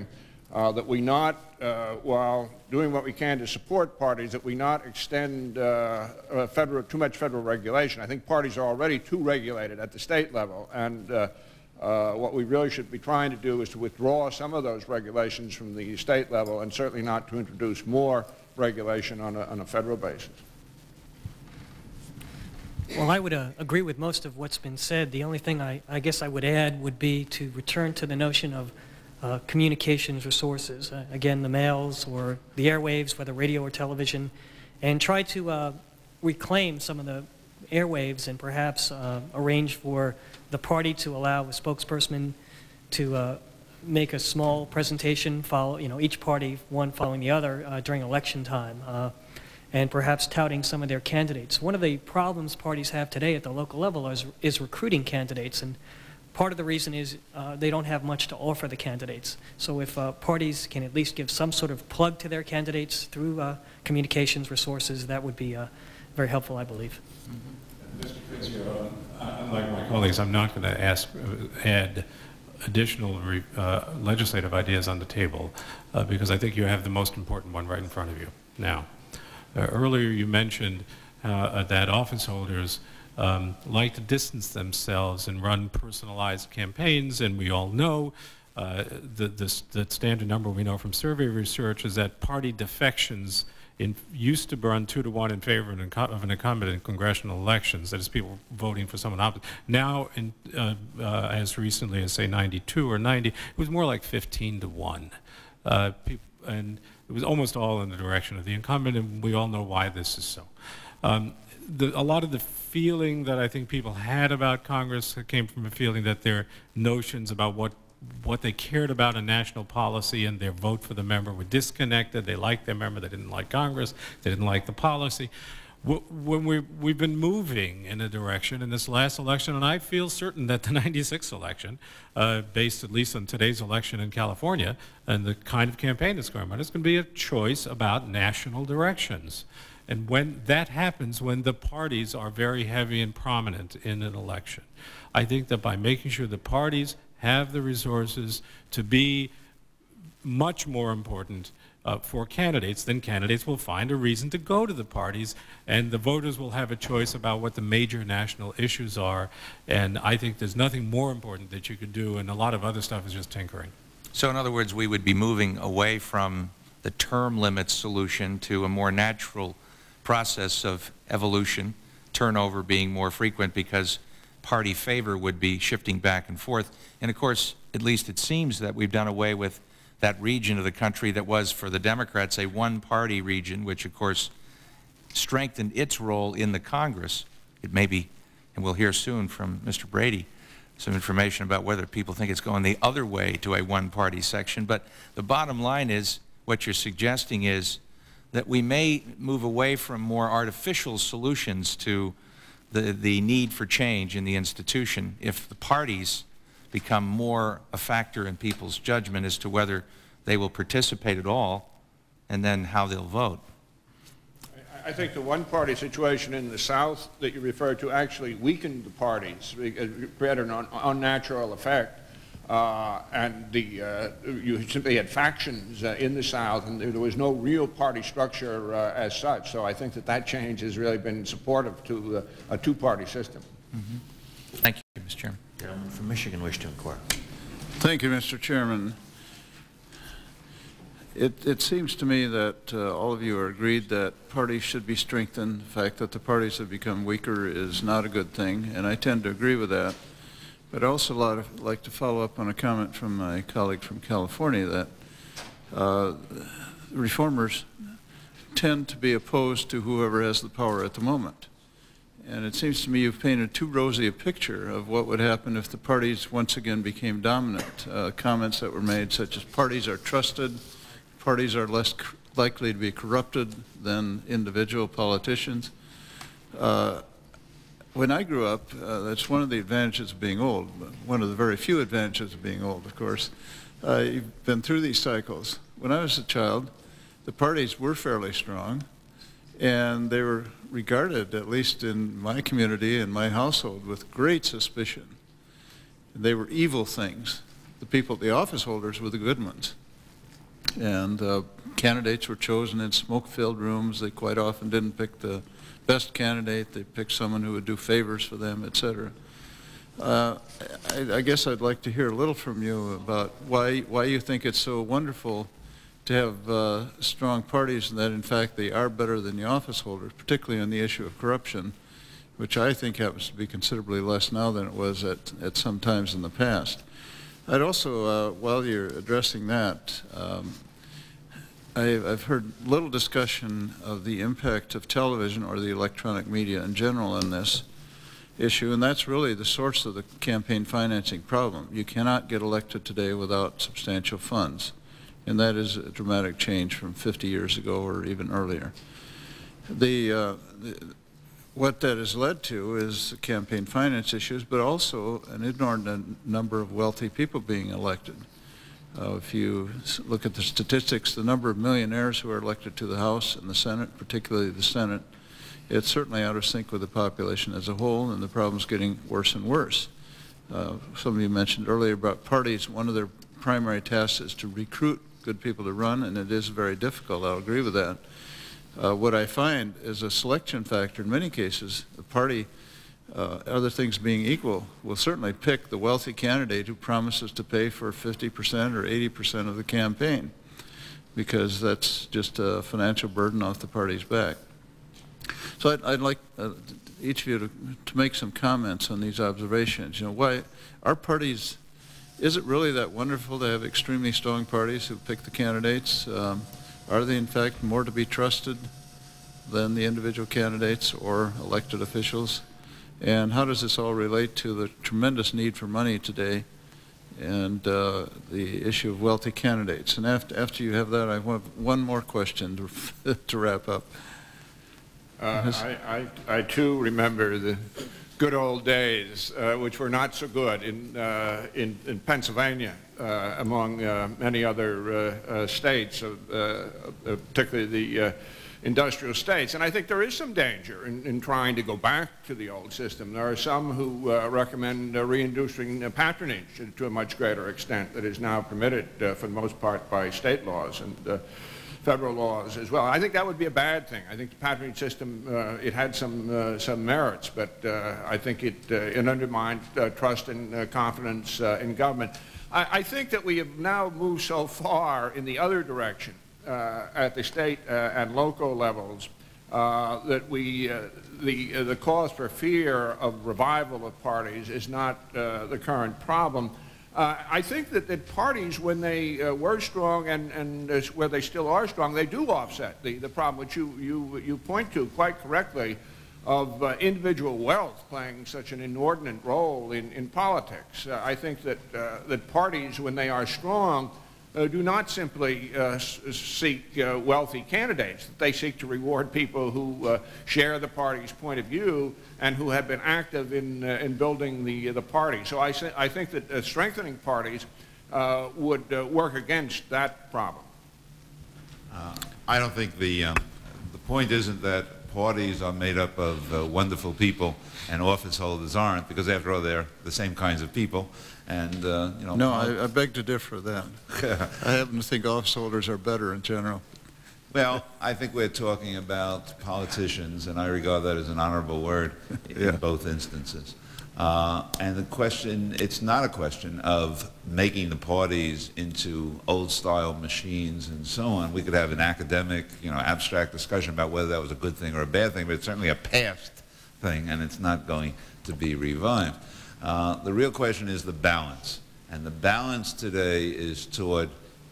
uh, that we not, uh, while doing what we can to support parties, that we not extend uh, uh, federal, too much federal regulation. I think parties are already too regulated at the state level. And, uh, Uh, what we really should be trying to do is to withdraw some of those regulations from the state level and certainly not to introduce more regulation on a, on a federal basis. Well, I would uh, agree with most of what's been said. The only thing I, I guess I would add would be to return to the notion of uh, communications resources, uh, again, the mails or the airwaves, whether radio or television, and try to uh, reclaim some of the airwaves and perhaps uh, arrange for the party to allow a spokesperson to uh, make a small presentation, follow, you know, each party, one following the other, uh, during election time, uh, and perhaps touting some of their candidates. One of the problems parties have today at the local level is, is recruiting candidates, and part of the reason is uh, they don't have much to offer the candidates. So if uh, parties can at least give some sort of plug to their candidates through uh, communications resources, that would be uh, very helpful, I believe. Mister Pizzio, unlike my colleagues, I'm not going to ask, add additional re, uh, legislative ideas on the table uh, because I think you have the most important one right in front of you now. Uh, earlier you mentioned uh, that office holders um, like to distance themselves and run personalized campaigns, and we all know uh, the, the, the standard number we know from survey research is that party defections In, used to run two to one in favor of an, of an incumbent in congressional elections, that is, people voting for someone opposite. Now, in, uh, uh, as recently as, say, ninety-two or ninety, it was more like fifteen to one. Uh, people, and it was almost all in the direction of the incumbent, and we all know why this is so. Um, the, a lot of the feeling that I think people had about Congress came from a feeling that their notions about what what they cared about in national policy and their vote for the member were disconnected. They liked their member, they didn't like Congress, they didn't like the policy. When we, we've been moving in a direction in this last election, and I feel certain that the ninety-six election, uh, based at least on today's election in California and the kind of campaign that's going on, it's going to be a choice about national directions. And when that happens, when the parties are very heavy and prominent in an election, I think that by making sure the parties have the resources to be much more important uh, for candidates, then candidates will find a reason to go to the parties, and the voters will have a choice about what the major national issues are. And I think there's nothing more important that you could do, and a lot of other stuff is just tinkering. So in other words, we would be moving away from the term limit solution to a more natural process of evolution, turnover being more frequent because party favor would be shifting back and forth. And of course, at least it seems that we've done away with that region of the country that was, for the Democrats, a one-party region, which of course strengthened its role in the Congress. It may be, and we'll hear soon from Mister Brady, some information about whether people think it's going the other way to a one-party section. But the bottom line is, what you're suggesting is that we may move away from more artificial solutions to the, the need for change in the institution if the parties become more a factor in people's judgment as to whether they will participate at all and then how they'll vote. I think the one-party situation in the South that you referred to actually weakened the parties, created an un unnatural effect, uh, and the, uh, you simply had factions uh, in the South, and there was no real party structure uh, as such. So I think that that change has really been supportive to uh, a two-party system. Mm-hmm. Thank you, Mister Chairman. Gentleman from Michigan wish to inquire. Thank you, Mister Chairman. It, it seems to me that uh, all of you are agreed that parties should be strengthened. The fact that the parties have become weaker is not a good thing, and I tend to agree with that. But I also lot of, like to follow up on a comment from my colleague from California that uh, reformers tend to be opposed to whoever has the power at the moment. And it seems to me you've painted too rosy a picture of what would happen if the parties once again became dominant. Uh, comments that were made such as parties are trusted, parties are less likely to be corrupted than individual politicians. Uh, when I grew up, uh, that's one of the advantages of being old, one of the very few advantages of being old, of course. Uh, you've been through these cycles. When I was a child, the parties were fairly strong, and they were regarded, at least in my community and my household, with great suspicion. They were evil things. The people, the office holders, were the good ones. And uh, candidates were chosen in smoke-filled rooms. They quite often didn't pick the best candidate. They picked someone who would do favors for them, et cetera. Uh, I, I guess I'd like to hear a little from you about why, why you think it's so wonderful to have uh, strong parties and that, in fact, they are better than the office holders, particularly on the issue of corruption, which I think happens to be considerably less now than it was at, at some times in the past. I'd also, uh, while you're addressing that, um, I, I've heard little discussion of the impact of television or the electronic media in general on this issue, and that's really the source of the campaign financing problem. You cannot get elected today without substantial funds, and that is a dramatic change from fifty years ago or even earlier. The, uh, the What that has led to is campaign finance issues, but also an inordinate number of wealthy people being elected. Uh, if you look at the statistics, the number of millionaires who are elected to the House and the Senate, particularly the Senate, it's certainly out of sync with the population as a whole, and the problem's getting worse and worse. Uh, some of you mentioned earlier about parties. One of their primary tasks is to recruit good people to run, and it is very difficult. I'll agree with that. Uh, what I find is a selection factor in many cases. The party, uh, other things being equal, will certainly pick the wealthy candidate who promises to pay for fifty percent or eighty percent of the campaign, because that's just a financial burden off the party's back. So I'd, I'd like uh, each of you to, to make some comments on these observations. You know, why our parties, is it really that wonderful to have extremely strong parties who pick the candidates? Um, Are they, in fact, more to be trusted than the individual candidates or elected officials? And how does this all relate to the tremendous need for money today and uh, the issue of wealthy candidates? And after, after you have that, I have one more question to, to wrap up. Uh, I, I, I, too, remember the good old days, uh, which were not so good in, uh, in, in Pennsylvania, uh, among uh, many other uh, uh, states, of, uh, uh, particularly the uh, industrial states. And I think there is some danger in, in trying to go back to the old system. There are some who uh, recommend uh, reintroducing uh, patronage to a much greater extent that is now permitted, uh, for the most part, by state laws and uh, federal laws as well. I think that would be a bad thing. I think the patronage system, uh, it had some, uh, some merits, but uh, I think it, uh, it undermined uh, trust and uh, confidence uh, in government. I, I think that we have now moved so far in the other direction uh, at the state uh, and local levels uh, that we, uh, the, uh, the cause for fear of revival of parties is not uh, the current problem. Uh, I think that, that parties, when they uh, were strong and, and uh, where they still are strong, they do offset the, the problem which you, you, you point to quite correctly of uh, individual wealth playing such an inordinate role in, in politics. Uh, I think that, uh, that parties, when they are strong, uh, do not simply uh, s seek uh, wealthy candidates. That they seek to reward people who uh, share the party's point of view and who have been active in, uh, in building the, uh, the party. So I, I think that uh, strengthening parties uh, would uh, work against that problem. Uh, I don't think the, um, the point isn't that parties are made up of uh, wonderful people and office holders aren't, because after all they're the same kinds of people. And uh, you know. No, I, I beg to differ then. I happen to think office holders are better in general. Well, I think we're talking about politicians, and I regard that as an honorable word yeah. in both instances. Uh, and the question, it's not a question of making the parties into old-style machines and so on. We could have an academic, you know, abstract discussion about whether that was a good thing or a bad thing, but it's certainly a past thing, and it's not going to be revived. Uh, the real question is the balance, and the balance today is toward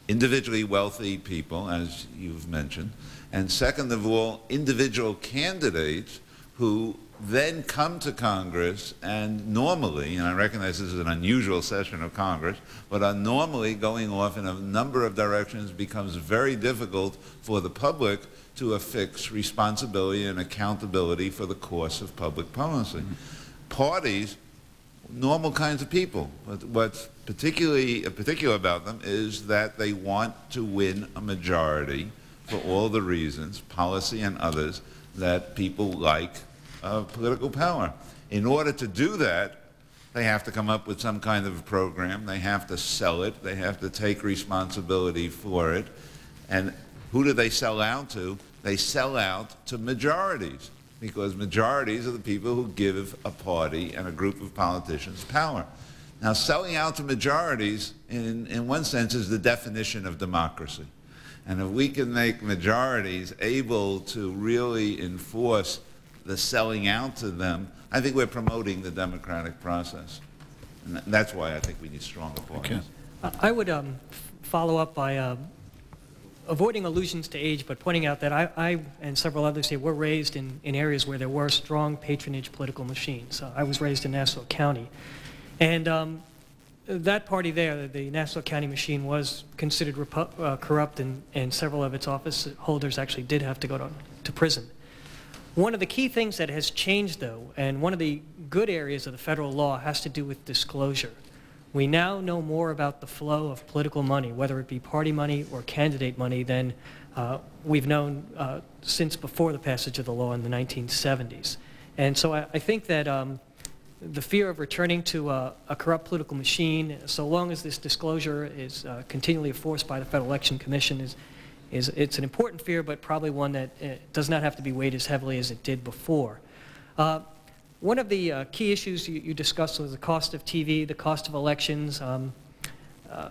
individually wealthy people, as you've mentioned, and second of all, individual candidates who then come to Congress and normally, and I recognize this is an unusual session of Congress, but are normally going off in a number of directions, becomes very difficult for the public to affix responsibility and accountability for the course of public policy. Mm-hmm. Parties, normal kinds of people, but what's particularly particular about them is that they want to win a majority for all the reasons, policy and others, that people like of political power. In order to do that, they have to come up with some kind of a program, they have to sell it, they have to take responsibility for it. And who do they sell out to? They sell out to majorities, because majorities are the people who give a party and a group of politicians power. Now, selling out to majorities, in, in one sense, is the definition of democracy. And if we can make majorities able to really enforce the selling out to them, I think we're promoting the democratic process. And that's why I think we need stronger parties. Okay. I would um, follow up by uh, avoiding allusions to age, but pointing out that I, I and several others here were raised in, in areas where there were strong patronage political machines. Uh, I was raised in Nassau County. And um, that party there, the Nassau County machine, was considered uh, corrupt, and, and several of its office holders actually did have to go to, to prison. One of the key things that has changed, though, and one of the good areas of the federal law, has to do with disclosure. We now know more about the flow of political money, whether it be party money or candidate money, than uh, we've known uh, since before the passage of the law in the nineteen seventies. And so I, I think that um, the fear of returning to uh, a corrupt political machine, so long as this disclosure is uh, continually enforced by the Federal Election Commission, is Is, it's an important fear, but probably one that uh, does not have to be weighed as heavily as it did before. Uh, one of the uh, key issues you, you discussed was the cost of T V, the cost of elections, um, uh,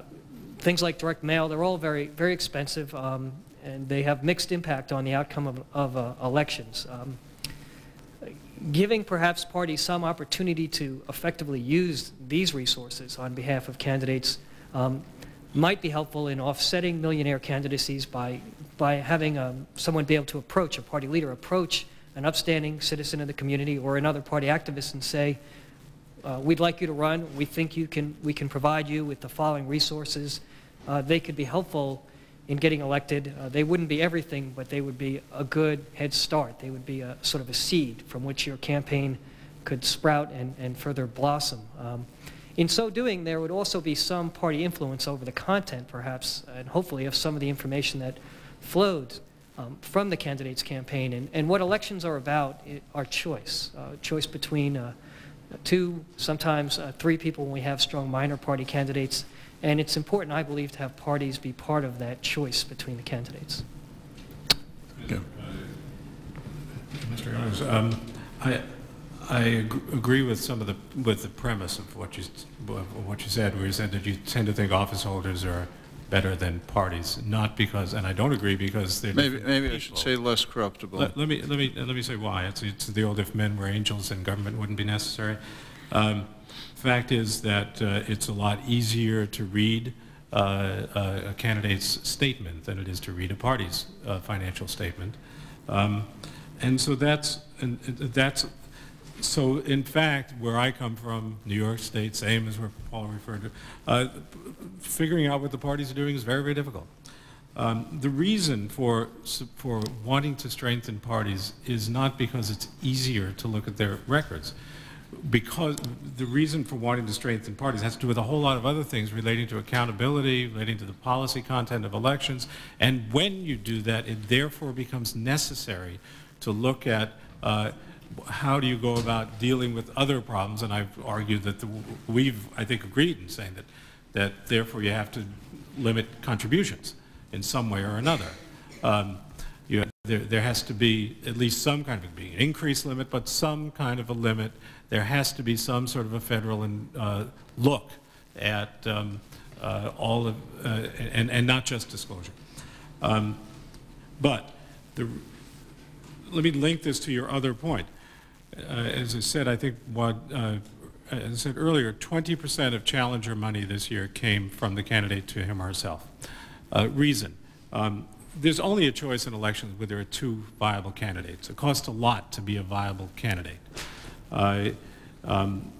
things like direct mail. They're all very, very expensive, um, and they have mixed impact on the outcome of, of uh, elections. Um, giving perhaps parties some opportunity to effectively use these resources on behalf of candidates um, might be helpful in offsetting millionaire candidacies by, by having um, someone be able to approach, a party leader approach an upstanding citizen of the community or another party activist and say, uh, we'd like you to run, we think you can, we can provide you with the following resources. Uh, they could be helpful in getting elected. Uh, they wouldn't be everything, but they would be a good head start. They would be a sort of a seed from which your campaign could sprout and, and further blossom. Um, In so doing, there would also be some party influence over the content, perhaps, and hopefully of some of the information that flowed um, from the candidate's campaign. And, and what elections are about are choice, uh, choice between uh, two, sometimes uh, three people when we have strong minor party candidates. And it's important, I believe, to have parties be part of that choice between the candidates. Okay. Mister Jones, um, I. I agree with some of the with the premise of what you of what you said, where you said that you tend to think office holders are better than parties, not because, and I don't agree because they're maybe maybe people. I should say less corruptible. Let, let me let me let me say why. It's, it's the old, if men were angels, then government wouldn't be necessary. Um, fact is that uh, it's a lot easier to read uh, a candidate's statement than it is to read a party's uh, financial statement. Um, And so that's, and that's, so in fact, where I come from, New York State, same as where Paul referred to, uh, figuring out what the parties are doing is very, very difficult. Um, the reason for, for wanting to strengthen parties is not because it's easier to look at their records. Because the reason for wanting to strengthen parties has to do with a whole lot of other things relating to accountability, relating to the policy content of elections. And when you do that, it therefore becomes necessary to look at uh, how do you go about dealing with other problems. And I've argued that the, we've, I think, agreed in saying that, that therefore you have to limit contributions in some way or another. Um, you have, there, there has to be at least some kind of an increased limit, but some kind of a limit. There has to be some sort of a federal and, uh, look at um, uh, all of, uh, and, and not just disclosure. Um, but the, let me link this to your other point. Uh, as I said, I think what, uh, as I said earlier, twenty percent of challenger money this year came from the candidate to him or herself. Uh, reason, um, there's only a choice in elections where there are two viable candidates. It costs a lot to be a viable candidate. Uh, um,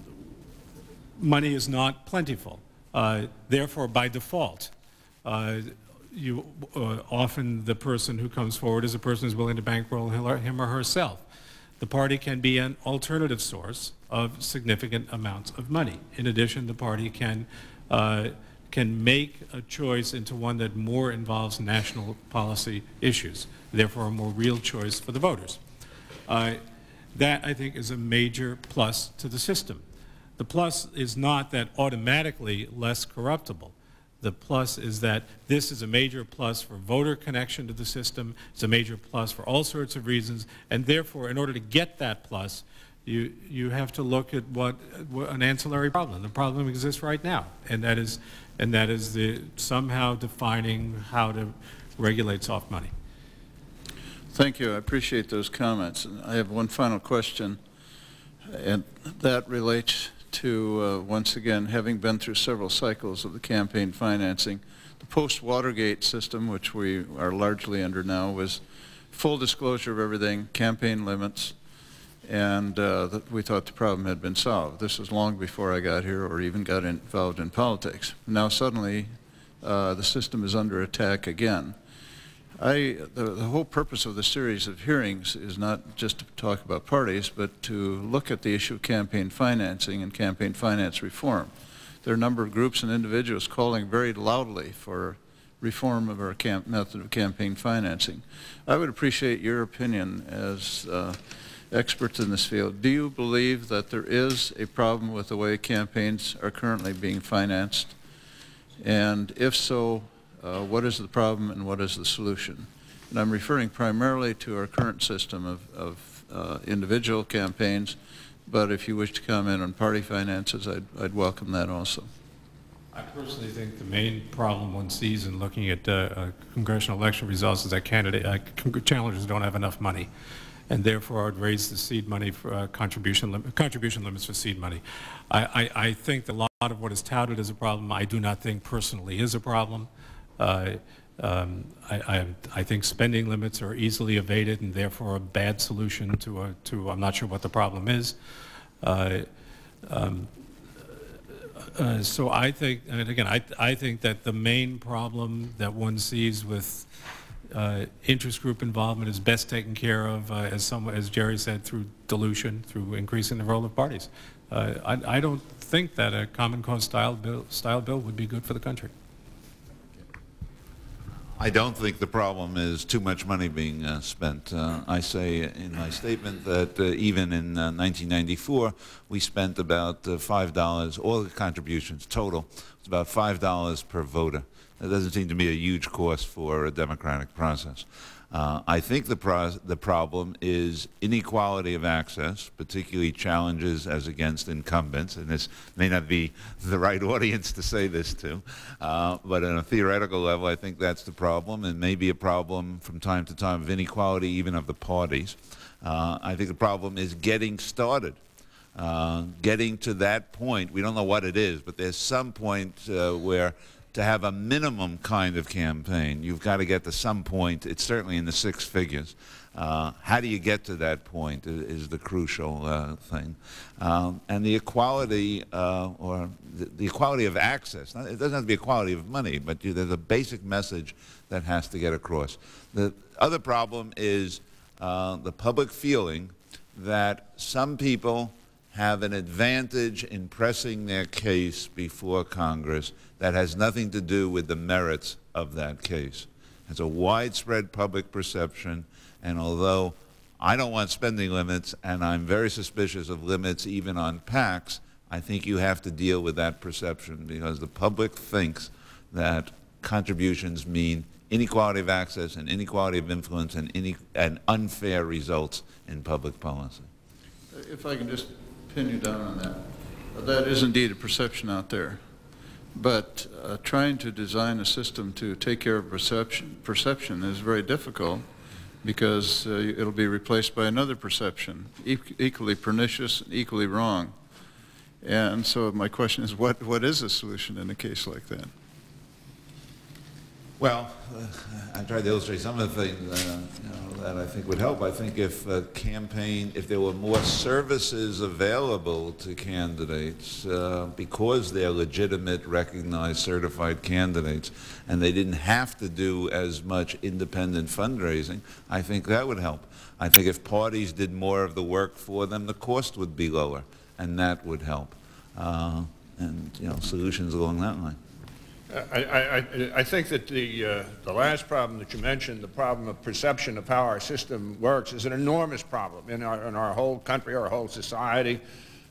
money is not plentiful. Uh, therefore, by default, uh, you, uh, often the person who comes forward is a person who's willing to bankroll him or herself. The party can be an alternative source of significant amounts of money. In addition, the party can, uh, can make a choice into one that more involves national policy issues, therefore a more real choice for the voters. Uh, That, I think, is a major plus to the system. The plus is not that automatically less corruptible. The plus is that this is a major plus for voter connection to the system. It's a major plus for all sorts of reasons. And therefore, in order to get that plus, you, you have to look at what, what an ancillary problem. The problem exists right now. And that is, and that is the somehow defining how to regulate soft money. Thank you. I appreciate those comments. And I have one final question, and that relates to, uh, once again, having been through several cycles of the campaign financing. The post-Watergate system, which we are largely under now, was full disclosure of everything, campaign limits, and uh, that we thought the problem had been solved. This was long before I got here or even got involved in politics. Now suddenly uh, the system is under attack again. I, the, the whole purpose of the series of hearings is not just to talk about parties, but to look at the issue of campaign financing and campaign finance reform. There are a number of groups and individuals calling very loudly for reform of our camp method of campaign financing. I would appreciate your opinion as uh, experts in this field. Do you believe that there is a problem with the way campaigns are currently being financed? And if so, Uh, what is the problem and what is the solution? And I'm referring primarily to our current system of, of uh, individual campaigns, but if you wish to comment on party finances, I'd, I'd welcome that also. I personally think the main problem one sees in looking at uh, uh, congressional election results is that candidate uh, challengers don't have enough money, and therefore I'd raise the seed money for uh, contribution lim contribution limits for seed money. I, I, I think a lot of what is touted as a problem, I do not think personally is a problem. Uh, um, I, I, I think spending limits are easily evaded and therefore a bad solution to, a, to I'm not sure what the problem is. Uh, um, uh, so I think, and again, I, I think that the main problem that one sees with uh, interest group involvement is best taken care of, uh, as, some, as Jerry said, through dilution, through increasing the role of parties. Uh, I, I don't think that a common cause style bill, style bill would be good for the country. I don't think the problem is too much money being uh, spent. Uh, I say in my statement that uh, even in uh, nineteen ninety-four, we spent about uh, five dollars, all the contributions total, it's about five dollars per voter. That doesn't seem to me a huge cost for a democratic process. Uh, I think the, pro the problem is inequality of access, particularly challenges as against incumbents, and this may not be the right audience to say this to, uh, but on a theoretical level I think that's the problem, and maybe a problem from time to time of inequality even of the parties. Uh, I think the problem is getting started. Uh, getting to that point, we don't know what it is, but there's some point uh, where to have a minimum kind of campaign, you've got to get to some point. It's certainly in the six figures. Uh, how do you get to that point is the crucial uh, thing. Um, and the equality uh, or the, the equality of access. Now, it doesn't have to be equality of money, but you, there's a basic message that has to get across. The other problem is uh, the public feeling that some people have an advantage in pressing their case before Congress that has nothing to do with the merits of that case. It's a widespread public perception. And although I don't want spending limits, and I'm very suspicious of limits even on PACs, I think you have to deal with that perception, because the public thinks that contributions mean inequality of access and inequality of influence and, ine and unfair results in public policy. If I can just pin you down on that. That is indeed a perception out there. But uh, trying to design a system to take care of perception, perception is very difficult, because uh, it'll be replaced by another perception, e equally pernicious, and equally wrong. And so my question is, what, what is a solution in a case like that? Well, uh, I tried to illustrate some of the things uh, you know, that I think would help. I think if a campaign, if there were more services available to candidates uh, because they're legitimate, recognized, certified candidates, and they didn't have to do as much independent fundraising, I think that would help. I think if parties did more of the work for them, the cost would be lower, and that would help. Uh, and, you know, solutions along that line. I, I, I think that the, uh, the last problem that you mentioned, the problem of perception of how our system works, is an enormous problem in our, in our whole country, our whole society,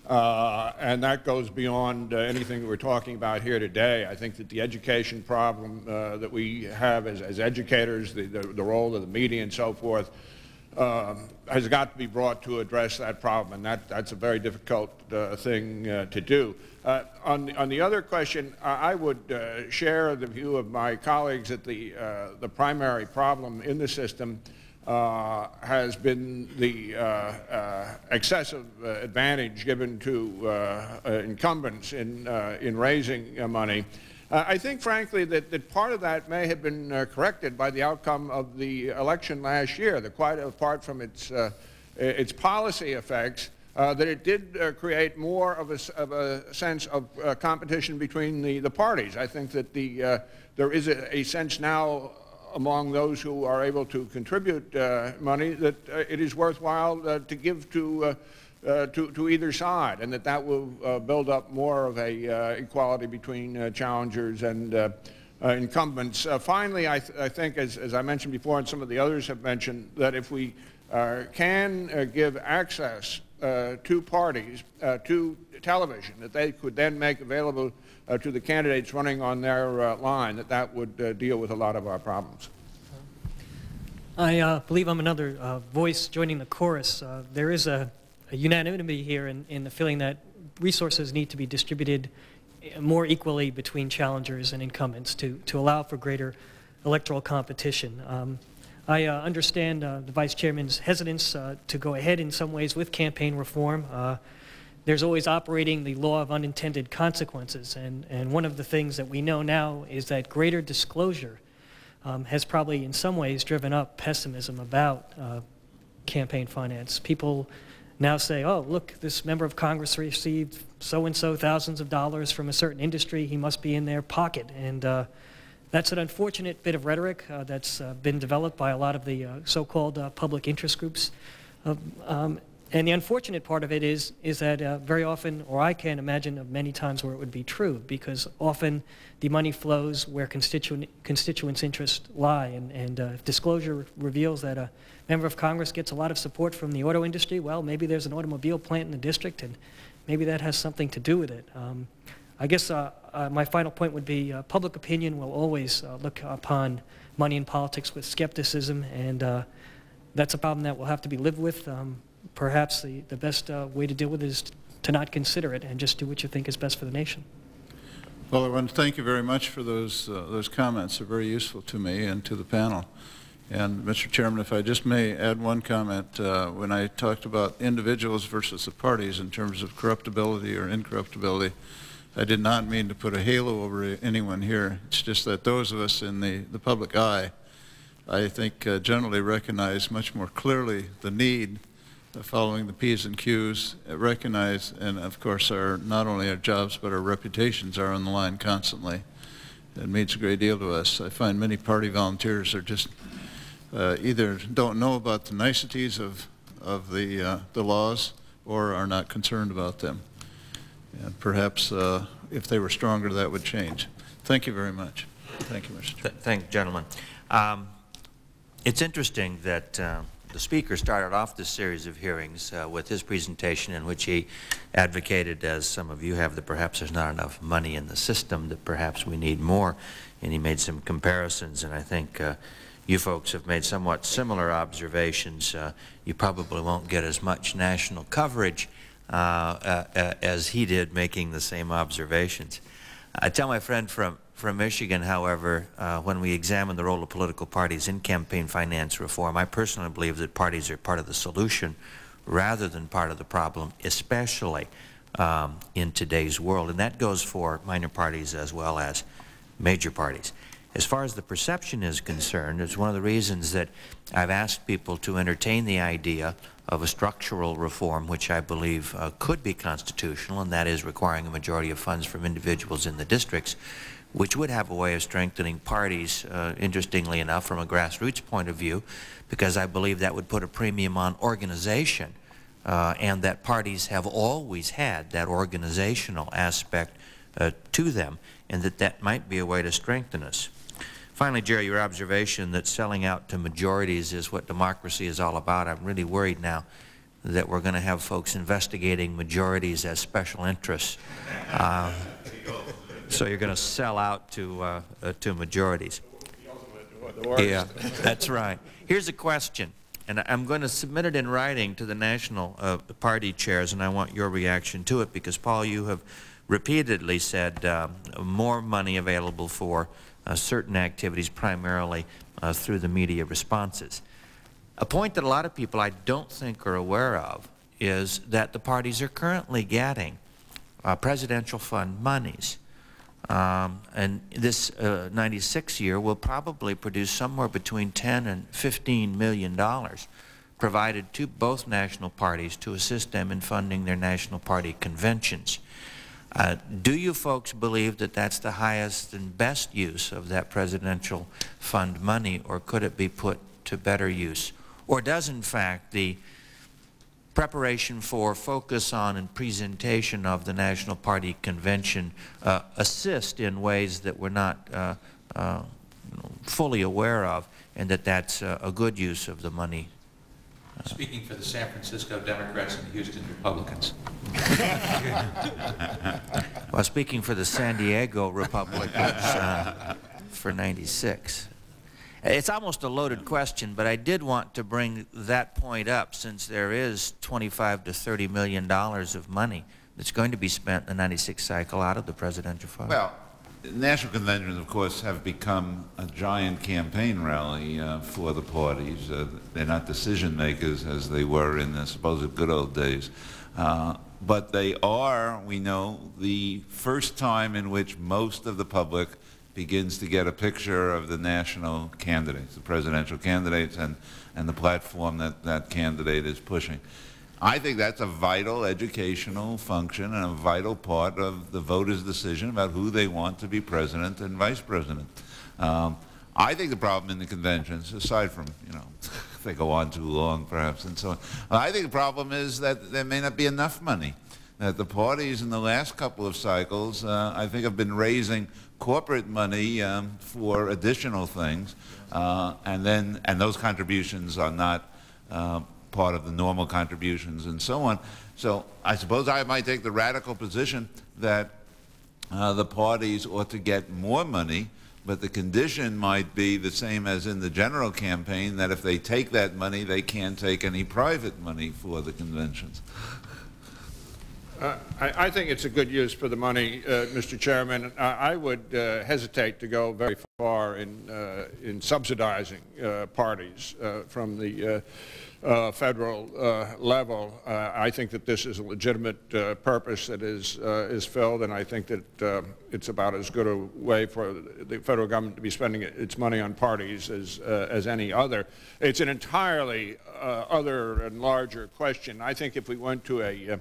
uh, and that goes beyond uh, anything that we're talking about here today. I think that the education problem uh, that we have as, as educators, the, the, the role of the media and so forth, uh, has got to be brought to address that problem, and that, that's a very difficult uh, thing uh, to do. Uh, on, the, on the other question, I, I would uh, share the view of my colleagues that the, uh, the primary problem in the system uh, has been the uh, uh, excessive uh, advantage given to uh, uh, incumbents in, uh, in raising uh, money. Uh, I think, frankly, that, that part of that may have been uh, corrected by the outcome of the election last year, that quite apart from its, uh, its policy effects, Uh, that it did uh, create more of a, of a sense of uh, competition between the, the parties. I think that the, uh, there is a, a sense now among those who are able to contribute uh, money that uh, it is worthwhile uh, to give to, uh, uh, to, to either side, and that that will uh, build up more of a uh, equality between uh, challengers and uh, uh, incumbents. Uh, finally, I, th I think, as, as I mentioned before and some of the others have mentioned, that if we uh, can uh, give access Uh, to parties, uh, to television, that they could then make available uh, to the candidates running on their uh, line, that that would uh, deal with a lot of our problems. I uh, believe I'm another uh, voice joining the chorus. Uh, there is a, a unanimity here in, in the feeling that resources need to be distributed more equally between challengers and incumbents to, to allow for greater electoral competition. Um, I uh, understand uh, the Vice Chairman's hesitance uh, to go ahead in some ways with campaign reform. Uh, there's always operating the law of unintended consequences, and, and one of the things that we know now is that greater disclosure um, has probably in some ways driven up pessimism about uh, campaign finance. People now say, oh, look, this member of Congress received so-and-so thousands of dollars from a certain industry, he must be in their pocket. And, uh, that's an unfortunate bit of rhetoric uh, that's uh, been developed by a lot of the uh, so-called uh, public interest groups. Uh, um, and the unfortunate part of it is, is that uh, very often, or I can imagine of many times where it would be true, because often the money flows where constituent, constituents' interests lie. And, and uh, if disclosure reveals that a member of Congress gets a lot of support from the auto industry, well, maybe there's an automobile plant in the district, and maybe that has something to do with it. Um, I guess uh, uh, my final point would be uh, public opinion will always uh, look upon money in politics with skepticism, and uh, that's a problem that will have to be lived with. Um, perhaps the, the best uh, way to deal with it is to not consider it and just do what you think is best for the nation. Well, I want to thank you very much for those, uh, those comments. They're very useful to me and to the panel. And, Mister Chairman, if I just may add one comment. Uh, when I talked about individuals versus the parties in terms of corruptibility or incorruptibility, I did not mean to put a halo over anyone here. It's just that those of us in the, the public eye, I think, uh, generally recognize much more clearly the need of following the P's and Q's, recognize, and of course, our, not only our jobs, but our reputations are on the line constantly. It means a great deal to us. I find many party volunteers are just uh, either don't know about the niceties of, of the, uh, the laws or are not concerned about them. And perhaps uh, if they were stronger, that would change. Thank you very much. Thank you, Mister Chairman. Thank you, gentlemen. Um, it's interesting that uh, the Speaker started off this series of hearings uh, with his presentation in which he advocated, as some of you have, that perhaps there's not enough money in the system, that perhaps we need more. And he made some comparisons, and I think uh, you folks have made somewhat similar observations. Uh, you probably won't get as much national coverage Uh, uh, uh, as he did, making the same observations. I tell my friend from, from Michigan, however, uh, when we examine the role of political parties in campaign finance reform, I personally believe that parties are part of the solution rather than part of the problem, especially um, in today's world. And that goes for minor parties as well as major parties. As far as the perception is concerned, it's one of the reasons that I've asked people to entertain the idea of a structural reform, which I believe uh, could be constitutional, and that is requiring a majority of funds from individuals in the districts, which would have a way of strengthening parties, uh, interestingly enough, from a grassroots point of view, because I believe that would put a premium on organization, uh, and that parties have always had that organizational aspect uh, to them, and that that might be a way to strengthen us. Finally, Jerry, your observation that selling out to majorities is what democracy is all about. I'm really worried now that we're going to have folks investigating majorities as special interests. Uh, so you're going to sell out to, uh, uh, to majorities. Yeah, that's right. Here's a question, and I'm going to submit it in writing to the national uh, party chairs, and I want your reaction to it, because, Paul, you have repeatedly said uh, more money available for Uh, certain activities, primarily uh, through the media responses. A point that a lot of people I don't think are aware of is that the parties are currently getting uh, presidential fund monies. Um, and this uh, ninety-six year will probably produce somewhere between ten and fifteen million dollars provided to both national parties to assist them in funding their national party conventions. Uh, do you folks believe that that's the highest and best use of that presidential fund money, or could it be put to better use? Or does, in fact, the preparation for, focus on, and presentation of the National Party Convention uh, assist in ways that we're not uh, uh, fully aware of, and that that's uh, a good use of the money? Speaking for the San Francisco Democrats and the Houston Republicans. Well, speaking for the San Diego Republicans uh, for ninety-six. It's almost a loaded question, but I did want to bring that point up, since there is twenty-five to thirty million dollars of money that's going to be spent in the ninety-six cycle out of the presidential fund. Well, national conventions, of course, have become a giant campaign rally uh, for the parties. Uh, they're not decision makers as they were in the supposed good old days. Uh, but they are, we know, the first time in which most of the public begins to get a picture of the national candidates, the presidential candidates, and, and the platform that that candidate is pushing. I think that's a vital educational function and a vital part of the voters' decision about who they want to be president and vice president. Um, I think the problem in the conventions, aside from, you know, they go on too long perhaps and so on, I think the problem is that there may not be enough money. That the parties in the last couple of cycles, uh, I think, have been raising corporate money um, for additional things, uh, and then, and those contributions are not uh, part of the normal contributions and so on. So I suppose I might take the radical position that uh, the parties ought to get more money, but the condition might be the same as in the general campaign, that if they take that money, they can't take any private money for the conventions. Uh, I, I think it's a good use for the money, uh, Mister Chairman. I, I would uh, hesitate to go very far in, uh, in subsidizing uh, parties uh, from the uh, uh, federal uh, level. Uh, I think that this is a legitimate uh, purpose that is, uh, is filled, and I think that uh, it's about as good a way for the federal government to be spending its money on parties as, uh, as any other. It's an entirely uh, other and larger question. I think if we went to a uh,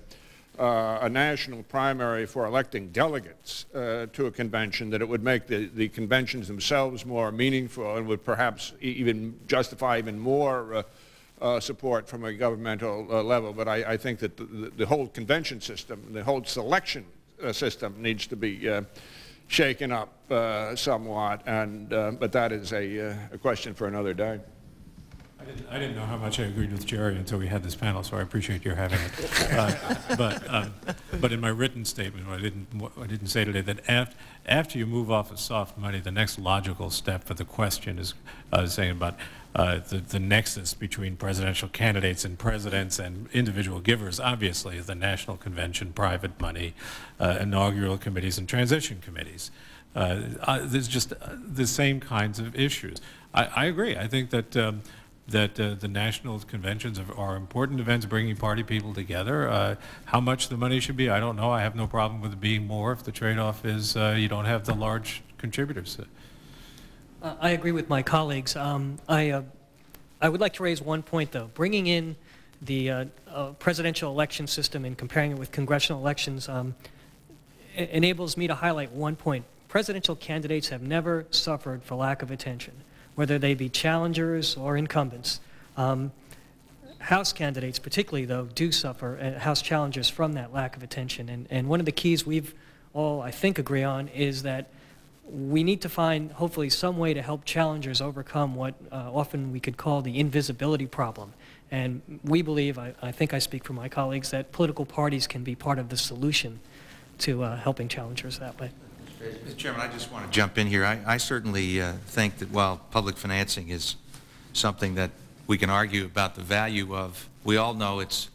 Uh, a national primary for electing delegates uh, to a convention, that it would make the, the conventions themselves more meaningful and would perhaps e even justify even more uh, uh, support from a governmental uh, level. But I, I think that the, the whole convention system, the whole selection uh, system needs to be uh, shaken up uh, somewhat, and, uh, but that is a, uh, a question for another day. I didn't, I didn't know how much I agreed with Jerry until we had this panel, so I appreciate your having it. Uh, but, um, but in my written statement, I didn't, I didn't say today that after, after you move off of soft money, the next logical step for the question is uh, saying about uh, the, the nexus between presidential candidates and presidents and individual givers, obviously, is the national convention, private money, uh, inaugural committees, and transition committees. Uh, uh, there's just uh, the same kinds of issues. I, I agree. I think that. Um, that uh, the national conventions are, are important events bringing party people together. Uh, how much the money should be, I don't know. I have no problem with it being more if the trade-off is uh, you don't have the large contributors. Uh, I agree with my colleagues. Um, I, uh, I would like to raise one point, though. Bringing in the uh, uh, presidential election system and comparing it with congressional elections um, enables me to highlight one point. Presidential candidates have never suffered for lack of attention, whether they be challengers or incumbents. Um, House candidates particularly, though, do suffer, uh, House challengers, from that lack of attention. And, and one of the keys we've all, I think, agree on is that we need to find, hopefully, some way to help challengers overcome what uh, often we could call the invisibility problem. And we believe, I, I think I speak for my colleagues, that political parties can be part of the solution to uh, helping challengers that way. Mister Chairman, I just want to jump in here. I, I certainly uh, think that while public financing is something that we can argue about the value of, we all know it's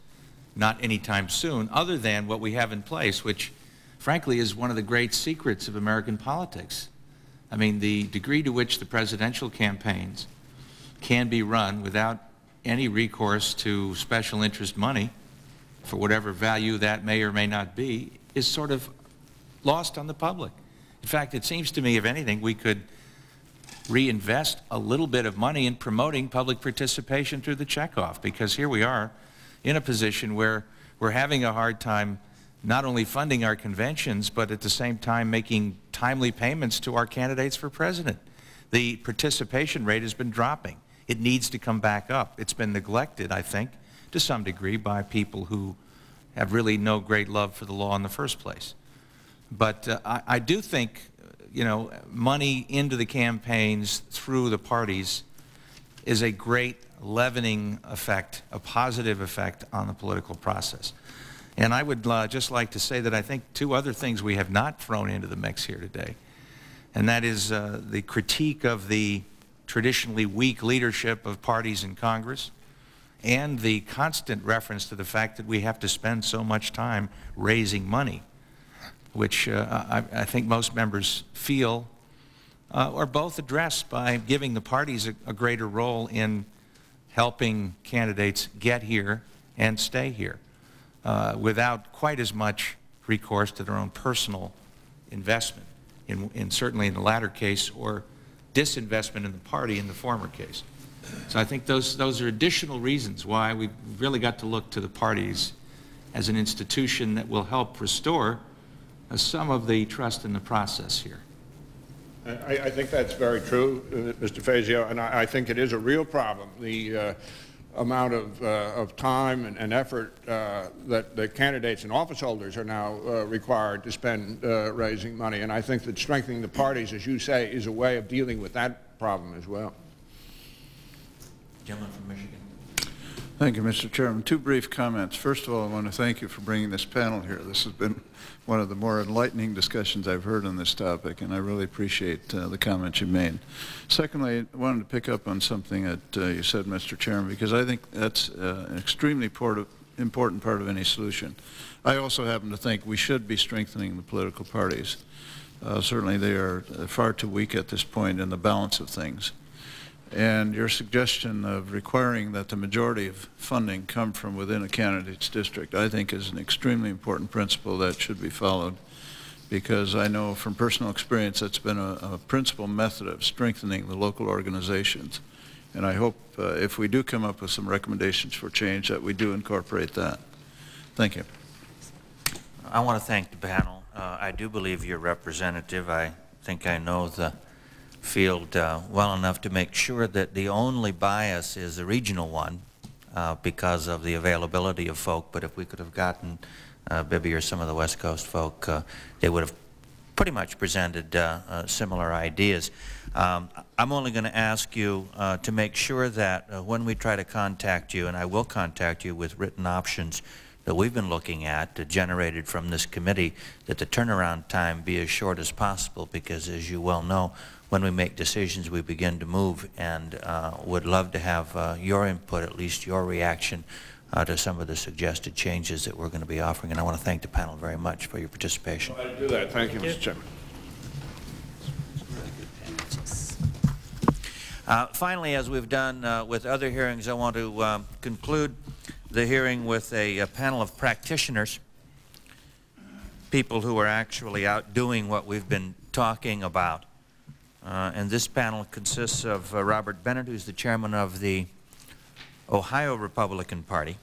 not anytime soon, other than what we have in place, which, frankly, is one of the great secrets of American politics. I mean, the degree to which the presidential campaigns can be run without any recourse to special interest money, for whatever value that may or may not be, is sort of lost on the public. In fact, it seems to me, if anything, we could reinvest a little bit of money in promoting public participation through the checkoff, because here we are in a position where we're having a hard time not only funding our conventions, but at the same time making timely payments to our candidates for president. The participation rate has been dropping. It needs to come back up. It's been neglected, I think, to some degree by people who have really no great love for the law in the first place. But uh, I, I do think, you know, money into the campaigns through the parties is a great leavening effect, a positive effect on the political process. And I would uh, just like to say that I think two other things we have not thrown into the mix here today, and that is uh, the critique of the traditionally weak leadership of parties in Congress, and the constant reference to the fact that we have to spend so much time raising money, which uh, I, I think most members feel uh, are both addressed by giving the parties a, a greater role in helping candidates get here and stay here uh, without quite as much recourse to their own personal investment, in, in certainly in the latter case, or disinvestment in the party in the former case. So I think those, those are additional reasons why we've really got to look to the parties as an institution that will help restore Uh, some of the trust in the process here. I, I think that's very true, uh, Mister Fazio, and I, I think it is a real problem. The uh, amount of, uh, of time and, and effort uh, that the candidates and office holders are now uh, required to spend uh, raising money, and I think that strengthening the parties, as you say, is a way of dealing with that problem as well. Gentleman from Michigan. Thank you, Mister Chairman. Two brief comments. First of all, I want to thank you for bringing this panel here. This has been one of the more enlightening discussions I've heard on this topic, and I really appreciate uh, the comments you made. Secondly, I wanted to pick up on something that uh, you said, Mister Chairman, because I think that's uh, an extremely important part of any solution. I also happen to think we should be strengthening the political parties. Uh, certainly they are far too weak at this point in the balance of things. And your suggestion of requiring that the majority of funding come from within a candidate's district, I think, is an extremely important principle that should be followed, because I know from personal experience that's been a, a principal method of strengthening the local organizations. And I hope uh, if we do come up with some recommendations for change that we do incorporate that. Thank you. I want to thank the panel. Uh, I do believe you're representative. I think I know the field uh, well enough to make sure that the only bias is the regional one uh, because of the availability of folk. But if we could have gotten uh, Bibby or some of the West Coast folk, uh, they would have pretty much presented uh, uh, similar ideas. Um, I'm only going to ask you uh, to make sure that uh, when we try to contact you, and I will contact you with written options that we've been looking at uh, generated from this committee, that the turnaround time be as short as possible, because as you well know, when we make decisions, we begin to move, and uh, would love to have uh, your input, at least your reaction uh, to some of the suggested changes that we're going to be offering. And I want to thank the panel very much for your participation. Well, I do that. Thank, thank you, you, Mister Chairman. Uh, finally, as we've done uh, with other hearings, I want to uh, conclude the hearing with a, a panel of practitioners, people who are actually out doing what we've been talking about. Uh, and this panel consists of uh, Robert Bennett, who's the chairman of the Ohio Republican Party,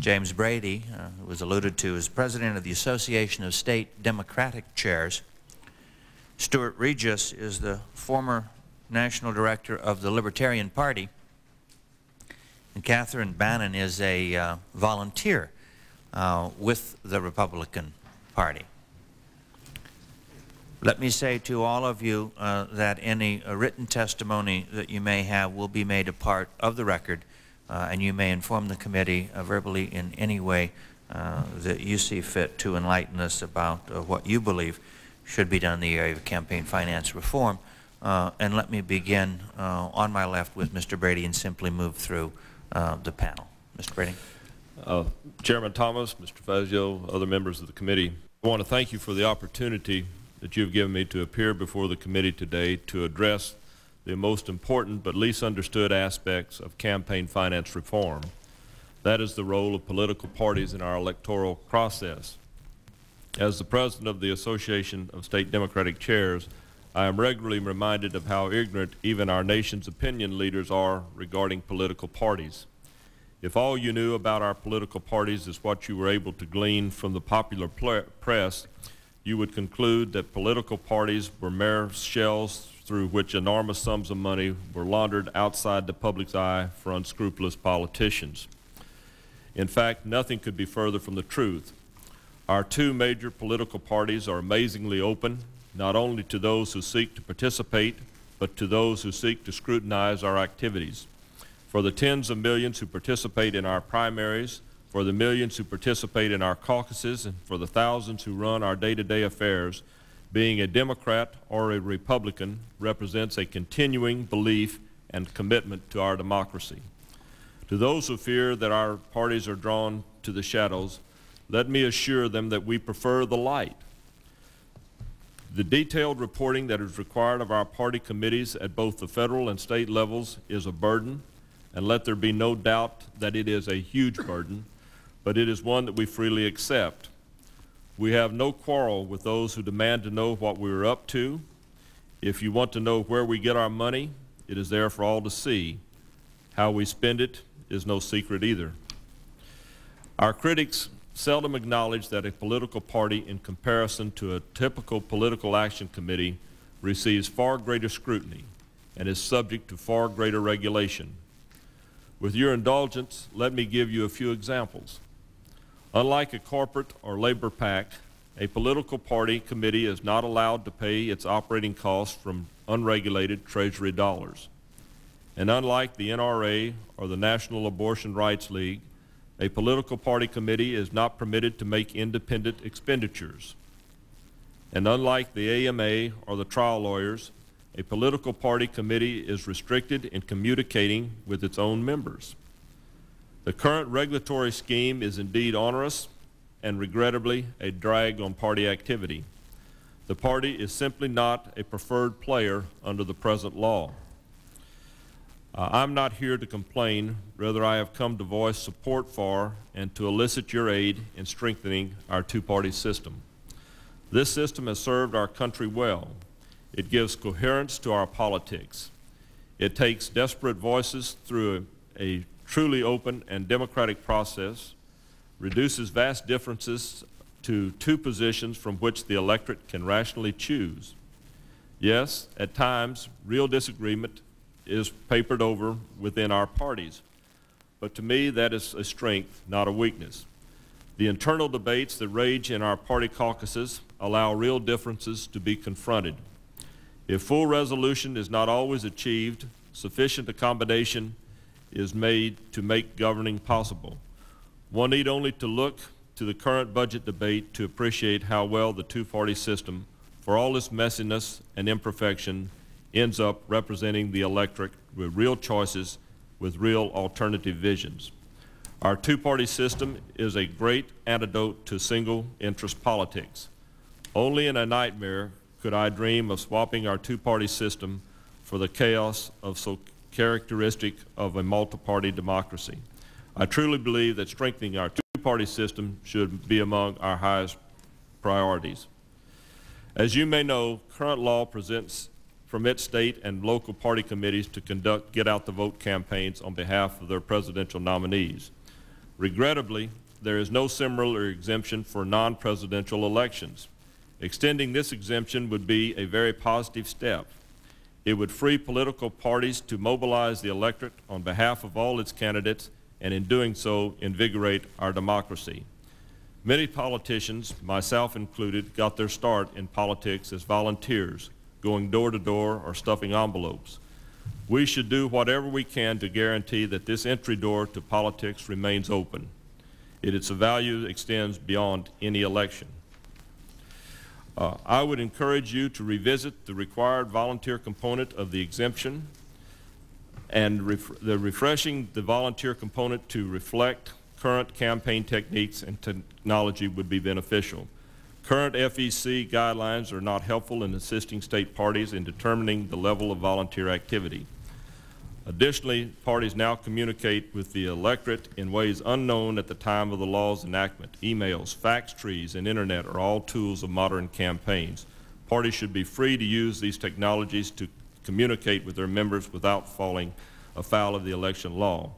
James Brady, uh, who was alluded to as president of the Association of State Democratic Chairs. Stuart Regis is the former national director of the Libertarian Party, and Catherine Bannon is a uh, volunteer uh, with the Republican Party. Let me say to all of you uh, that any uh, written testimony that you may have will be made a part of the record, uh, and you may inform the committee uh, verbally in any way uh, that you see fit to enlighten us about uh, what you believe should be done in the area of campaign finance reform. Uh, and let me begin uh, on my left with Mister Brady and simply move through uh, the panel. Mister Brady. Uh, Chairman Thomas, Mister Fazio, other members of the committee, I want to thank you for the opportunity that you've given me to appear before the committee today to address the most important but least understood aspects of campaign finance reform. That is the role of political parties in our electoral process. As the president of the Association of State Democratic Chairs, I am regularly reminded of how ignorant even our nation's opinion leaders are regarding political parties. If all you knew about our political parties is what you were able to glean from the popular press, you would conclude that political parties were mere shells through which enormous sums of money were laundered outside the public's eye for unscrupulous politicians. In fact, nothing could be further from the truth. Our two major political parties are amazingly open, not only to those who seek to participate, but to those who seek to scrutinize our activities. For the tens of millions who participate in our primaries, for the millions who participate in our caucuses, and for the thousands who run our day-to-day affairs, being a Democrat or a Republican represents a continuing belief and commitment to our democracy. To those who fear that our parties are drawn to the shadows, let me assure them that we prefer the light. The detailed reporting that is required of our party committees at both the federal and state levels is a burden, and let there be no doubt that it is a huge burden, but it is one that we freely accept. We have no quarrel with those who demand to know what we are up to. If you want to know where we get our money, it is there for all to see. How we spend it is no secret either. Our critics seldom acknowledge that a political party, in comparison to a typical political action committee, receives far greater scrutiny and is subject to far greater regulation. With your indulgence, let me give you a few examples. Unlike a corporate or labor pact, a political party committee is not allowed to pay its operating costs from unregulated Treasury dollars. And unlike the N R A or the National Abortion Rights League, a political party committee is not permitted to make independent expenditures. And unlike the A M A or the trial lawyers, a political party committee is restricted in communicating with its own members. The current regulatory scheme is indeed onerous, and regrettably a drag on party activity. The party is simply not a preferred player under the present law. Uh, I'm not here to complain, rather I have come to voice support for and to elicit your aid in strengthening our two-party system. This system has served our country well. It gives coherence to our politics. It takes desperate voices through a, a truly open and democratic process, reduces vast differences to two positions from which the electorate can rationally choose. Yes, at times, real disagreement is papered over within our parties, but to me that is a strength, not a weakness. The internal debates that rage in our party caucuses allow real differences to be confronted. If full resolution is not always achieved, sufficient accommodation is made to make governing possible. One need only to look to the current budget debate to appreciate how well the two-party system, for all its messiness and imperfection, ends up representing the electorate with real choices, with real alternative visions. Our two-party system is a great antidote to single-interest politics. Only in a nightmare could I dream of swapping our two-party system for the chaos of so characteristic of a multi-party democracy. I truly believe that strengthening our two-party system should be among our highest priorities. As you may know, current law presents, permits state and local party committees to conduct get-out-the-vote campaigns on behalf of their presidential nominees. Regrettably, there is no similar exemption for non-presidential elections. Extending this exemption would be a very positive step. It would free political parties to mobilize the electorate on behalf of all its candidates, and in doing so, invigorate our democracy. Many politicians, myself included, got their start in politics as volunteers, going door to door or stuffing envelopes. We should do whatever we can to guarantee that this entry door to politics remains open. It, its value extends beyond any election. Uh, I would encourage you to revisit the required volunteer component of the exemption and ref the refreshing the volunteer component to reflect current campaign techniques and technology would be beneficial. Current F E C guidelines are not helpful in assisting state parties in determining the level of volunteer activity. Additionally, parties now communicate with the electorate in ways unknown at the time of the law's enactment. Emails, fax trees, and internet are all tools of modern campaigns. Parties should be free to use these technologies to communicate with their members without falling afoul of the election law.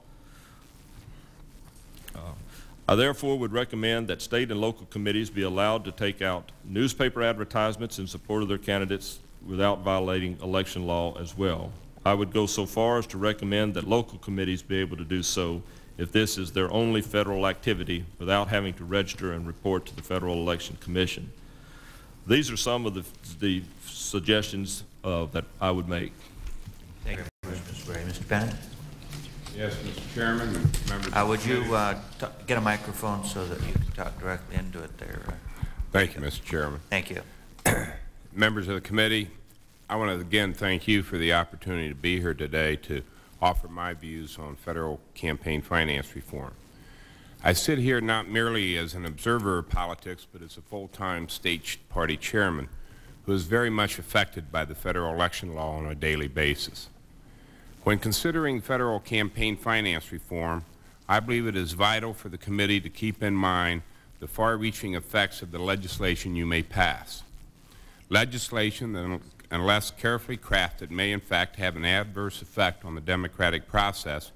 I therefore would recommend that state and local committees be allowed to take out newspaper advertisements in support of their candidates without violating election law as well. I would go so far as to recommend that local committees be able to do so if this is their only federal activity without having to register and report to the Federal Election Commission. These are some of the, the suggestions uh, that I would make. Thank you very much, Mister Bray. Mister Bennett? Yes, Mister Chairman, and members. Uh, would you uh, t get a microphone so that you can talk directly into it there? Thank you, Mister Chairman. Thank you. Members of the committee, I want to again thank you for the opportunity to be here today to offer my views on federal campaign finance reform. I sit here not merely as an observer of politics, but as a full-time state party chairman who is very much affected by the federal election law on a daily basis. When considering federal campaign finance reform, I believe it is vital for the committee to keep in mind the far-reaching effects of the legislation you may pass. Legislation that, unless carefully crafted, may in fact have an adverse effect on the democratic process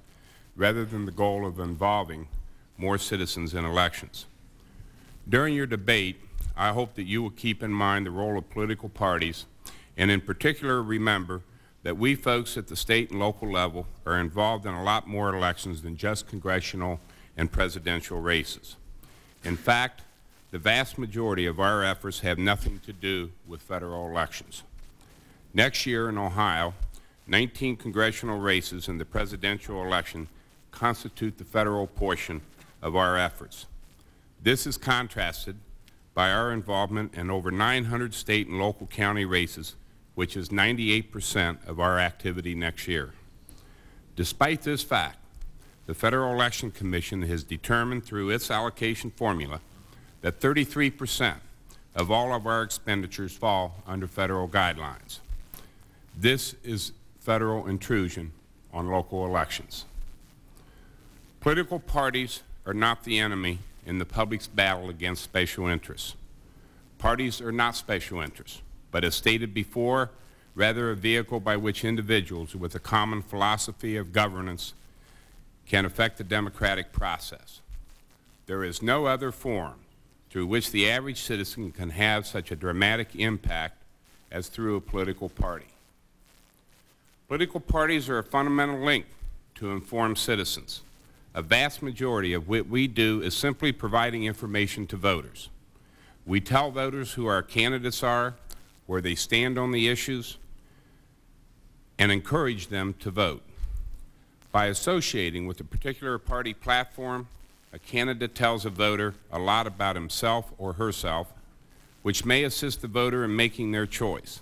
rather than the goal of involving more citizens in elections. During your debate, I hope that you will keep in mind the role of political parties, and in particular remember that we folks at the state and local level are involved in a lot more elections than just congressional and presidential races. In fact, the vast majority of our efforts have nothing to do with federal elections. Next year in Ohio, nineteen congressional races and the presidential election constitute the federal portion of our efforts. This is contrasted by our involvement in over nine hundred state and local county races, which is ninety-eight percent of our activity next year. Despite this fact, the Federal Election Commission has determined through its allocation formula that thirty-three percent of all of our expenditures fall under federal guidelines. This is federal intrusion on local elections. Political parties are not the enemy in the public's battle against special interests. Parties are not special interests, but as stated before, rather a vehicle by which individuals with a common philosophy of governance can affect the democratic process. There is no other forum through which the average citizen can have such a dramatic impact as through a political party. Political parties are a fundamental link to inform citizens. A vast majority of what we do is simply providing information to voters. We tell voters who our candidates are, where they stand on the issues, and encourage them to vote. By associating with a particular party platform, a candidate tells a voter a lot about himself or herself, which may assist the voter in making their choice.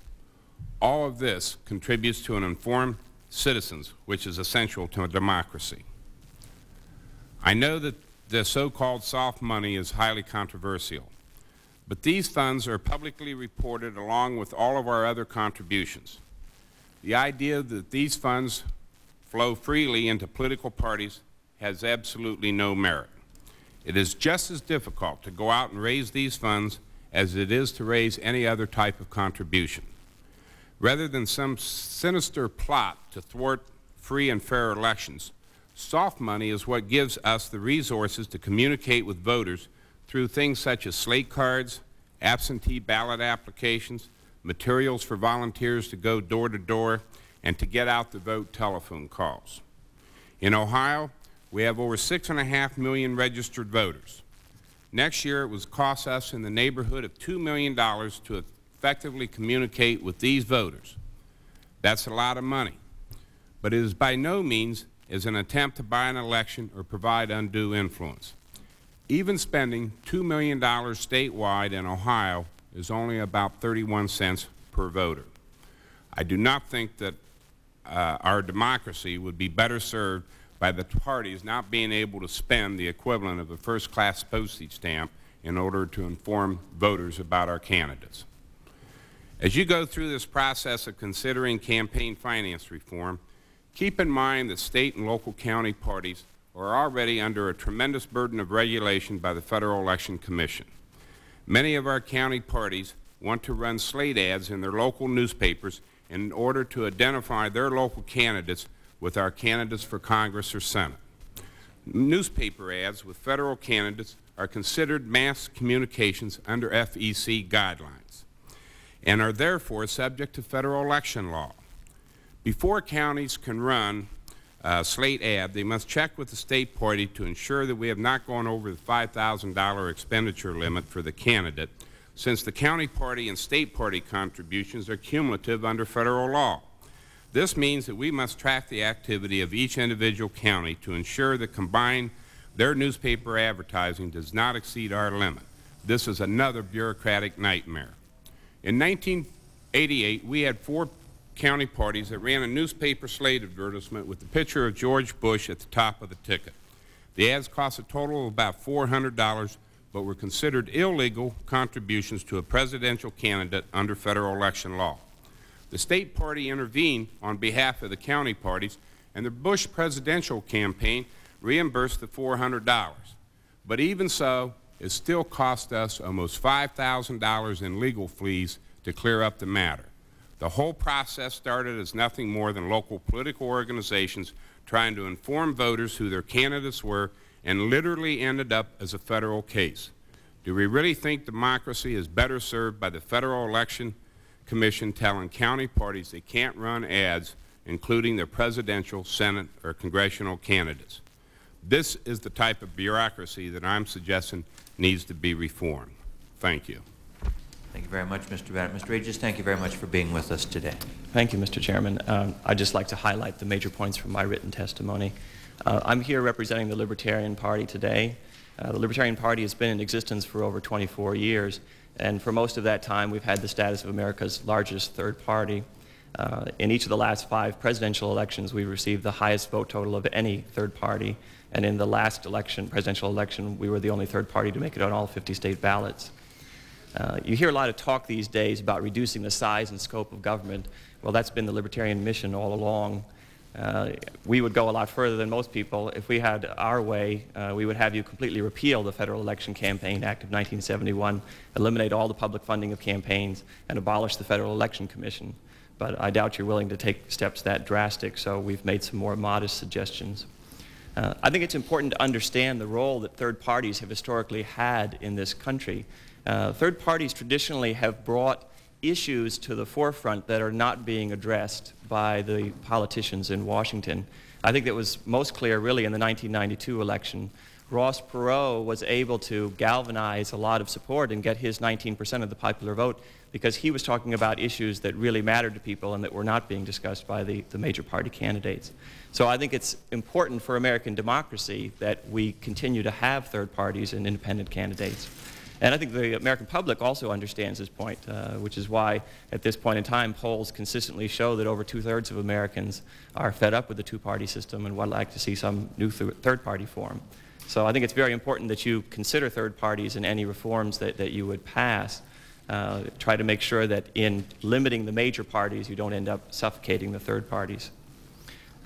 All of this contributes to an informed citizens, which is essential to a democracy. I know that the so-called soft money is highly controversial, but these funds are publicly reported along with all of our other contributions. The idea that these funds flow freely into political parties has absolutely no merit. It is just as difficult to go out and raise these funds as it is to raise any other type of contribution. Rather than some sinister plot to thwart free and fair elections, soft money is what gives us the resources to communicate with voters through things such as slate cards, absentee ballot applications, materials for volunteers to go door to door, and to get out the vote telephone calls. In Ohio, we have over six and a half million registered voters. Next year, it will cost us in the neighborhood of two million dollars to effectively communicate with these voters. That's a lot of money, but it is by no means is an attempt to buy an election or provide undue influence. Even spending two million dollars statewide in Ohio is only about thirty-one cents per voter. I do not think that Uh, our democracy would be better served by the parties not being able to spend the equivalent of a first-class postage stamp in order to inform voters about our candidates. As you go through this process of considering campaign finance reform, keep in mind that state and local county parties are already under a tremendous burden of regulation by the Federal Election Commission. Many of our county parties want to run slate ads in their local newspapers in order to identify their local candidates with our candidates for Congress or Senate. Newspaper ads with federal candidates are considered mass communications under F E C guidelines and are therefore subject to federal election law. Before counties can run a slate ad, they must check with the state party to ensure that we have not gone over the five thousand dollar expenditure limit for the candidate, since the county party and state party contributions are cumulative under federal law. This means that we must track the activity of each individual county to ensure that combined their newspaper advertising does not exceed our limit. This is another bureaucratic nightmare. In nineteen eighty-eight, we had four county parties that ran a newspaper slate advertisement with the picture of George Bush at the top of the ticket. The ads cost a total of about four hundred dollars, but were considered illegal contributions to a presidential candidate under federal election law. The state party intervened on behalf of the county parties, and the Bush presidential campaign reimbursed the four hundred dollars. But even so, it still cost us almost five thousand dollars in legal fees to clear up the matter. The whole process started as nothing more than local political organizations trying to inform voters who their candidates were, and literally ended up as a federal case. Do we really think democracy is better served by the Federal Election Commission telling county parties they can't run ads, including their presidential, Senate, or congressional candidates? This is the type of bureaucracy that I'm suggesting needs to be reformed. Thank you. Thank you very much, Mister Bennett. Mister Regis, thank you very much for being with us today. Thank you, Mister Chairman. Um, I'd just like to highlight the major points from my written testimony. Uh, I'm here representing the Libertarian Party today. Uh, the Libertarian Party has been in existence for over twenty-four years, and for most of that time we've had the status of America's largest third party. Uh, in each of the last five presidential elections, we received the highest vote total of any third party, and in the last election, presidential election, we were the only third party to make it on all fifty state ballots. Uh, you hear a lot of talk these days about reducing the size and scope of government. Well, that's been the libertarian mission all along. Uh, we would go a lot further than most people. If we had our way, uh, we would have you completely repeal the Federal Election Campaign Act of nineteen seventy-one, eliminate all the public funding of campaigns, and abolish the Federal Election Commission. But I doubt you're willing to take steps that drastic, so we've made some more modest suggestions. Uh, I think it's important to understand the role that third parties have historically had in this country. Uh, third parties traditionally have brought issues to the forefront that are not being addressed by the politicians in Washington. I think that was most clear, really, in the nineteen ninety-two election. Ross Perot was able to galvanize a lot of support and get his nineteen percent of the popular vote because he was talking about issues that really mattered to people and that were not being discussed by the, the major party candidates. So I think it's important for American democracy that we continue to have third parties and independent candidates. And I think the American public also understands this point, uh, which is why at this point in time polls consistently show that over two-thirds of Americans are fed up with the two-party system and would like to see some new th third-party form. So I think it's very important that you consider third parties in any reforms that, that you would pass. Uh, try to make sure that in limiting the major parties you don't end up suffocating the third parties.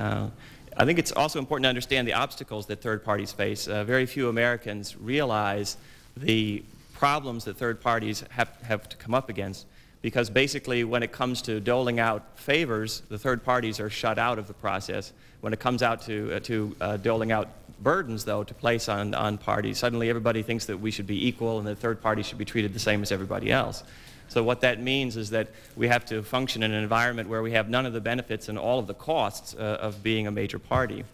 Uh, I think it's also important to understand the obstacles that third parties face. Uh, very few Americans realize the problems that third parties have, have to come up against, because basically when it comes to doling out favors, the third parties are shut out of the process. When it comes out to, uh, to uh, doling out burdens, though, to place on, on parties, suddenly everybody thinks that we should be equal and that third parties should be treated the same as everybody else. So what that means is that we have to function in an environment where we have none of the benefits and all of the costs uh, of being a major party.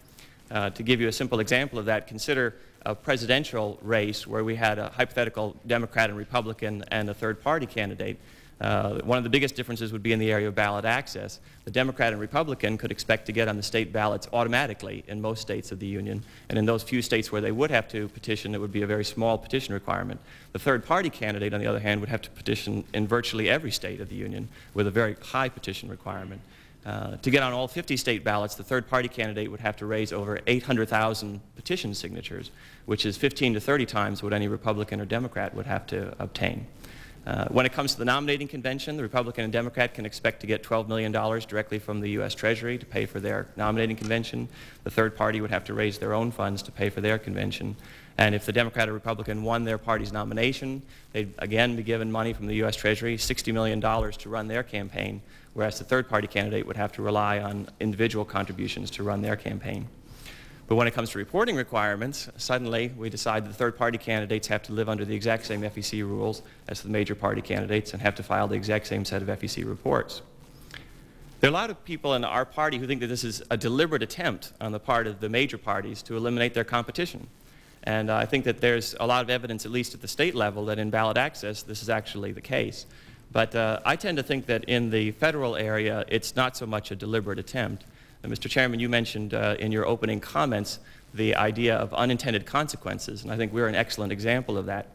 Uh, to give you a simple example of that, consider a presidential race where we had a hypothetical Democrat and Republican and a third party candidate. Uh, one of the biggest differences would be in the area of ballot access. The Democrat and Republican could expect to get on the state ballots automatically in most states of the Union, and in those few states where they would have to petition, it would be a very small petition requirement. The third party candidate, on the other hand, would have to petition in virtually every state of the Union with a very high petition requirement. Uh, to get on all fifty state ballots, the third party candidate would have to raise over eight hundred thousand petition signatures, which is fifteen to thirty times what any Republican or Democrat would have to obtain. Uh, when it comes to the nominating convention, the Republican and Democrat can expect to get twelve million dollars directly from the U S Treasury to pay for their nominating convention. The third party would have to raise their own funds to pay for their convention. And if the Democrat or Republican won their party's nomination, they'd again be given money from the U S Treasury, sixty million dollars to run their campaign, whereas the third party candidate would have to rely on individual contributions to run their campaign. But when it comes to reporting requirements, suddenly we decide that the third-party candidates have to live under the exact same F E C rules as the major party candidates and have to file the exact same set of F E C reports. There are a lot of people in our party who think that this is a deliberate attempt on the part of the major parties to eliminate their competition. And uh, I think that there's a lot of evidence, at least at the state level, that in ballot access this is actually the case. But uh, I tend to think that in the federal area it's not so much a deliberate attempt. Mister Chairman, you mentioned uh, in your opening comments the idea of unintended consequences, and I think we're an excellent example of that.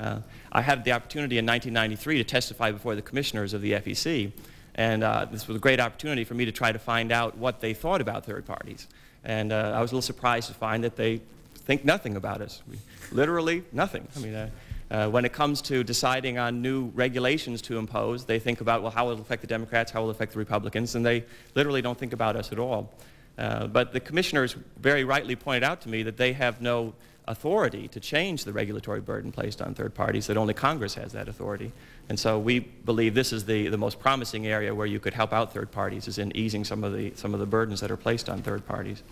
Uh, I had the opportunity in nineteen ninety-three to testify before the commissioners of the F E C, and uh, this was a great opportunity for me to try to find out what they thought about third parties. And uh, I was a little surprised to find that they think nothing about us. We, literally nothing. I mean, uh, Uh, when it comes to deciding on new regulations to impose, they think about, well, how will it affect the Democrats, how will it affect the Republicans, and they literally don't think about us at all. Uh, but the commissioners very rightly pointed out to me that they have no authority to change the regulatory burden placed on third parties, that only Congress has that authority. And so we believe this is the, the most promising area where you could help out third parties, is in easing some of the, some of the burdens that are placed on third parties.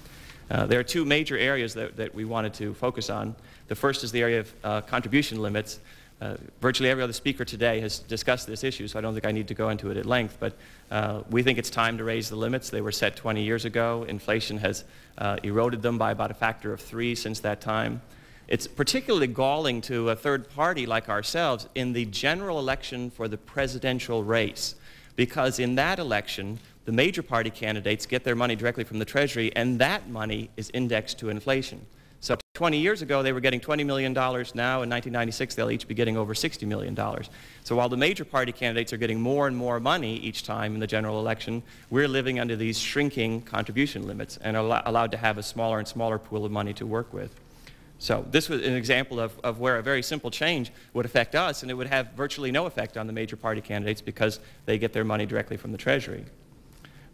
Uh, there are two major areas that, that we wanted to focus on. The first is the area of uh, contribution limits. Uh, virtually every other speaker today has discussed this issue, so I don't think I need to go into it at length, but uh, we think it's time to raise the limits. They were set twenty years ago. Inflation has uh, eroded them by about a factor of three since that time. It's particularly galling to a third party like ourselves in the general election for the presidential race, because in that election, the major party candidates get their money directly from the Treasury, and that money is indexed to inflation. So twenty years ago, they were getting twenty million dollars. Now, in nineteen ninety-six, they'll each be getting over sixty million dollars. So while the major party candidates are getting more and more money each time in the general election, we're living under these shrinking contribution limits and are allowed to have a smaller and smaller pool of money to work with. So this was an example of, of where a very simple change would affect us, and it would have virtually no effect on the major party candidates because they get their money directly from the Treasury.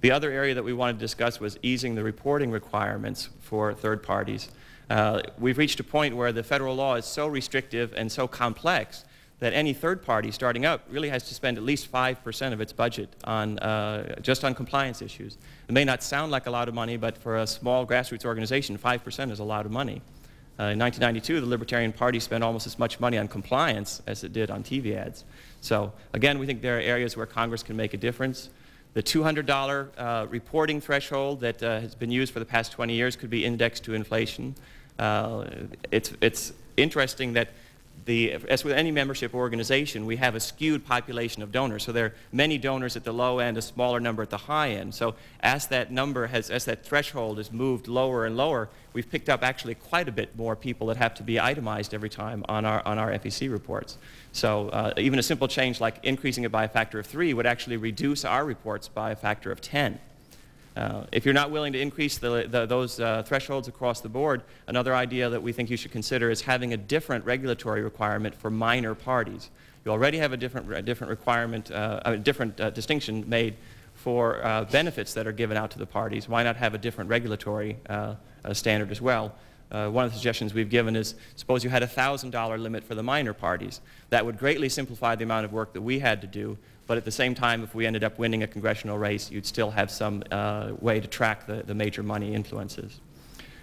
The other area that we wanted to discuss was easing the reporting requirements for third parties. Uh, we've reached a point where the federal law is so restrictive and so complex that any third party starting up really has to spend at least five percent of its budget on, uh, just on compliance issues. It may not sound like a lot of money, but for a small grassroots organization, five percent is a lot of money. Uh, in nineteen ninety-two, the Libertarian Party spent almost as much money on compliance as it did on T V ads. So again, we think there are areas where Congress can make a difference. The two hundred dollar uh, reporting threshold that uh, has been used for the past twenty years could be indexed to inflation. Uh, it's, it's interesting that, the, as with any membership organization, we have a skewed population of donors. So there are many donors at the low end, a smaller number at the high end. So as that number has, as that threshold has moved lower and lower, we've picked up actually quite a bit more people that have to be itemized every time on our, on our F E C reports. So uh, even a simple change like increasing it by a factor of three would actually reduce our reports by a factor of ten. Uh, if you're not willing to increase the, the, those uh, thresholds across the board, another idea that we think you should consider is having a different regulatory requirement for minor parties. You already have a different, a different requirement, uh, a different uh, distinction made for uh, benefits that are given out to the parties. Why not have a different regulatory uh, uh, standard as well? Uh, one of the suggestions we've given is, suppose you had a one thousand dollar limit for the minor parties. That would greatly simplify the amount of work that we had to do. But at the same time, if we ended up winning a congressional race, you'd still have some uh, way to track the, the major money influences.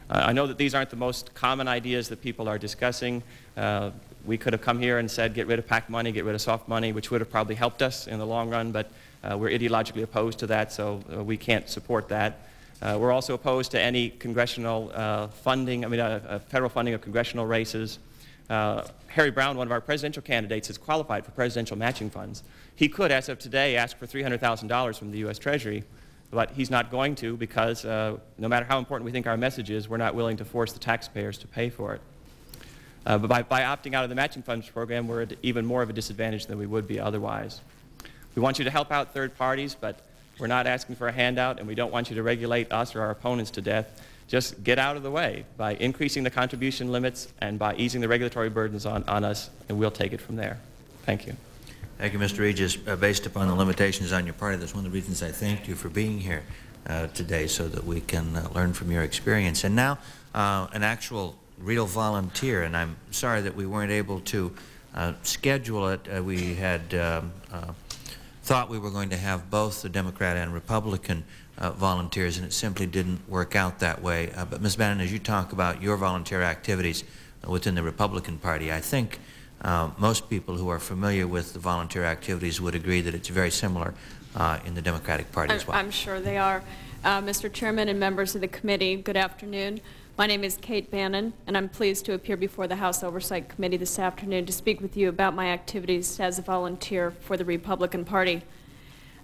Uh, I know that these aren't the most common ideas that people are discussing. Uh, we could have come here and said, get rid of PAC money, get rid of soft money, which would have probably helped us in the long run, but uh, we're ideologically opposed to that, so uh, we can't support that. Uh, we're also opposed to any congressional uh, funding, I mean, uh, uh, federal funding of congressional races. Uh, Harry Brown, one of our presidential candidates, is qualified for presidential matching funds. He could, as of today, ask for three hundred thousand dollars from the U S Treasury, but he's not going to because uh, no matter how important we think our message is, we're not willing to force the taxpayers to pay for it. Uh, but by, by opting out of the matching funds program, we're at even more of a disadvantage than we would be otherwise. We want you to help out third parties, but we're not asking for a handout, and we don't want you to regulate us or our opponents to death. Just get out of the way by increasing the contribution limits and by easing the regulatory burdens on, on us, and we'll take it from there. Thank you. Thank you, Mister Regis. Uh, based upon the limitations on your party, that's one of the reasons I thanked you for being here uh, today, so that we can uh, learn from your experience. And now, uh, an actual real volunteer, and I'm sorry that we weren't able to uh, schedule it. Uh, we had um, uh, thought we were going to have both the Democrat and Republican Uh, volunteers, and it simply didn't work out that way. Uh, but Miz Bannon, as you talk about your volunteer activities uh, within the Republican Party, I think uh, most people who are familiar with the volunteer activities would agree that it's very similar uh, in the Democratic Party I'm, as well. I'm sure they are. Uh, Mister Chairman and members of the committee, good afternoon. My name is Kate Bannon, and I'm pleased to appear before the House Oversight Committee this afternoon to speak with you about my activities as a volunteer for the Republican Party.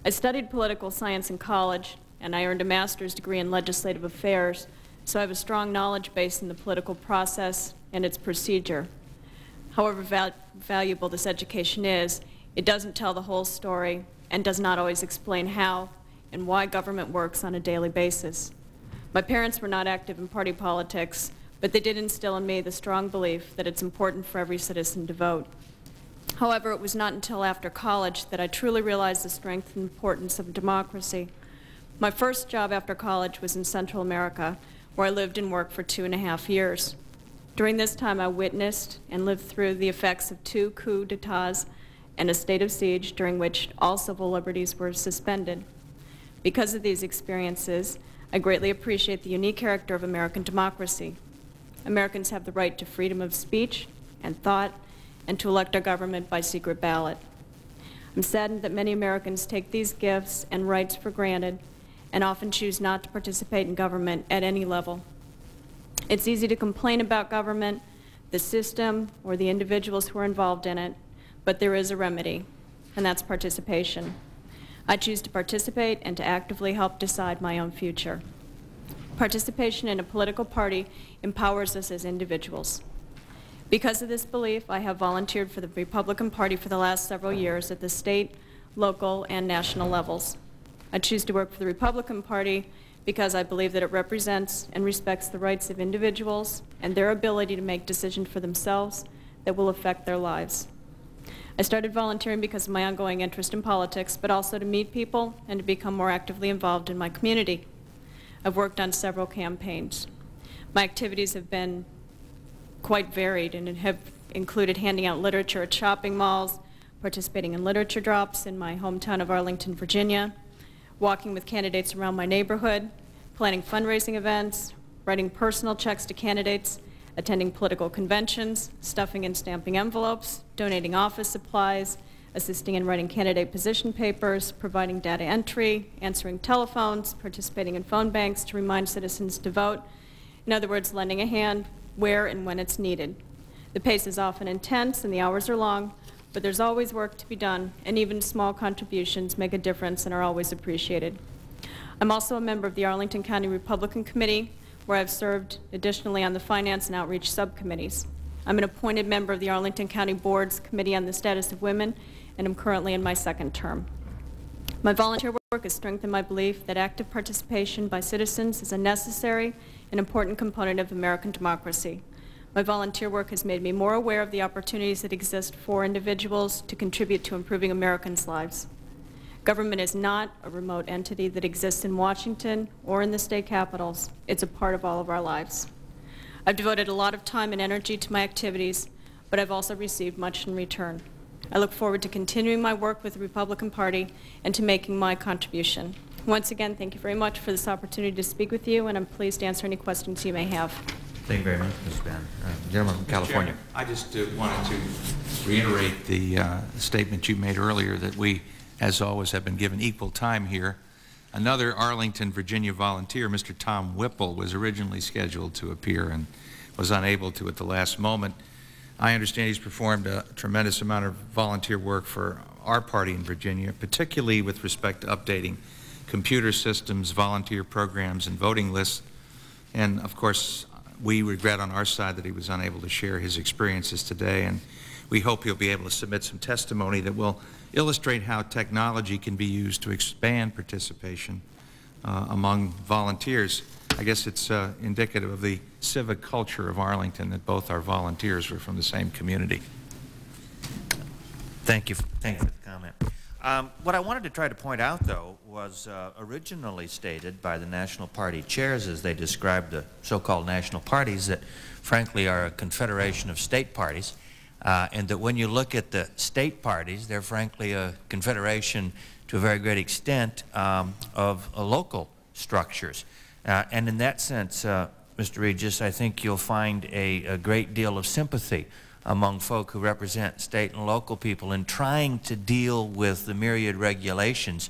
I studied political science in college, and I earned a master's degree in legislative affairs, so I have a strong knowledge base in the political process and its procedure. However val valuable this education is, it doesn't tell the whole story and does not always explain how and why government works on a daily basis. My parents were not active in party politics, but they did instill in me the strong belief that it's important for every citizen to vote. However, it was not until after college that I truly realized the strength and importance of democracy. My first job after college was in Central America, where I lived and worked for two and a half years. During this time, I witnessed and lived through the effects of two coups d'etats and a state of siege during which all civil liberties were suspended. Because of these experiences, I greatly appreciate the unique character of American democracy. Americans have the right to freedom of speech and thought, and to elect our government by secret ballot. I'm saddened that many Americans take these gifts and rights for granted, and often choose not to participate in government at any level. It's easy to complain about government, the system, or the individuals who are involved in it, but there is a remedy, and that's participation. I choose to participate and to actively help decide my own future. Participation in a political party empowers us as individuals. Because of this belief, I have volunteered for the Republican Party for the last several years at the state, local, and national levels. I choose to work for the Republican Party because I believe that it represents and respects the rights of individuals and their ability to make decisions for themselves that will affect their lives. I started volunteering because of my ongoing interest in politics, but also to meet people and to become more actively involved in my community. I've worked on several campaigns. My activities have been quite varied and have included handing out literature at shopping malls, participating in literature drops in my hometown of Arlington, Virginia, walking with candidates around my neighborhood, planning fundraising events, writing personal checks to candidates, attending political conventions, stuffing and stamping envelopes, donating office supplies, assisting in writing candidate position papers, providing data entry, answering telephones, participating in phone banks to remind citizens to vote. In other words, lending a hand where and when it's needed. The pace is often intense and the hours are long, but there's always work to be done, and even small contributions make a difference and are always appreciated. I'm also a member of the Arlington County Republican Committee, where I've served additionally on the Finance and Outreach subcommittees. I'm an appointed member of the Arlington County Board's Committee on the Status of Women, and I'm currently in my second term. My volunteer work has strengthened my belief that active participation by citizens is a necessary and important component of American democracy. My volunteer work has made me more aware of the opportunities that exist for individuals to contribute to improving Americans' lives. Government is not a remote entity that exists in Washington or in the state capitals. It's a part of all of our lives. I've devoted a lot of time and energy to my activities, but I've also received much in return. I look forward to continuing my work with the Republican Party and to making my contribution. Once again, thank you very much for this opportunity to speak with you, and I'm pleased to answer any questions you may have. Thank you very much, Miz Bannon. Uh, gentleman from California. Chairman, I just uh, wanted to reiterate the uh, statement you made earlier that we, as always, have been given equal time here. Another Arlington, Virginia volunteer, Mister Tom Whipple, was originally scheduled to appear and was unable to at the last moment. I understand he's performed a tremendous amount of volunteer work for our party in Virginia, particularly with respect to updating computer systems, volunteer programs, and voting lists. And of course, we regret on our side that he was unable to share his experiences today, and we hope he'll be able to submit some testimony that will illustrate how technology can be used to expand participation uh, among volunteers. I guess it's uh, indicative of the civic culture of Arlington that both our volunteers were from the same community. Thank you. Thank you for the comment. Um, what I wanted to try to point out, though, was uh, originally stated by the National Party chairs as they described the so-called national parties that, frankly, are a confederation of state parties. Uh, and that when you look at the state parties, they're frankly a confederation to a very great extent um, of uh, local structures. Uh, and in that sense, uh, Mister Regis, I think you'll find a, a great deal of sympathy among folk who represent state and local people in trying to deal with the myriad regulations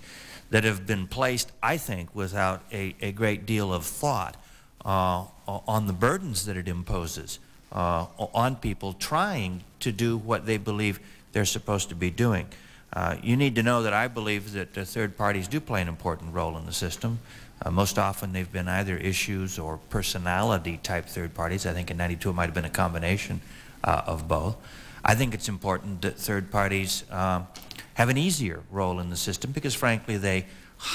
that have been placed, I think, without a, a great deal of thought uh, on the burdens that it imposes Uh, on people trying to do what they believe they're supposed to be doing. Uh, you need to know that I believe that uh, third parties do play an important role in the system. Uh, most often they've been either issues or personality type third parties. I think in ninety-two it might have been a combination uh, of both. I think it's important that third parties uh, have an easier role in the system because frankly they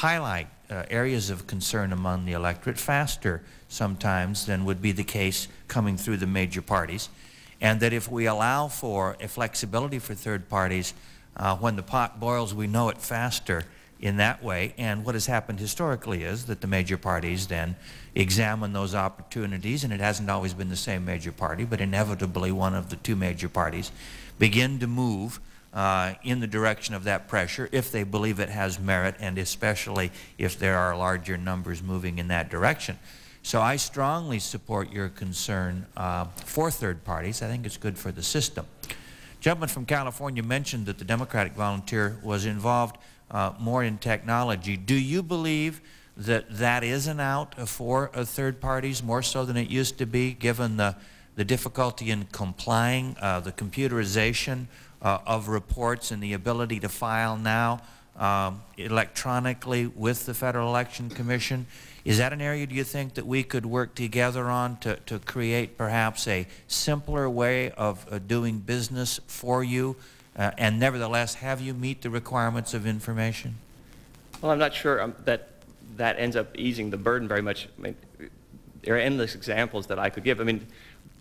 highlight uh, areas of concern among the electorate faster sometimes than would be the case coming through the major parties, and that if we allow for a flexibility for third parties, uh, when the pot boils we know it faster in that way, and what has happened historically is that the major parties then examine those opportunities, and it hasn't always been the same major party, but inevitably one of the two major parties begin to move Uh, in the direction of that pressure if they believe it has merit, and especially if there are larger numbers moving in that direction. So I strongly support your concern uh, for third parties. I think it's good for the system. Gentleman from California mentioned that the Democratic volunteer was involved uh, more in technology. Do you believe that that is an out for uh, third parties more so than it used to be, given the, the difficulty in complying, uh, the computerization Uh, of reports and the ability to file now um, electronically with the Federal Election Commission. Is that an area, do you think, that we could work together on to, to create perhaps a simpler way of uh, doing business for you uh, and nevertheless have you meet the requirements of information? Well, I'm not sure um, that that ends up easing the burden very much. I mean, there are endless examples that I could give. I mean,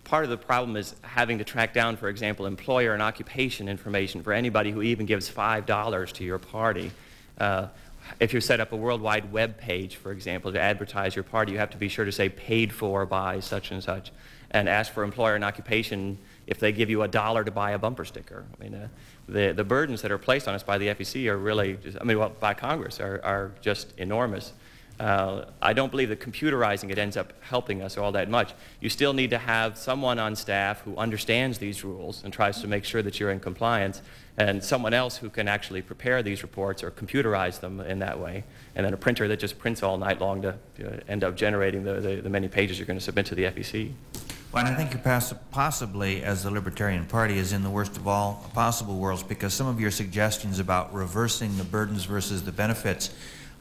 part of the problem is having to track down, for example, employer and occupation information for anybody who even gives five dollars to your party. Uh, If you set up a worldwide web page, for example, to advertise your party, you have to be sure to say paid for by such and such, and ask for employer and occupation if they give you a dollar to buy a bumper sticker. I mean, uh, the, the burdens that are placed on us by the F E C are really, just, I mean, well, by Congress are, are just enormous. Uh, I don't believe that computerizing it ends up helping us all that much. You still need to have someone on staff who understands these rules and tries to make sure that you're in compliance, and someone else who can actually prepare these reports or computerize them in that way, and then a printer that just prints all night long to uh, end up generating the, the, the many pages you're going to submit to the F E C. Well, and I think you pass, possibly, as the Libertarian Party, is in the worst of all possible worlds, because some of your suggestions about reversing the burdens versus the benefits,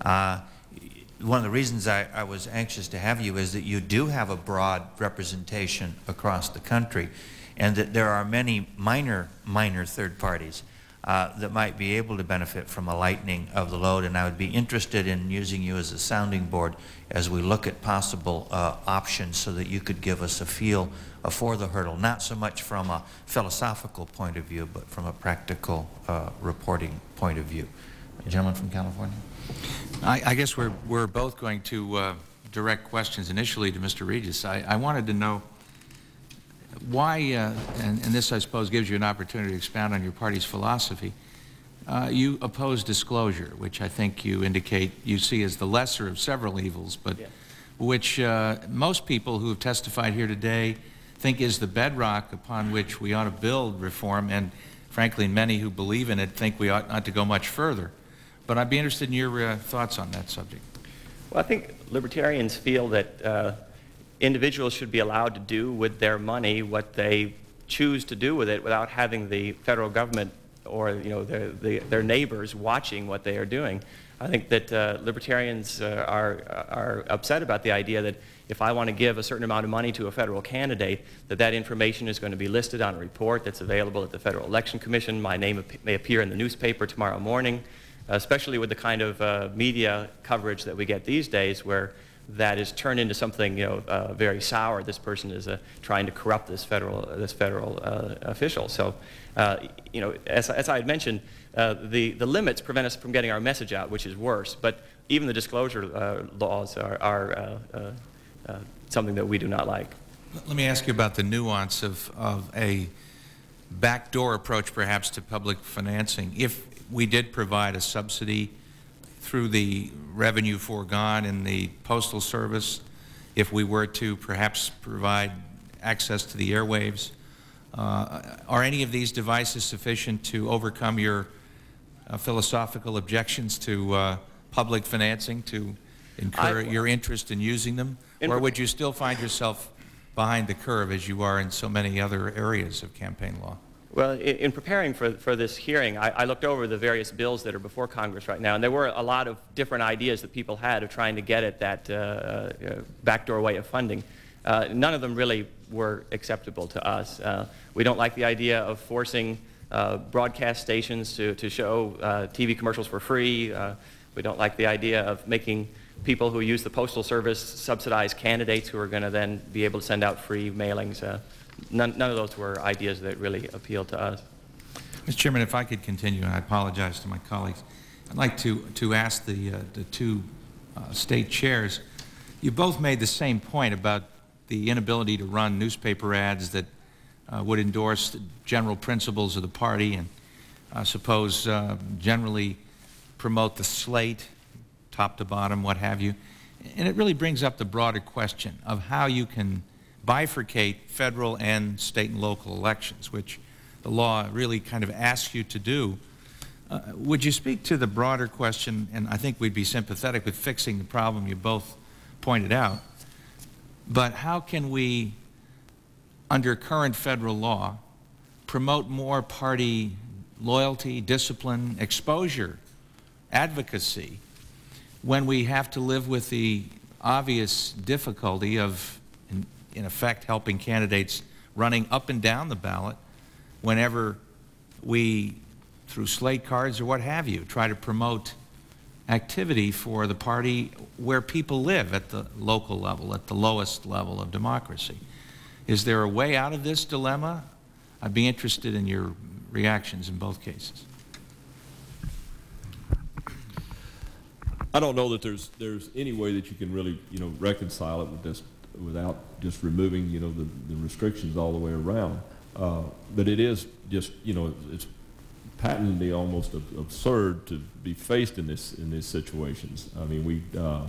uh, one of the reasons I, I was anxious to have you is that you do have a broad representation across the country, and that there are many minor, minor third parties uh, that might be able to benefit from a lightening of the load, and I would be interested in using you as a sounding board as we look at possible uh, options so that you could give us a feel for the hurdle, not so much from a philosophical point of view, but from a practical uh, reporting point of view. The gentleman from California. I, I guess we're, we're both going to uh, direct questions initially to Mister Regis. I, I wanted to know why, uh, and, and this I suppose gives you an opportunity to expound on your party's philosophy, uh, you oppose disclosure, which I think you indicate you see as the lesser of several evils, but yeah. which uh, most people who have testified here today think is the bedrock upon which we ought to build reform, and frankly many who believe in it think we ought not to go much further. But I'd be interested in your uh, thoughts on that subject. Well, I think libertarians feel that uh, individuals should be allowed to do with their money what they choose to do with it without having the federal government or you know, their, the, their neighbors watching what they are doing. I think that uh, libertarians uh, are, are upset about the idea that if I want to give a certain amount of money to a federal candidate, that that information is going to be listed on a report that's available at the Federal Election Commission. My name ap- may appear in the newspaper tomorrow morning. Especially with the kind of uh, media coverage that we get these days, where that is turned into something, you know, uh, very sour. This person is uh, trying to corrupt this federal, this federal uh, official. So, uh, you know, as, as I had mentioned, uh, the the limits prevent us from getting our message out, which is worse. But even the disclosure uh, laws are, are uh, uh, uh, something that we do not like. Let me ask you about the nuance of of a backdoor approach, perhaps, to public financing. If we did provide a subsidy through the revenue foregone in the Postal Service, if we were to perhaps provide access to the airwaves. Uh, are any of these devices sufficient to overcome your uh, philosophical objections to uh, public financing, to incur your interest in using them? Or would you still find yourself behind the curve as you are in so many other areas of campaign law? Well, in preparing for, for this hearing, I, I looked over the various bills that are before Congress right now, and there were a lot of different ideas that people had of trying to get at that uh, uh, backdoor way of funding. Uh, none of them really were acceptable to us. Uh, we don't like the idea of forcing uh, broadcast stations to, to show uh, T V commercials for free. Uh, we don't like the idea of making people who use the Postal Service subsidize candidates who are going to then be able to send out free mailings. Uh, None, none of those were ideas that really appealed to us. Mister Chairman, if I could continue, and I apologize to my colleagues, I'd like to, to ask the, uh, the two uh, state chairs, you both made the same point about the inability to run newspaper ads that uh, would endorse the general principles of the party and I suppose uh, generally promote the slate, top to bottom, what have you. And it really brings up the broader question of how you can bifurcate federal and state and local elections, which the law really kind of asks you to do. Uh, would you speak to the broader question, and I think we'd be sympathetic with fixing the problem you both pointed out, but how can we, under current federal law, promote more party loyalty, discipline, exposure advocacy when we have to live with the obvious difficulty of, in, in effect, helping candidates running up and down the ballot whenever we, through slate cards or what have you, try to promote activity for the party where people live at the local level, at the lowest level of democracy. Is there a way out of this dilemma? I'd be interested in your reactions in both cases. I don't know that there's there's any way that you can really you know reconcile it with this without just removing you know the, the restrictions all the way around. Uh, but it is just you know it's patently almost absurd to be faced in this in these situations. I mean we uh,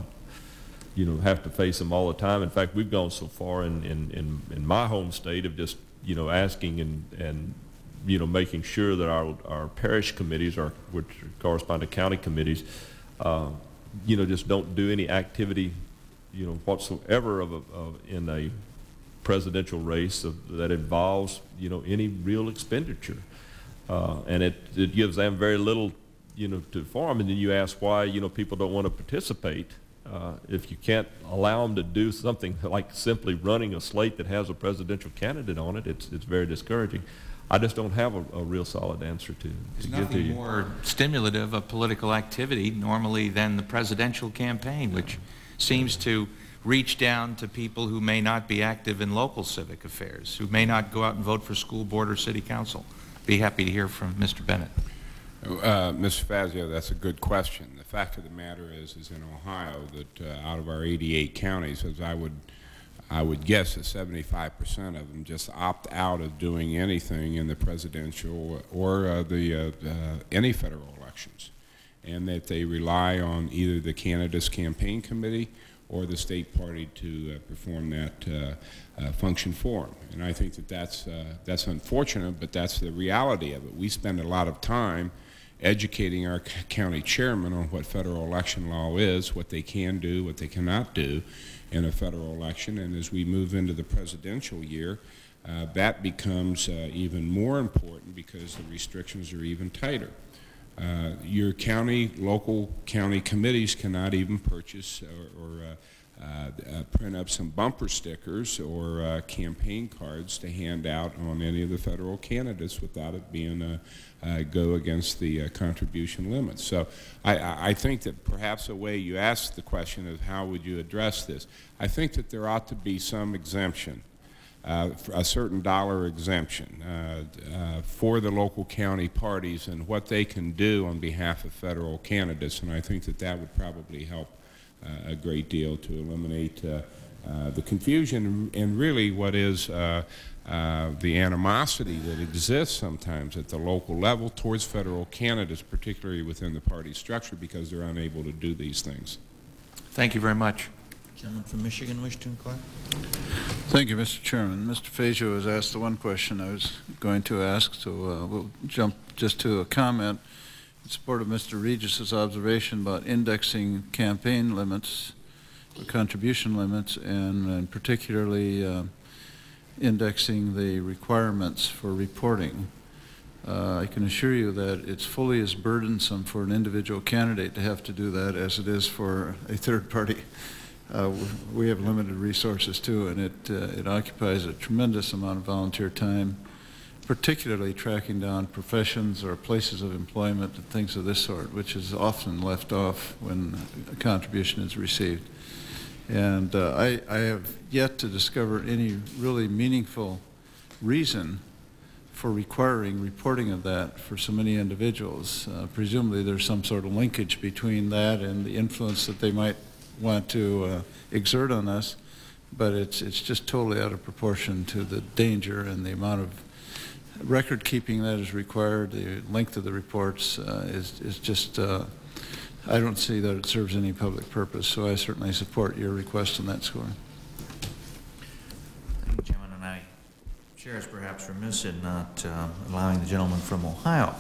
you know have to face them all the time. In fact, we've gone so far in in in, in my home state of just you know asking and and. you know, making sure that our, our parish committees, our, which correspond to county committees, uh, you know, just don't do any activity, you know, whatsoever of, a, of in a presidential race of, that involves, you know, any real expenditure. Uh, and it, it gives them very little, you know, to form. And then you ask why, you know, people don't want to participate uh, if you can't allow them to do something like simply running a slate that has a presidential candidate on it. It's, it's very discouraging. I just don't have a, a real solid answer to, to There's give nothing to you. More stimulative of political activity normally than the presidential campaign, which seems to reach down to people who may not be active in local civic affairs, who may not go out and vote for school board or city council. Be happy to hear from Mister Bennett. Uh, Mister Fazio, that's a good question. The fact of the matter is, is in Ohio that uh, out of our eighty-eight counties, as I would I would guess that seventy-five percent of them just opt out of doing anything in the presidential or uh, the, uh, uh, any federal elections, and that they rely on either the candidates' campaign committee or the state party to uh, perform that uh, uh, function for them. And I think that that's, uh, that's unfortunate, but that's the reality of it. We spend a lot of time educating our county chairman on what federal election law is, what they can do, what they cannot do in a federal election. And as we move into the presidential year, uh, that becomes uh, even more important because the restrictions are even tighter. Uh, your county, local county committees cannot even purchase or, or uh, uh, uh, print up some bumper stickers or uh, campaign cards to hand out on any of the federal candidates without it being a Uh, go against the uh, contribution limits. So I, I think that perhaps a way you ask the question is how would you address this? I think that there ought to be some exemption, uh, a certain dollar exemption uh, uh, for the local county parties and what they can do on behalf of federal candidates, and I think that that would probably help uh, a great deal to eliminate uh, uh, the confusion and really what is uh, Uh, the animosity that exists sometimes at the local level towards federal candidates, particularly within the party structure, because they're unable to do these things. Thank you very much. Gentleman from Michigan, wish to inquire? Thank you, Mister Chairman. Mister Fazio has asked the one question I was going to ask, so uh, we'll jump just to a comment in support of Mister Regis's observation about indexing campaign limits, contribution limits, and, and particularly uh, indexing the requirements for reporting. Uh, I can assure you that it's fully as burdensome for an individual candidate to have to do that as it is for a third party. Uh, we have limited resources too, and it, uh, it occupies a tremendous amount of volunteer time, particularly tracking down professions or places of employment and things of this sort, which is often left off when a contribution is received. And uh, I, I have yet to discover any really meaningful reason for requiring reporting of that for so many individuals. Uh, presumably there's some sort of linkage between that and the influence that they might want to uh, exert on us, but it's, it's just totally out of proportion to the danger and the amount of record keeping that is required. The length of the reports uh, is, is just uh, I don't see that it serves any public purpose, so I certainly support your request on that score. I think Chairman and I share is perhaps remiss in not uh, allowing the gentleman from Ohio,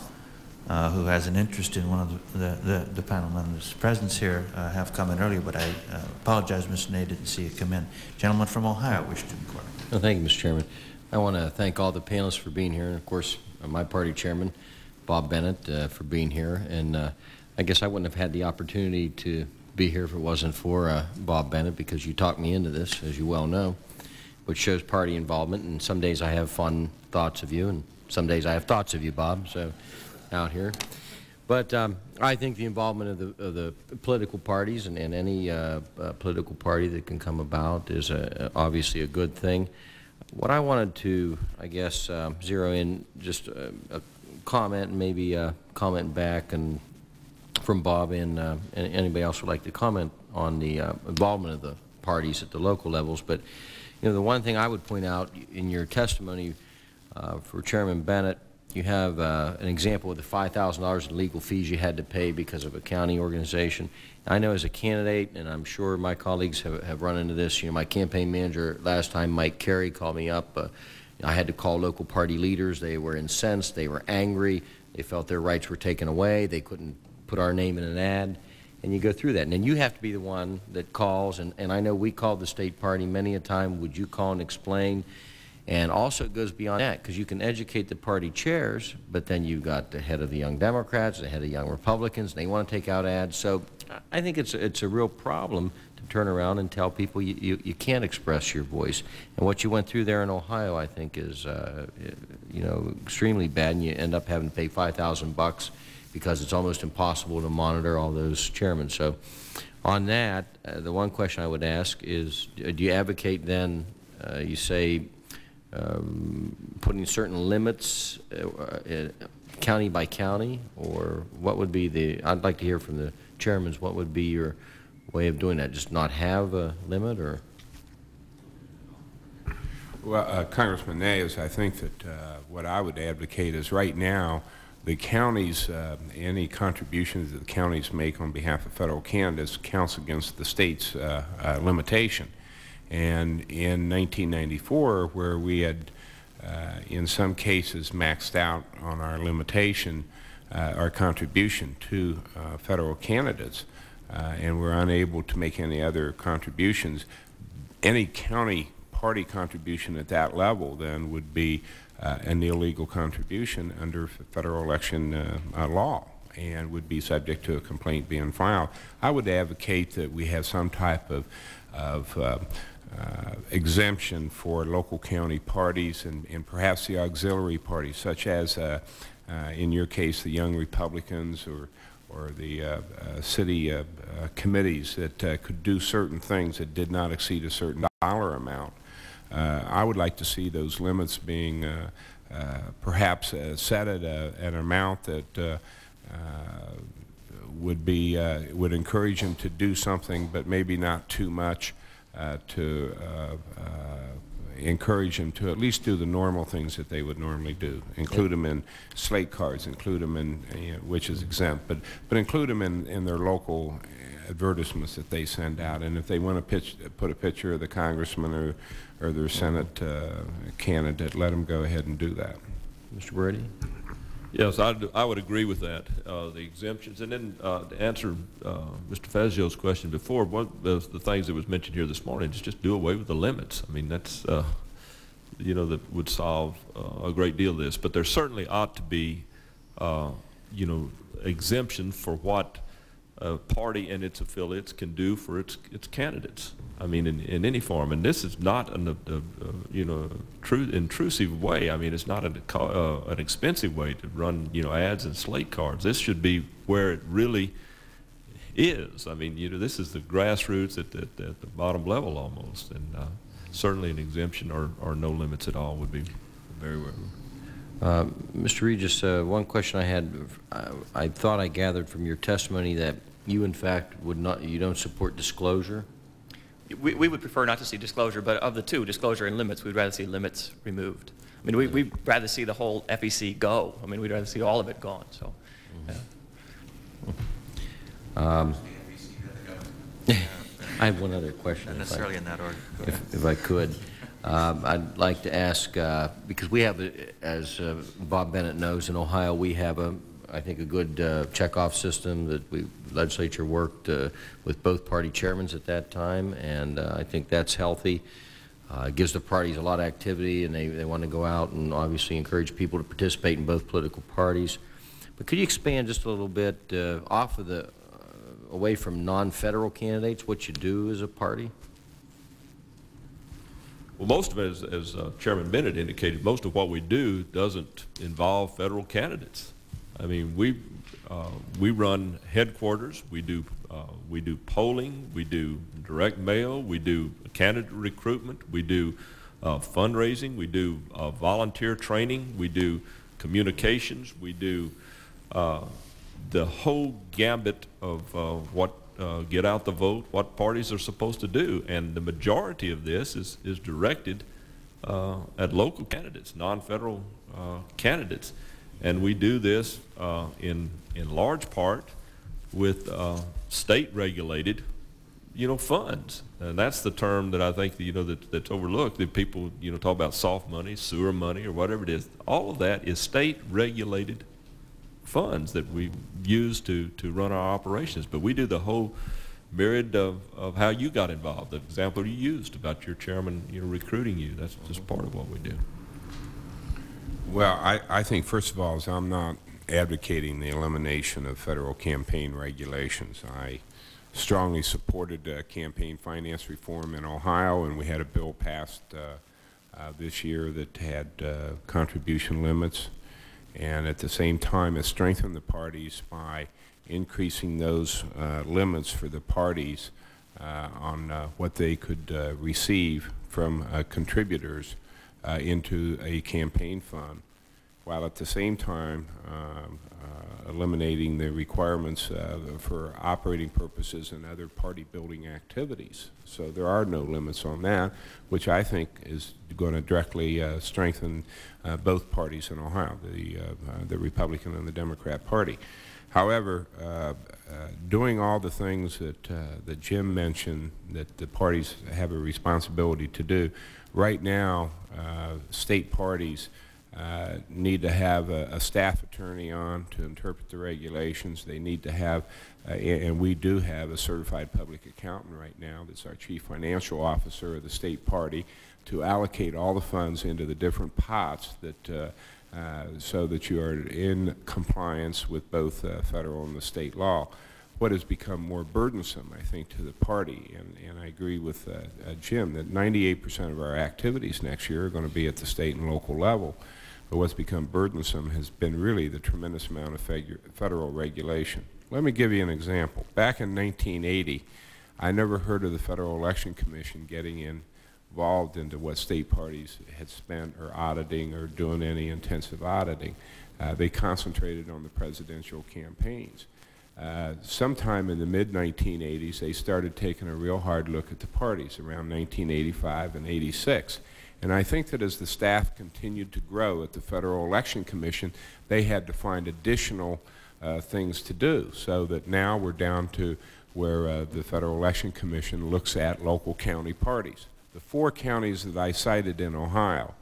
uh, who has an interest in one of the, the, the, the panel members' presence here, uh, have come in earlier, but I uh, apologize, Mister Nay, didn't see it come in. Gentleman from Ohio wished to inquire. Well, thank you, Mister Chairman. I want to thank all the panelists for being here, and of course, my party chairman, Bob Bennett, uh, for being here. and. Uh, I guess I wouldn't have had the opportunity to be here if it wasn't for uh, Bob Bennett, because you talked me into this, as you well know, which shows party involvement. And some days I have fun thoughts of you, and some days I have thoughts of you, Bob, so out here. But um, I think the involvement of the, of the political parties and, and any uh, uh, political party that can come about is a, a, obviously a good thing. What I wanted to, I guess, uh, zero in just a, a comment, maybe a comment back and from Bob and, uh, and anybody else would like to comment on the uh, involvement of the parties at the local levels. But you know, the one thing I would point out in your testimony uh, for Chairman Bennett, you have uh, an example of the five thousand dollars in legal fees you had to pay because of a county organization. I know as a candidate, and I'm sure my colleagues have, have run into this, you know, my campaign manager last time, Mike Carey, called me up. Uh, I had to call local party leaders. They were incensed. They were angry. They felt their rights were taken away. They couldn't put our name in an ad. And you go through that. And then you have to be the one that calls. And, and I know we called the state party many a time. Would you call and explain? And also it goes beyond that, because you can educate the party chairs, but then you've got the head of the Young Democrats, the head of Young Republicans, and they want to take out ads. So I think it's, it's a real problem to turn around and tell people you, you, you can't express your voice. And what you went through there in Ohio, I think, is uh, you know, extremely bad, and you end up having to pay five thousand bucks because it's almost impossible to monitor all those chairmen. So on that, uh, the one question I would ask is, do you advocate then, uh, you say, Um, putting certain limits uh, uh, county by county, or what would be the, I'd like to hear from the chairman's, what would be your way of doing that? Just not have a limit, or? Well, uh, Congressman Nayes, I think that uh, what I would advocate is right now the counties, uh, any contributions that the counties make on behalf of federal candidates counts against the state's uh, uh, limitation. And in nineteen ninety-four, where we had, uh, in some cases, maxed out on our limitation, uh, our contribution to uh, federal candidates, uh, and were unable to make any other contributions, any county party contribution at that level then would be uh, an illegal contribution under federal election uh, uh, law, and would be subject to a complaint being filed. I would advocate that we have some type of of uh, uh, exemption for local county parties and, and perhaps the auxiliary parties, such as, uh, uh, in your case, the Young Republicans or, or the uh, uh, city uh, uh, committees that uh, could do certain things that did not exceed a certain dollar amount. Uh, I would like to see those limits being uh, uh, perhaps uh, set at a, an amount that uh, uh, would be uh, would encourage them to do something, but maybe not too much uh, to uh, uh, encourage them to at least do the normal things that they would normally do. Include them in slate cards, include them in uh, which is exempt, but but include them in in their local advertisements that they send out. And if they want to pitch, put a picture of the congressman or or their Senate uh, candidate, let them go ahead and do that. Mister Brady. Yes, I'd, I would agree with that, uh, the exemptions. And then uh, to answer uh, Mister Fazio's question before, one of the, the things that was mentioned here this morning is just do away with the limits. I mean, that's, uh, you know, that would solve uh, a great deal of this. But there certainly ought to be, uh, you know, exemption for what a party and its affiliates can do for its, its candidates. I mean, in, in any form. And this is not an, uh, uh, you know, true intrusive way. I mean, it's not an, uh, an expensive way to run, you know, ads and slate cards. This should be where it really is. I mean, you know, this is the grassroots at the, at the bottom level almost. And uh, certainly an exemption or, or no limits at all would be very well. Uh, Mister Regis, uh, one question I had, I, I thought I gathered from your testimony that you, in fact, would not, you don't support disclosure. We, we would prefer not to see disclosure, but of the two, disclosure and limits, we'd rather see limits removed. I mean, we, we'd rather see the whole F E C go. I mean, we'd rather see all of it gone. So, yeah. um, I have one other question. Not necessarily I, in that order. If, if I could, um, I'd like to ask uh, because we have, a, as uh, Bob Bennett knows, in Ohio, we have a. I think a good uh, checkoff system that we legislature worked uh, with both party chairmen at that time, and uh, I think that's healthy. Uh, it gives the parties a lot of activity, and they, they want to go out and obviously encourage people to participate in both political parties. But could you expand just a little bit uh, off of the, uh, away from non-federal candidates, what you do as a party? Well, most of it, as, as uh, Chairman Bennett indicated, most of what we do doesn't involve federal candidates. I mean, we, uh, we run headquarters, we do, uh, we do polling, we do direct mail, we do candidate recruitment, we do uh, fundraising, we do uh, volunteer training, we do communications, we do uh, the whole gambit of uh, what Uh, get out the vote, what parties are supposed to do. And the majority of this is, is directed uh, at local candidates, non-federal uh, candidates. And we do this uh, in, in large part with uh, state-regulated, you know, funds. And that's the term that I think, you know, that, that's overlooked. That people, you know, talk about soft money, sewer money, or whatever it is. All of that is state-regulated funds that we use to, to run our operations. But we do the whole myriad of, of how you got involved, the example you used about your chairman, you know, recruiting you. That's just part of what we do. Well, I, I think, first of all, is I'm not advocating the elimination of federal campaign regulations. I strongly supported uh, campaign finance reform in Ohio, and we had a bill passed uh, uh, this year that had uh, contribution limits, and at the same time has strengthened the parties by increasing those uh, limits for the parties uh, on uh, what they could uh, receive from uh, contributors uh, into a campaign fund, while at the same time um, uh, eliminating the requirements uh, for operating purposes and other party building activities. So there are no limits on that, which I think is going to directly uh, strengthen uh, both parties in Ohio, the, uh, the Republican and the Democrat Party. However, uh, uh, doing all the things that, uh, that Jim mentioned that the parties have a responsibility to do, right now uh, state parties Uh, need to have a, a staff attorney on to interpret the regulations. They need to have, uh, and we do have a certified public accountant right now that's our chief financial officer of the state party, to allocate all the funds into the different pots that, uh, uh, so that you are in compliance with both uh, federal and the state law. What has become more burdensome, I think, to the party, and, and I agree with uh, uh, Jim, that ninety-eight percent of our activities next year are going to be at the state and local level. But what's become burdensome has been really the tremendous amount of federal regulation. Let me give you an example. Back in nineteen eighty, I never heard of the Federal Election Commission getting involved into what state parties had spent or auditing or doing any intensive auditing. Uh, they concentrated on the presidential campaigns. Uh, sometime in the mid nineteen eighties, they started taking a real hard look at the parties around nineteen eighty-five and eighty-six. And I think that as the staff continued to grow at the Federal Election Commission, they had to find additional uh, things to do, so that now we're down to where uh, the Federal Election Commission looks at local county parties. The four counties that I cited in Ohio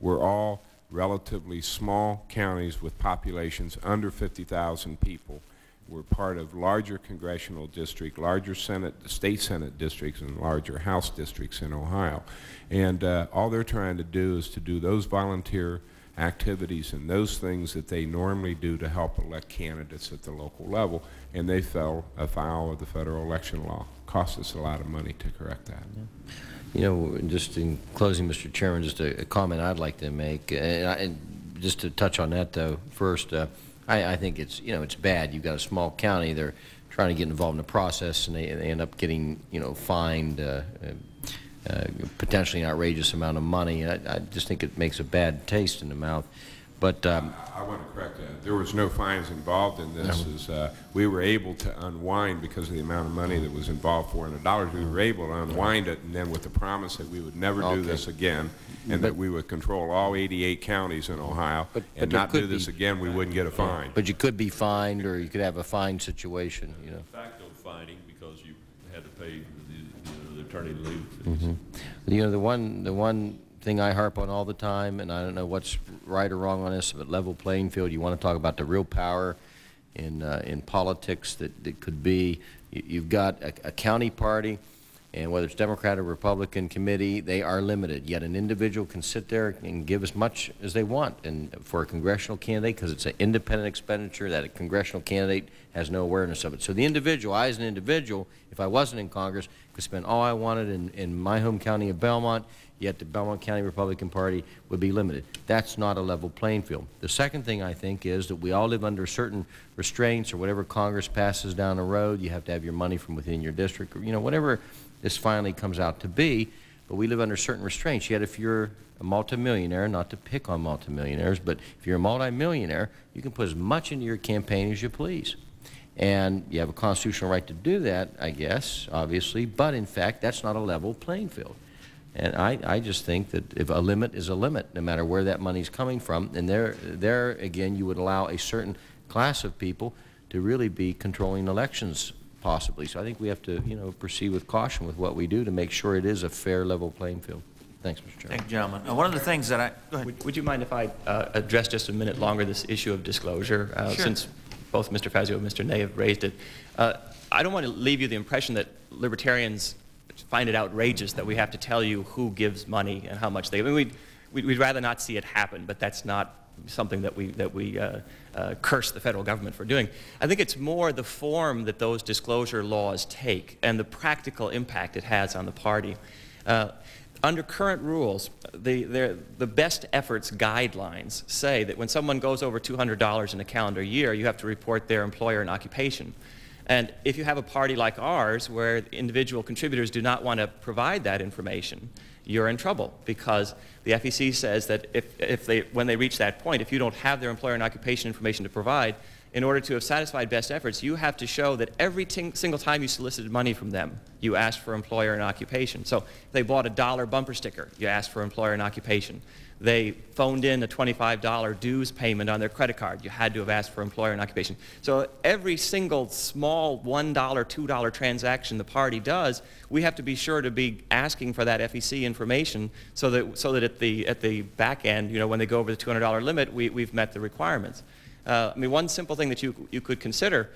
were all relatively small counties with populations under fifty thousand people. We're part of larger congressional districts, larger Senate, state Senate districts, and larger House districts in Ohio. And uh, all they're trying to do is to do those volunteer activities and those things that they normally do to help elect candidates at the local level, and they fell afoul of the federal election law. Cost us a lot of money to correct that. Yeah. You know, just in closing, Mister Chairman, just a, a comment I'd like to make, and, I, and just to touch on that, though, first, uh, I, I think it's, you know, it's bad. You've got a small county, they're trying to get involved in the process, and they, they end up getting, you know, fined uh, uh, uh, potentially an outrageous amount of money. I, I just think it makes a bad taste in the mouth. But um, I, I want to correct that. There was no fines involved in this. No. Is, uh, we were able to unwind, because of the amount of money that was involved, four hundred dollars, we were able to unwind it, and then with the promise that we would never okay. do this again, and but, that we would control all eighty-eight counties in Ohio, but, but and not do this be, again, we wouldn't get a fine. But you could be fined, or you could have a fine situation. You know, de facto fining, because you had to pay the, the attorney to leave. Mm-hmm. You know, the one, the one thing I harp on all the time, and I don't know what's right or wrong on this, but level playing field. You want to talk about the real power in uh, in politics that, that could be. You, you've got a, a county party And whether it's Democrat or Republican committee, they are limited. Yet an individual can sit there and give as much as they want, and for a congressional candidate, because it's an independent expenditure that a congressional candidate has no awareness of it. So the individual, I as an individual, if I wasn't in Congress, could spend all I wanted in, in my home county of Belmont, yet the Belmont County Republican Party would be limited. That's not a level playing field. The second thing I think is that we all live under certain restraints, or whatever Congress passes down the road, you have to have your money from within your district, or, you know, whatever this finally comes out to be, but we live under certain restraints. Yet if you're a multimillionaire, not to pick on multimillionaires, but if you're a multimillionaire, you can put as much into your campaign as you please. And you have a constitutional right to do that, I guess, obviously, but in fact, that's not a level playing field. And I, I just think that if a limit is a limit, no matter where that money's coming from, and there, there again, you would allow a certain class of people to really be controlling elections possibly. So I think we have to, you know, proceed with caution with what we do to make sure it is a fair level playing field. Thanks, Mister Chairman. Thank you, gentlemen. Uh, one of the things that I... Go ahead. Would, would you mind if I uh, address just a minute longer this issue of disclosure, uh, sure. since both Mister Fazio and Mister Ney have raised it? Uh, I don't want to leave you the impression that libertarians find it outrageous that we have to tell you who gives money and how much they... I mean, we'd, we'd, we'd rather not see it happen, but that's not something that we, that we uh, uh, curse the federal government for doing. I think it's more the form that those disclosure laws take and the practical impact it has on the party. Uh, under current rules, the, the, the best efforts guidelines say that when someone goes over two hundred dollars in a calendar year, you have to report their employer and occupation. And if you have a party like ours where individual contributors do not want to provide that information, you're in trouble, because the F E C says that if, if they, when they reach that point, if you don't have their employer and occupation information to provide, in order to have satisfied best efforts, you have to show that every single time you solicited money from them, you asked for employer and occupation. So if they bought a dollar bumper sticker, you asked for employer and occupation. They phoned in a twenty-five dollar dues payment on their credit card, you had to have asked for employer and occupation. So every single small one dollar, two dollar transaction the party does, we have to be sure to be asking for that F E C information so that, so that at, the, at the back end, you know, when they go over the two hundred dollar limit, we, we've met the requirements. Uh, I mean, one simple thing that you, you could consider,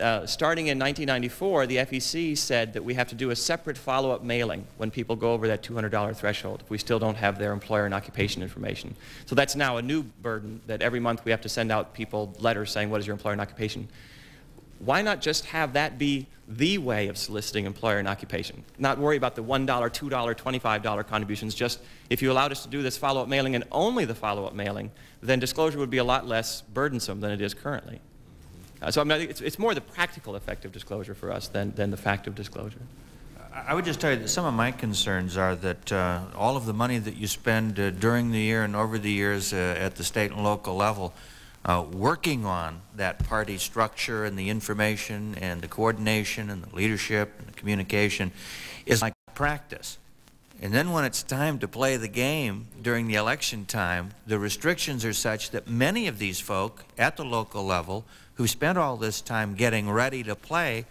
uh, starting in nineteen ninety-four, the F E C said that we have to do a separate follow-up mailing when people go over that two hundred dollar threshold if we still don't have their employer and occupation information. So that's now a new burden that every month we have to send out people letters saying, what is your employer and occupation? Why not just have that be the way of soliciting employer and occupation? Not worry about the one dollar, two dollar, twenty-five dollar contributions. Just if you allowed us to do this follow-up mailing and only the follow-up mailing, then disclosure would be a lot less burdensome than it is currently. Uh, so I mean, it's, it's more the practical effect of disclosure for us than, than the fact of disclosure. I would just tell you that some of my concerns are that uh, all of the money that you spend uh, during the year and over the years uh, at the state and local level Uh, working on that party structure and the information and the coordination and the leadership and the communication is like practice. And then when it's time to play the game during the election time, the restrictions are such that many of these folk at the local level who spent all this time getting ready to play,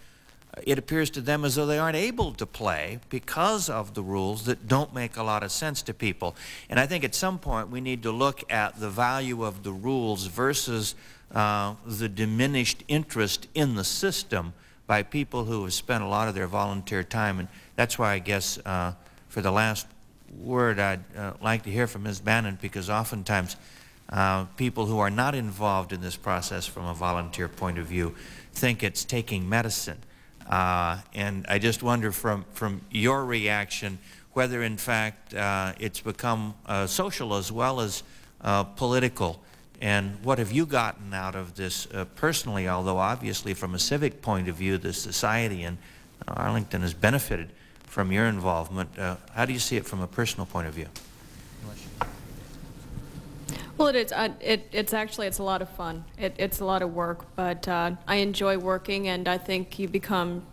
it appears to them as though they aren't able to play because of the rules that don't make a lot of sense to people. And I think at some point we need to look at the value of the rules versus uh, the diminished interest in the system by people who have spent a lot of their volunteer time. And that's why I guess uh, for the last word I'd uh, like to hear from Miz Bannon, because oftentimes uh, people who are not involved in this process from a volunteer point of view think it's taking medicine. Uh, and I just wonder from, from your reaction whether, in fact, uh, it's become uh, social as well as uh, political. And what have you gotten out of this uh, personally, although obviously from a civic point of view, the society in Arlington has benefited from your involvement. Uh, how do you see it from a personal point of view? Well, it is, uh, it, it's actually, it's a lot of fun. It, it's a lot of work, but uh, I enjoy working, and I think you become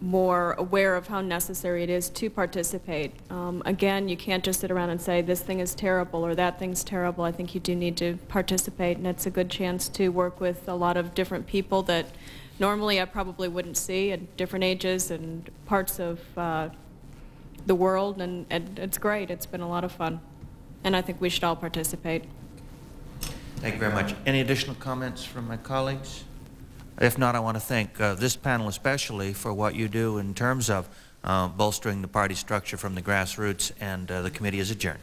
more aware of how necessary it is to participate. Um, again, you can't just sit around and say, this thing is terrible or that thing's terrible. I think you do need to participate, and it's a good chance to work with a lot of different people that normally I probably wouldn't see at different ages and parts of uh, the world, and, and it's great. It's been a lot of fun, and I think we should all participate. Thank you very much. Any additional comments from my colleagues? If not, I want to thank uh, this panel especially for what you do in terms of uh, bolstering the party structure from the grassroots, and uh, the committee is adjourned.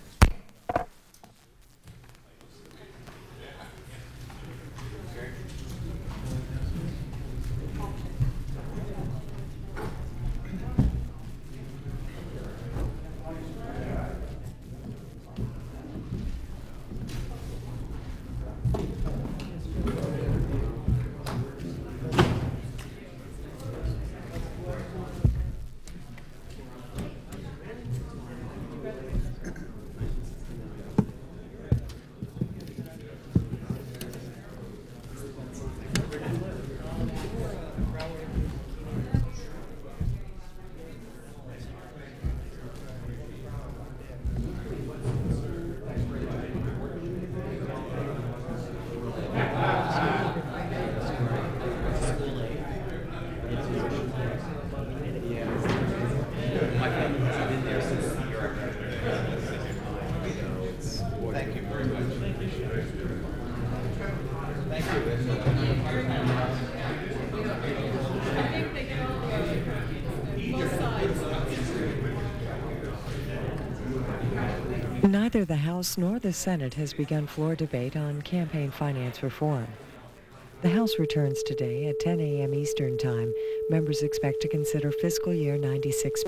Neither the House nor the Senate has begun floor debate on campaign finance reform. The House returns today at ten A M Eastern Time. Members expect to consider fiscal year ninety-six.